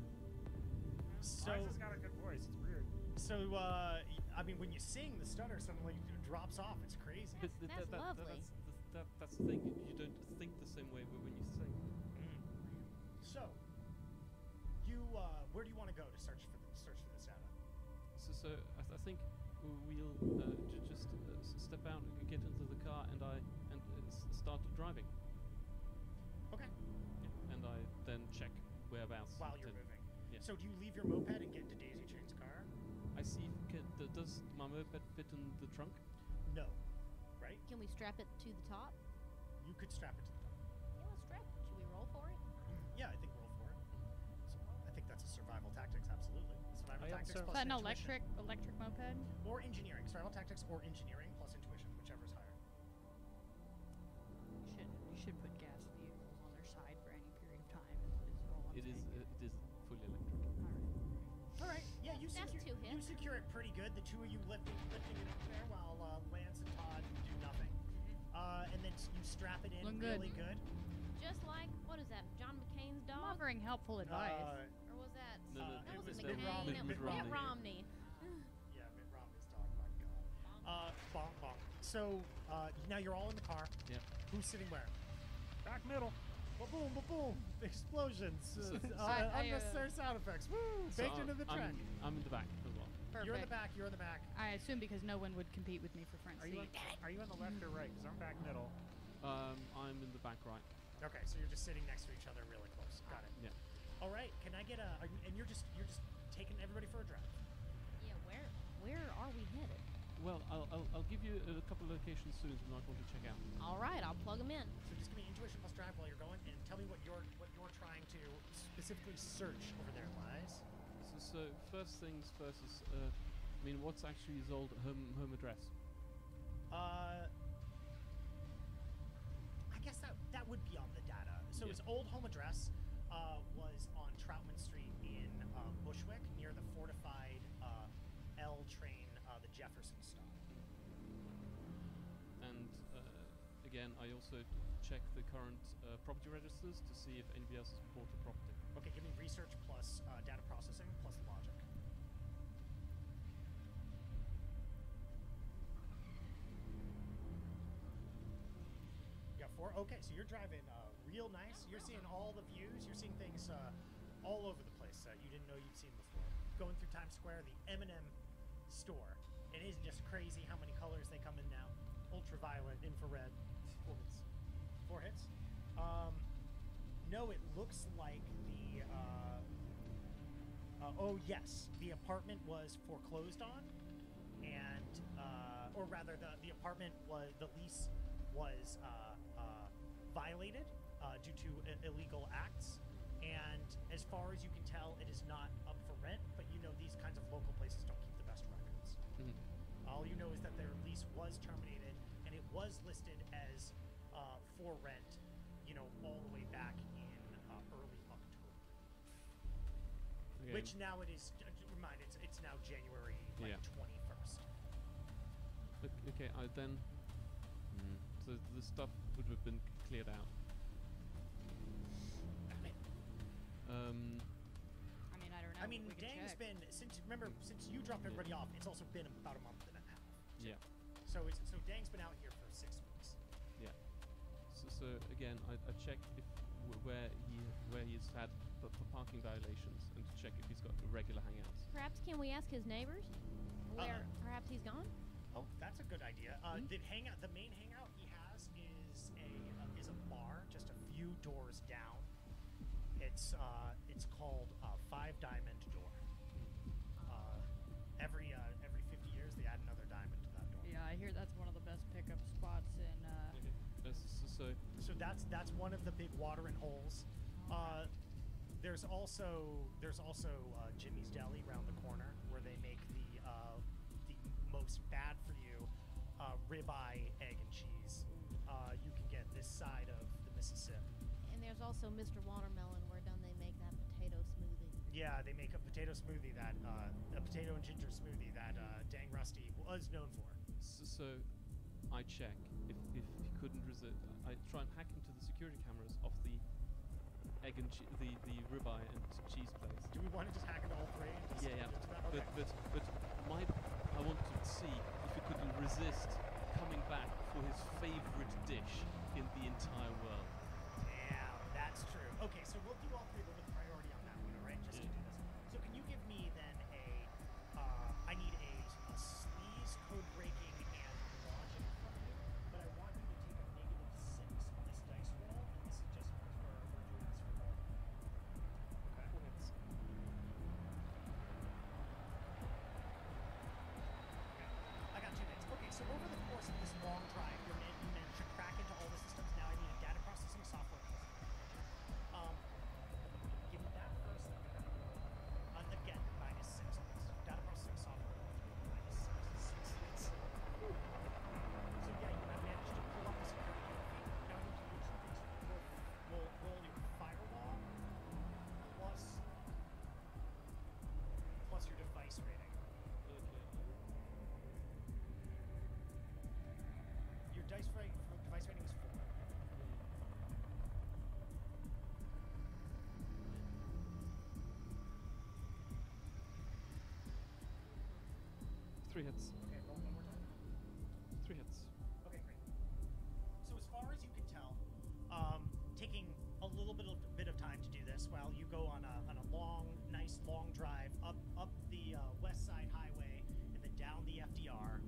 So Liza's got a good voice. It's weird. So I mean, when you sing, the stutter suddenly drops off. It's crazy. That's lovely. That's the thing. You don't think the same way when you sing. So you, where do you want to go to search for this data? So I think we'll just step out and get into the car, and start driving. Okay. Yeah, and I then check whereabouts. While you're moving. Yeah. So do you leave your moped and get into Daisy Chain's car? I see. Does my moped fit in the trunk? No. Right? Can we strap it to the top? You could strap it to the top. Yeah, let's strap it. Should we roll for it? Yeah, I think roll for it. So I think that's a survival tactics, absolutely. Survival tactics plus intuition. Is that an electric moped? Or engineering. Survival tactics or engineering plus intuition, whichever's higher. You should put gas vehicles on their side for any period of time. It is fully electric. Alright, yeah, you secure it pretty good. The two of you lifting it up there while Lance and Todd do nothing. And then you strap it in really good. Just like, what is that, John McCain's dog? I'm offering helpful advice. Or was that? No, that wasn't McCain. That was Mitt Romney. Yeah, Mitt Romney's dog, my God. Bonk. So, now you're all in the car. Yeah. Who's sitting where? Back middle. Ba-boom, ba-boom. Explosions. Unnecessary sound effects. Woo! So baked into the track. I'm in the back as well. Perfect. You're in the back. I assume because no one would compete with me for front seat. Are you on the left or right? Because I'm back middle. I'm in the back right. Okay, so you're just sitting next to each other really close. Got it. Yeah. All right, can I get a... and you're just taking everybody for a drive. Yeah, where are we headed? Well, I'll give you a couple of locations soon that I want to check out. All right, I'll plug them in. So just give me intuition plus drive while you're going, and tell me what you're trying to specifically search over there, Lies. So first things first is, I mean, what's actually his old home address? I guess that would be on the data. So yeah. His old home address was on Troutman Street in Bushwick, near the fortified L train. The Jefferson stop. And again, I also check the current property registers to see if anybody else has bought a property. Okay, give me research plus data processing plus logic. You got 4? Okay, so you're driving real nice. You're seeing all the views. You're seeing things all over the place that you didn't know you'd seen before. Going through Times Square, the M&M store. It is just crazy how many colors they come in now. Ultraviolet, infrared. 4 hits. No, it looks like the the apartment was foreclosed on, and or rather the apartment was, the lease was violated due to illegal acts. And as far as you can tell, it is not up for rent, but you know, these kinds of local places don't keep the best records. All you know is that their lease was terminated, and it was listed as for rent, you know, all the way back in early October. Okay. Which now it is, it's now January 21st. Okay, so the stuff would have been cleared out. I mean, Dang's been, since you dropped everybody off, it's also been about a month and a half. Yeah. So Dang's been out here for 6 weeks. Yeah. So also, again, I checked if where he's had parking violations and to check if he's got regular hangouts. Perhaps can we ask his neighbors where perhaps he's gone? Oh, that's a good idea. The main hangout he has is a bar just a few doors down. It's called Five Diamond Door. Every 50 years they add another diamond to that door. Yeah, I hear that's one of the best pickup spots in. So that's one of the big watering holes. There's also Jimmy's Deli around the corner where they make the most bad for you ribeye, egg and cheese. You can get this side of the Mississippi. And there's also Mr. Watermelon where they make that potato smoothie. Yeah, they make a potato smoothie that a potato and ginger smoothie that Dang Rusty was known for. So I check if he couldn't resist. I try and hack into the security cameras off the egg and the ribeye and cheese place. Do we want to just hack into all three? Yeah. Okay. But I want to see if he couldn't resist coming back for his favorite dish in the entire world. That's true. Okay, so we'll do all three with a priority on that one, all right? Just to do this. So can you give me then I need a sleaze, code breaking, and logic from you, but I want you to take a -6 on this dice roll, and this is just because we're doing this for all. Okay. I got 2 minutes. Okay, so over the course of this long drive, you managed to crack into all the systems. Now I need a data processing software. Give me that first. Again, -6 on this. Data processing software. -6. So yeah, you have managed to pull up the security feed. Now you can do some things. Roll your firewall plus your device rating. Okay. Your device rating is 4. Three hits. Okay, roll one more time. 3 hits. Okay, great. So as far as you can tell, taking a little bit of time to do this while you go on a long, nice long drive up the West Side Highway and then down the FDR,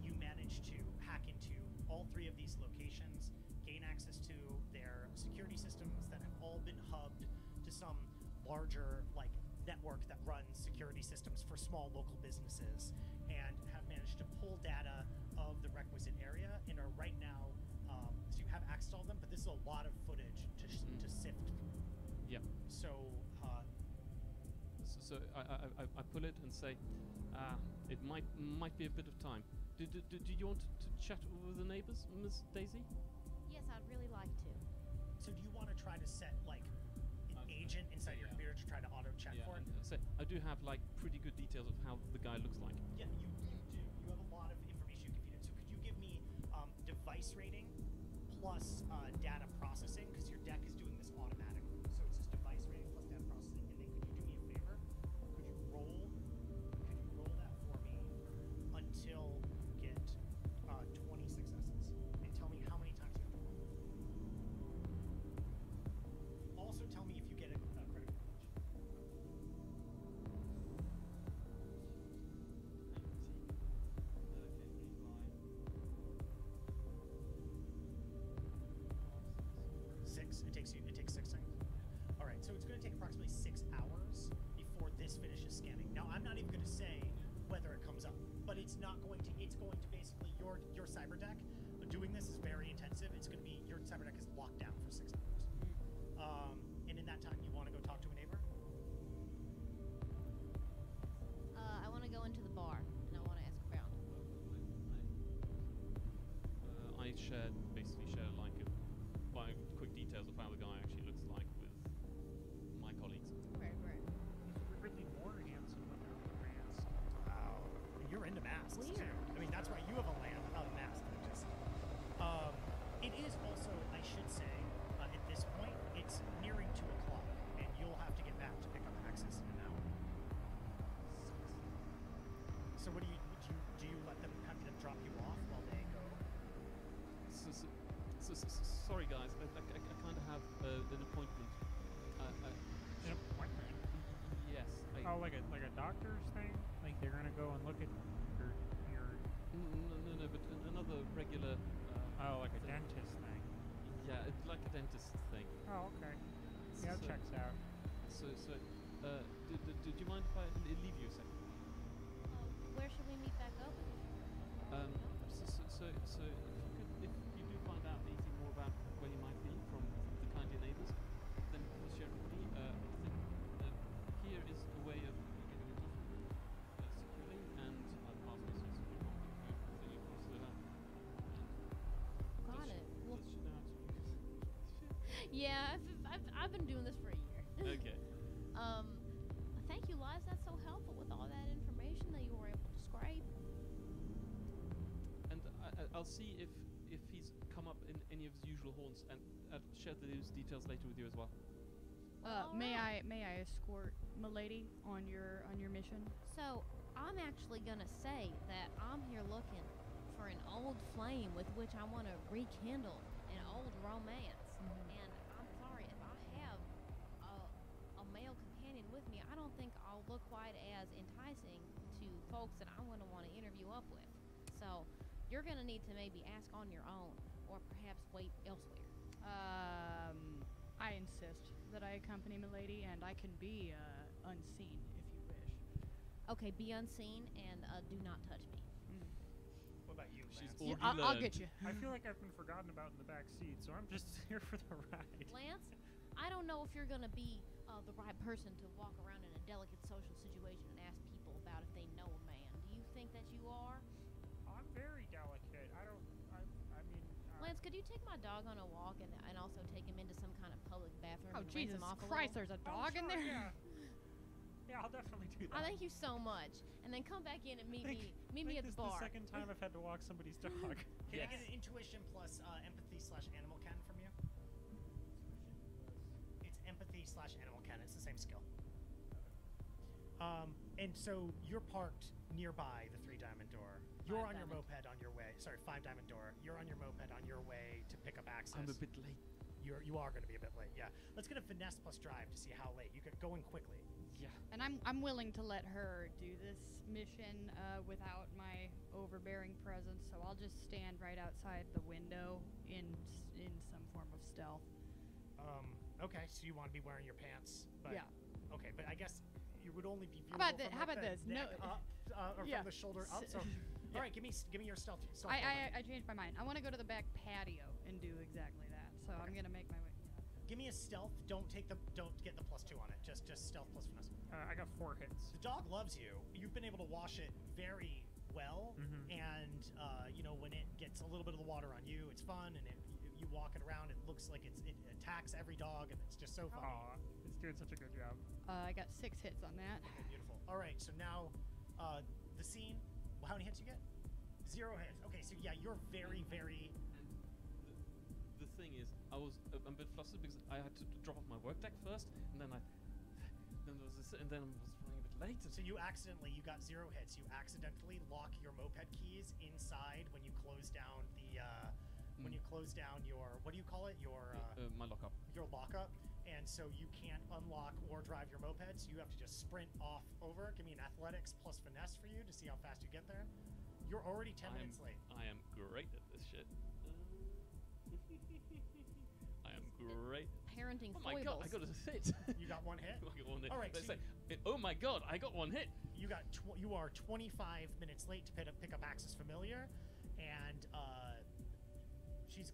you manage to hack into all 3 of these locations, gain access to their security systems that have all been hubbed to some larger, network that runs security systems for small local businesses, and have managed to pull data of the requisite area and are right now, so you have access to all of them, but this is a lot of footage to sift through. Yeah. So I pull it and say, it might be a bit of time. Do you want to chat with the neighbors, Miss Daisy? Yes, I'd really like to. So do you want to try to set, agent inside your computer to try to auto-check for it? So I do have pretty good details of how the guy looks like. Yeah, you do. You have a lot of information you can feed in. So could you give me device rating plus data processing? Because your deck is doing this automatically. So it's just device rating plus data processing. And then could you do me a favor? Could you roll that for me until you get 20 successes? And tell me how many times you have to roll. Also tell me if you get a critical damage. 6. It takes 6 seconds. Alright, so it's gonna take approximately 6 hours before this finishes scanning. Now I'm not even gonna say whether it comes up, but it's going to basically your cyber deck. Doing this is very intensive. It's gonna be your cyber deck is locked down for 6 hours. And in that time, you want to go talk to a neighbor? I want to go into the bar, and I want to ask around. I basically share by quick details of how the guy actually looks like with my colleagues. Right. Ridley more handsome under masks. Wow, you're into masks. Weird. Too. I mean, that's right. You have a mask. It is also, I should say. At this point, it's nearing 2 o'clock, and you'll have to get back to pick up access in an hour. So what do you let them drop you off while they go? Sorry, sorry guys, I kind of have an appointment. An appointment? Yes. Oh, like a doctor's thing? Like they're gonna go and look at your... No, but another regular... oh, like a thing. Dentist thing? Yeah, it's like a dentist thing. Oh, okay. Yeah, so, checks out. So, do you mind if I leave you a second? Where should we meet back up? So if you do find out anything more about where you might be from the kind of neighbours, then we'll share it with me. I think here is a way of getting in touch with me securely, and I'll pass this to you across the land. Got it. Well, does she know how to use it? Yeah, I've been doing this for a year. Okay. Thank you, Liz. That's so helpful with all that information that you were able to scrape. And I'll see if he's come up in any of his usual haunts, and I'll share those details later with you as well. May I escort Milady on your mission? So I'm actually gonna say that I'm here looking for an old flame with which I want to rekindle an old romance, and I'm sorry if I have a male companion with me. I don't think I'll look quite as enticing to folks that I'm gonna want to interview up with. So. You're gonna need to maybe ask on your own, or perhaps wait elsewhere. I insist that I accompany Milady, and I can be unseen if you wish. Okay, be unseen and do not touch me. What about you, Lance? I'll get you. I feel like I've been forgotten about in the back seat, so I'm just here for the ride. Lance, I don't know if you're gonna be the right person to walk around in a delicate social situation and ask people about if they know a man. Do you think that you are? I'm very delicate. I mean... Lance, could you take my dog on a walk and also take him into some kind of public bathroom? Oh, Jesus Christ, there's a dog in there? Yeah. Yeah, I'll definitely do that. Oh, thank you so much. And then come back in and meet me at the bar. This is the second time I've had to walk somebody's dog. Can I get an intuition plus empathy / animal ken from you? It's empathy / animal ken. It's the same skill. And so you're parked nearby the Three Diamond Door. You're on your moped on your way. Sorry, Five Diamond Door. You're on your moped on your way to pick up access. I'm a bit late. You are going to be a bit late. Yeah. Let's get a finesse plus drive to see how late you could go in quickly. Yeah. And I'm willing to let her do this mission without my overbearing presence. So I'll just stand right outside the window in some form of stealth. Okay. So you want to be wearing your pants? But, yeah. Okay, but I guess. You would only be viewable how about this? No, up, or from the shoulder up. So, all right, give me your stealth. I changed my mind. I want to go to the back patio and do exactly that. So okay. I'm gonna make my way. Yeah. Give me a stealth. Don't get the +2 on it. Just stealth plus finesse. I got 4 hits. The dog loves you. You've been able to wash it very well, and you know when it gets a little bit of the water on you, it's fun and it. You walk it around, it looks like it attacks every dog, and it's just so funny. Aw, it's doing such a good job. I got 6 hits on that. Okay, beautiful. All right, so now the scene. Well, how many hits you get? 0 hits. Okay, so yeah, you're very, very... The thing is, I'm a bit flustered because I had to drop off my work deck first, and then I was running a bit late. So you got 0 hits. You accidentally lock your moped keys inside when you close down the... When you close down your, what do you call it? Your my lockup. Your lockup, and so you can't unlock or drive your moped. So you have to just sprint off over. Give me an athletics plus finesse for you to see how fast you get there. You're already 10 minutes late. I am great at this shit. I am great. Parenting. Oh my god! I got a hit. You got 1 hit. I got 1 hit. All right. Let's say, oh my god! I got 1 hit. You got. You are 25 minutes late to pick up Axis Familiar, and. She's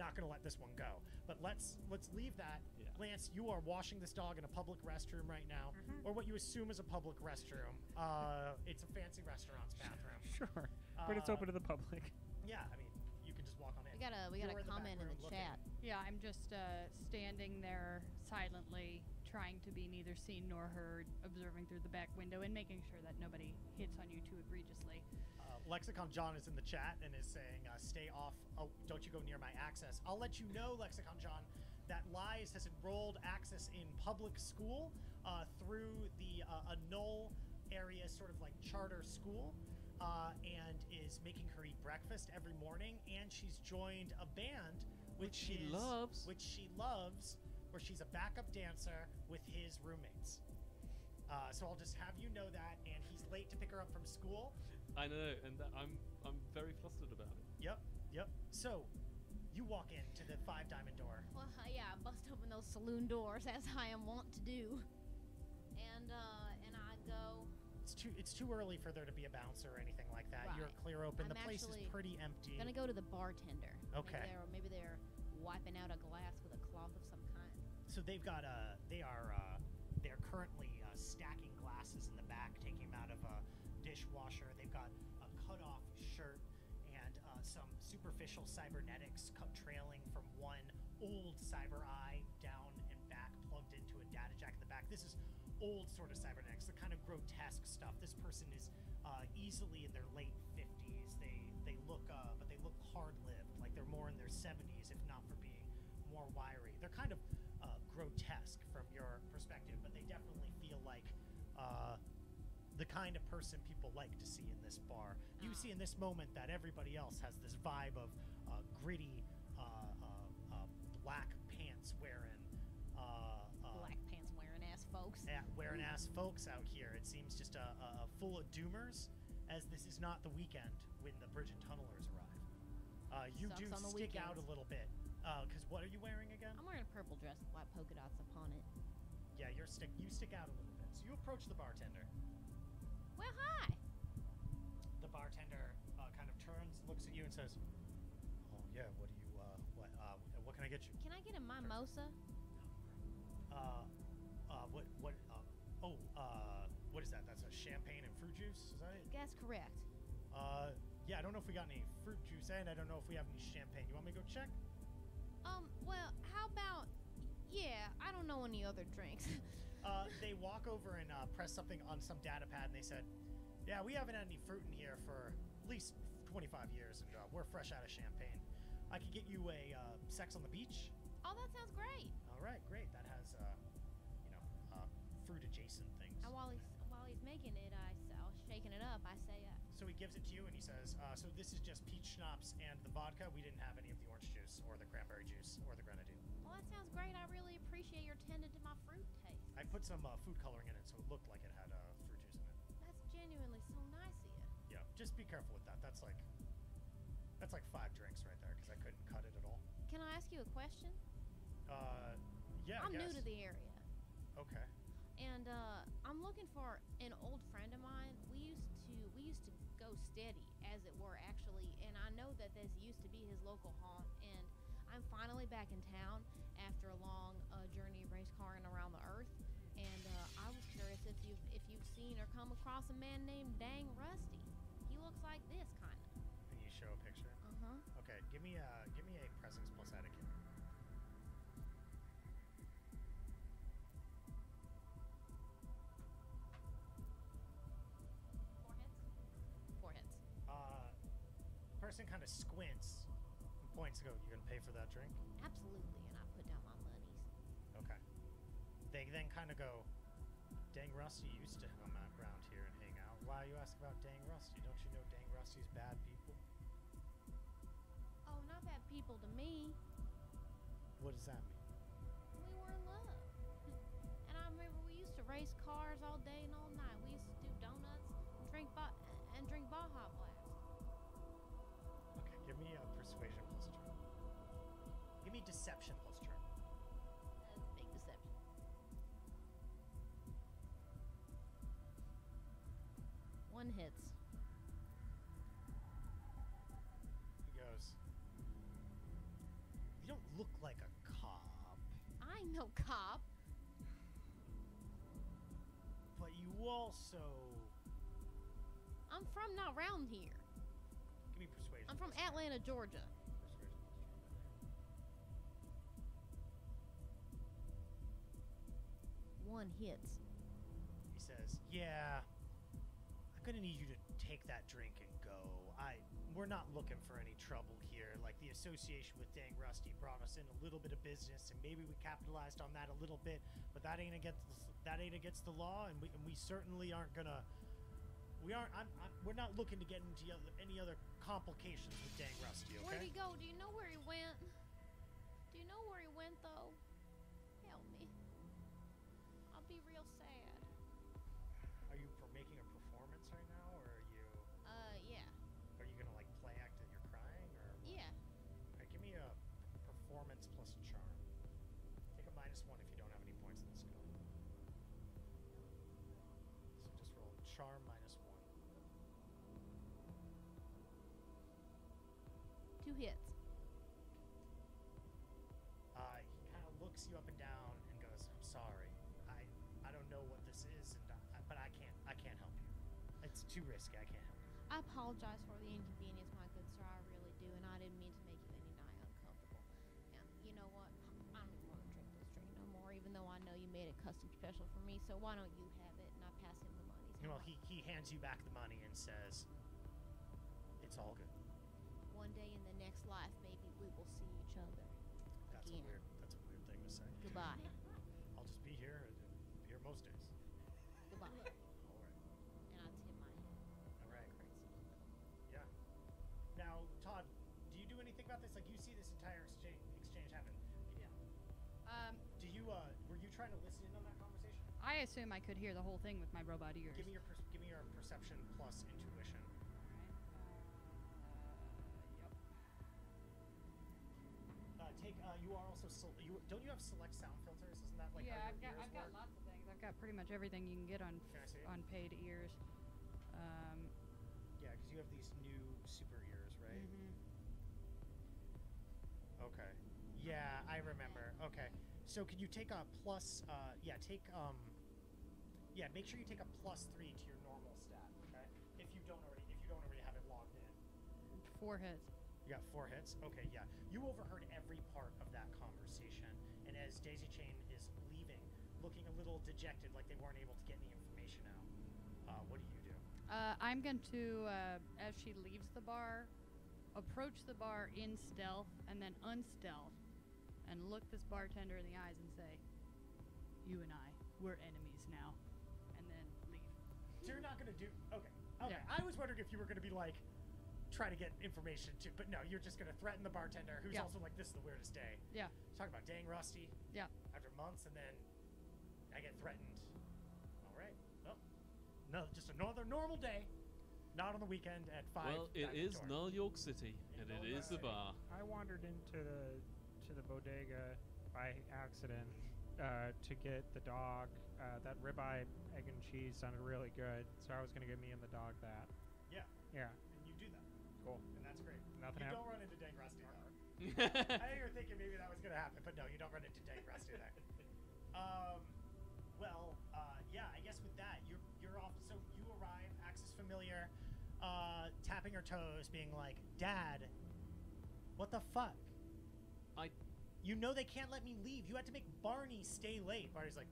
not gonna let this one go, but let's leave that. Yeah. Lance, you are washing this dog in a public restroom right now, or what you assume is a public restroom. It's a fancy restaurant's bathroom. Sure, but it's open to the public. Yeah, I mean, you can just walk on in. We got a comment in the chat. Yeah, I'm just standing there silently, trying to be neither seen nor heard, observing through the back window and making sure that nobody hits on you too egregiously. Lexicon John is in the chat and is saying, stay off. Oh, don't you go near my access. I'll let you know, Lexicon John, that Lies has enrolled Access in public school through the Null area, sort of like charter school, and is making her eat breakfast every morning. And she's joined a band which she loves, where she's a backup dancer with his roommates. So I'll just have you know that, and he's late to pick her up from school. I know, and I'm very flustered about it. Yep, yep. So, you walk into the Five Diamond Door. Well, yeah, I bust open those saloon doors as I am wont to do, and I go. It's too early for there to be a bouncer or anything like that. Right. You're clear open. The place is pretty empty. I'm gonna go to the bartender. Okay. Maybe they're wiping out a glass with a cloth of some kind. So they've got They're currently stacking glasses in the back, taking them out of a dishwasher. They've got a cut-off shirt and some superficial cybernetics trailing from one old cyber eye down and back, plugged into a data jack in the back. This is old sort of cybernetics, the kind of grotesque stuff. This person is easily in their late 50s. They look, but they look hard-lived, like they're more in their 70s, if not for being more wiry. They're kind of grotesque from your perspective, but they definitely feel like the kind of person people like to see in this bar. You see in this moment that everybody else has this vibe of gritty black pants wearing ass folks. Yeah, wearing ass folks out here. It seems just a full of doomers, as this is not the weekend when the Bridge and Tunnelers arrive. You do stick out a little bit. Because what are you wearing again? I'm wearing a purple dress with white polka dots upon it. Yeah, you stick out a little bit. So you approach the bartender. Well, hi! The bartender kind of turns, looks at you, and says, "Oh, yeah, what do you, what can I get you?" Can I get a mimosa? What is that? That's a champagne and fruit juice? Is that it? That's correct. Yeah, I don't know if we got any fruit juice, and I don't know if we have any champagne. You want me to go check? Well, how about, yeah, I don't know any other drinks. They walk over and press something on some data pad, and they said, yeah, we haven't had any fruit in here for at least 25 years, and we're fresh out of champagne. I could get you a Sex on the Beach. Oh, that sounds great. All right, great. That has, fruit-adjacent things. And while he's making it, shaking it up, I say... So he gives it to you, and he says, so this is just peach schnapps and the vodka. We didn't have any of the orange juice or the cranberry juice or the grenadine. Well, that sounds great. I really appreciate your tending to my fruit taste. I put some food coloring in it, so it looked like it had fruit juice in it. That's genuinely so nice of you. Yeah, just be careful with that. That's like 5 drinks right there, because I couldn't cut it at all. Can I ask you a question? Yeah, I'm new to the area. Okay. And I'm looking for an old friend of mine. We used to go steady, as it were, actually. And I know that this used to be his local haunt. And I'm finally back in town after a long journey of race carring around the earth. And I was curious if you've seen or come across a man named Dang Rusty. He looks like this kind of. Can you show a picture? Uh huh. Okay, give me a presence plus etiquette. Person kind of squints and points and goes, "You're gonna pay for that drink?" Absolutely, and I put down my monies. Okay. They then kind of go, "Dang Rusty used to come out around here and hang out. Why are you asking about Dang Rusty? Don't you know Dang Rusty's bad people?" Oh, not bad people to me. What does that mean? We were in love. And I remember we used to race cars all day and all night. We used to do donuts and drink Baja Blast. Okay, give me a persuasion plus charm. Give me deception plus charm. That's a big deception. One hits. He goes, "You don't look like a cop." I ain't no cop. But you also... I'm from not round here. Give me persuasion. I'm from Atlanta, Georgia. Persuasion. One hits. He says, "Yeah, I'm gonna need you to take that drink and go. We're not looking for any trouble here. Like, the association with Dang Rusty brought us in a little bit of business, and maybe we capitalized on that a little bit. But that ain't against the law, and we certainly aren't gonna." We're not looking to get into any other complications with Dang Rusty, okay? Where'd he go? Do you know where he went? know where he went, though. Help me. I'll be real sad. Are you making a performance right now, or are you... yeah. Are you gonna, like, play act that you're crying, or... What? Yeah. Alright, give me a performance plus charm. Take a -1 if you don't have any points in the skill. So just roll charm -1. 2 hits. He kind of looks you up and down and goes, "I'm sorry. I don't know what this is, and but I can't help you. It's too risky. I can't help you. I apologize for the inconvenience, my good sir. I really do, and I didn't mean to make you any nigh uncomfortable. Now, you know what? I don't even want to drink this drink no more, even though I know you made it custom special for me, so why don't you have it, and I pass him the money." Well, he hands you back the money and says, "It's all good. One day in the next life, maybe we will see each other." That's a weird thing to say. Goodbye. I'll just be here. Be here most days. Goodbye. All right. And I'll tip my hand. All right. Crazy. Yeah. Now, Todd, do you do anything about this? Like, you see this entire exchange happen. Yeah. Do you? Were you trying to listen in on that conversation? I assume I could hear the whole thing with my robot ears. Give me your perception plus intuition. You are also don't you have select sound filters? Isn't that like yeah? I've got lots of things. I've got pretty much everything you can get on paid ears. Yeah, because you have these new super ears, right? Mm-hmm. Okay. Yeah, I remember. Okay, so can you take a plus? Yeah, make sure you take a +3 to your normal stat. Okay, if you don't already have it logged in. 4 hits. You got 4 hits? Okay, yeah. You overheard every part of that conversation, and as Daisy Chain is leaving, looking a little dejected, like they weren't able to get any information out, what do you do? I'm going to, as she leaves the bar, approach the bar in stealth, and then unstealth, and look this bartender in the eyes and say, "You and I, we're enemies now," and then leave. So you're not going to do... Okay, okay. Yeah. I was wondering if you were going to be like... try to get information too, but no, you're just gonna threaten the bartender, who's also like, "This is the weirdest day." Yeah. Talking about Dang Rusty. Yeah. After months, and then I get threatened. All right. Well, no, just another normal day, not on the weekend at 5. Well, it is Null York City, and it is the bar. I wandered into the bodega by accident to get the dog. That ribeye egg and cheese sounded really good, so I was gonna get me and the dog that. Yeah. Yeah. And you do that. Cool. And that's great. Nothing you don't run into Dang Rusty, though. I think you're thinking maybe that was going to happen, but no, you don't run into Dang Rusty there. Yeah, I guess with that, you're off. So you arrive, Axe is familiar, tapping her toes, being like, "Dad, what the fuck? You know they can't let me leave. You had to make Barney stay late." Barney's like,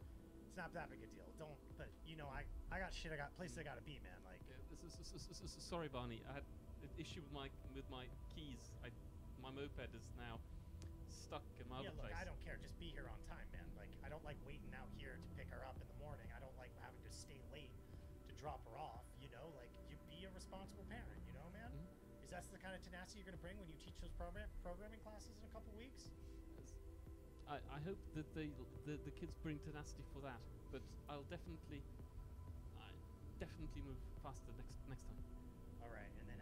"It's not that big a deal. Don't, but you know, I got shit. I got places I gotta be, man." Like, yeah, this is sorry, Barney. I had an issue with my keys. My moped is now stuck in my other place. I don't care. Just be here on time, man. Like, I don't like waiting out here to pick her up in the morning. I don't like having to stay late to drop her off. You know, like, you be a responsible parent. You know, man. Mm-hmm. Is that the kind of tenacity you're gonna bring when you teach those programming classes in a couple weeks? I hope that the kids bring tenacity for that, but I'll definitely move faster next time. All right, and then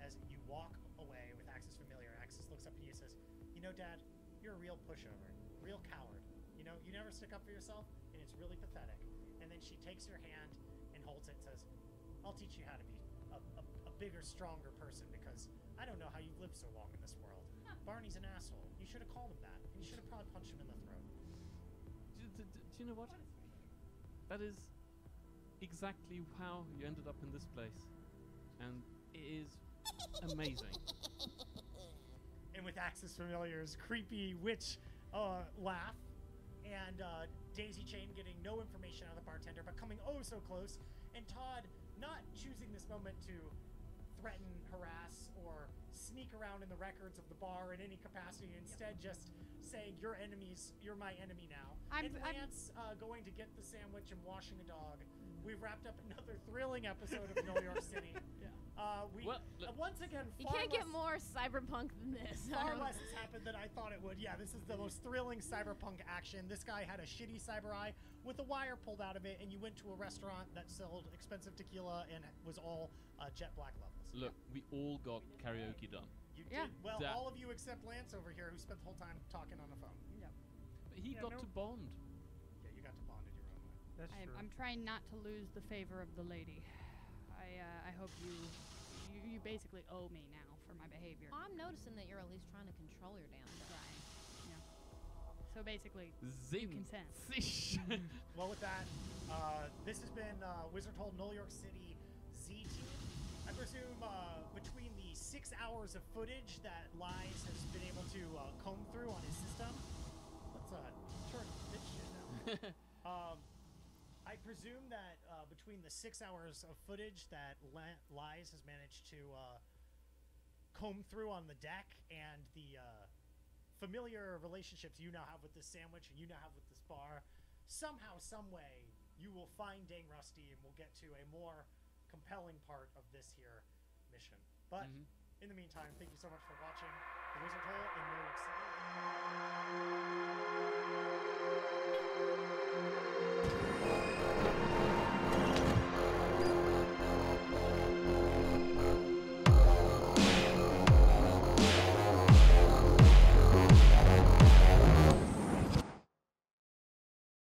as you walk away with Axis familiar, Axis looks up at you and says, "You know, Dad, you're a real pushover, real coward. You know, you never stick up for yourself, and it's really pathetic." And then she takes your hand and holds it and says, "I'll teach you how to be a bigger, stronger person, because I don't know how you've lived so long in this world. Huh. Barney's an asshole. You should have called him that. You should have probably punched him in the throat." Do you know what? That is exactly how you ended up in this place. And it is amazing. And with Axis Familiar's creepy witch laugh, and Daisy Chain getting no information out of the bartender, but coming oh so close, and Todd not choosing this moment to threaten, harass, or sneak around in the records of the bar in any capacity. Instead, just saying, "You're my enemy now." And Lance going to get the sandwich and washing a dog. We've wrapped up another thrilling episode of New York City. Yeah. We once again. You can't get more cyberpunk than this. Far less has happened than I thought it would. Yeah, this is the most thrilling cyberpunk action. This guy had a shitty cyber eye with a wire pulled out of it, and you went to a restaurant that sold expensive tequila and was all jet black levels. Look, we all got karaoke done. You did. Well, all of you except Lance over here, who spent the whole time talking on the phone. Yeah. But he got to bond. Yeah, you got to bond in your own way. That's true. I'm trying not to lose the favor of the lady. I hope you basically owe me now for my behavior. Well, I'm noticing that you're at least trying to control your damn self. Yeah. So basically, consent. Well, with that, this has been Wizard Hole Null York City Z Team. I presume between the 6 hours of footage that Lies has been able to comb through on his system, let's turn this shit down. I presume that between the 6 hours of footage that Lies has managed to comb through on the deck and the familiar relationships you now have with this sandwich and you now have with this bar, somehow, someway, you will find Dang Rusty and we'll get to a more compelling part of this here mission. But in the meantime, thank you so much for watching The Wizard Hole in New York City.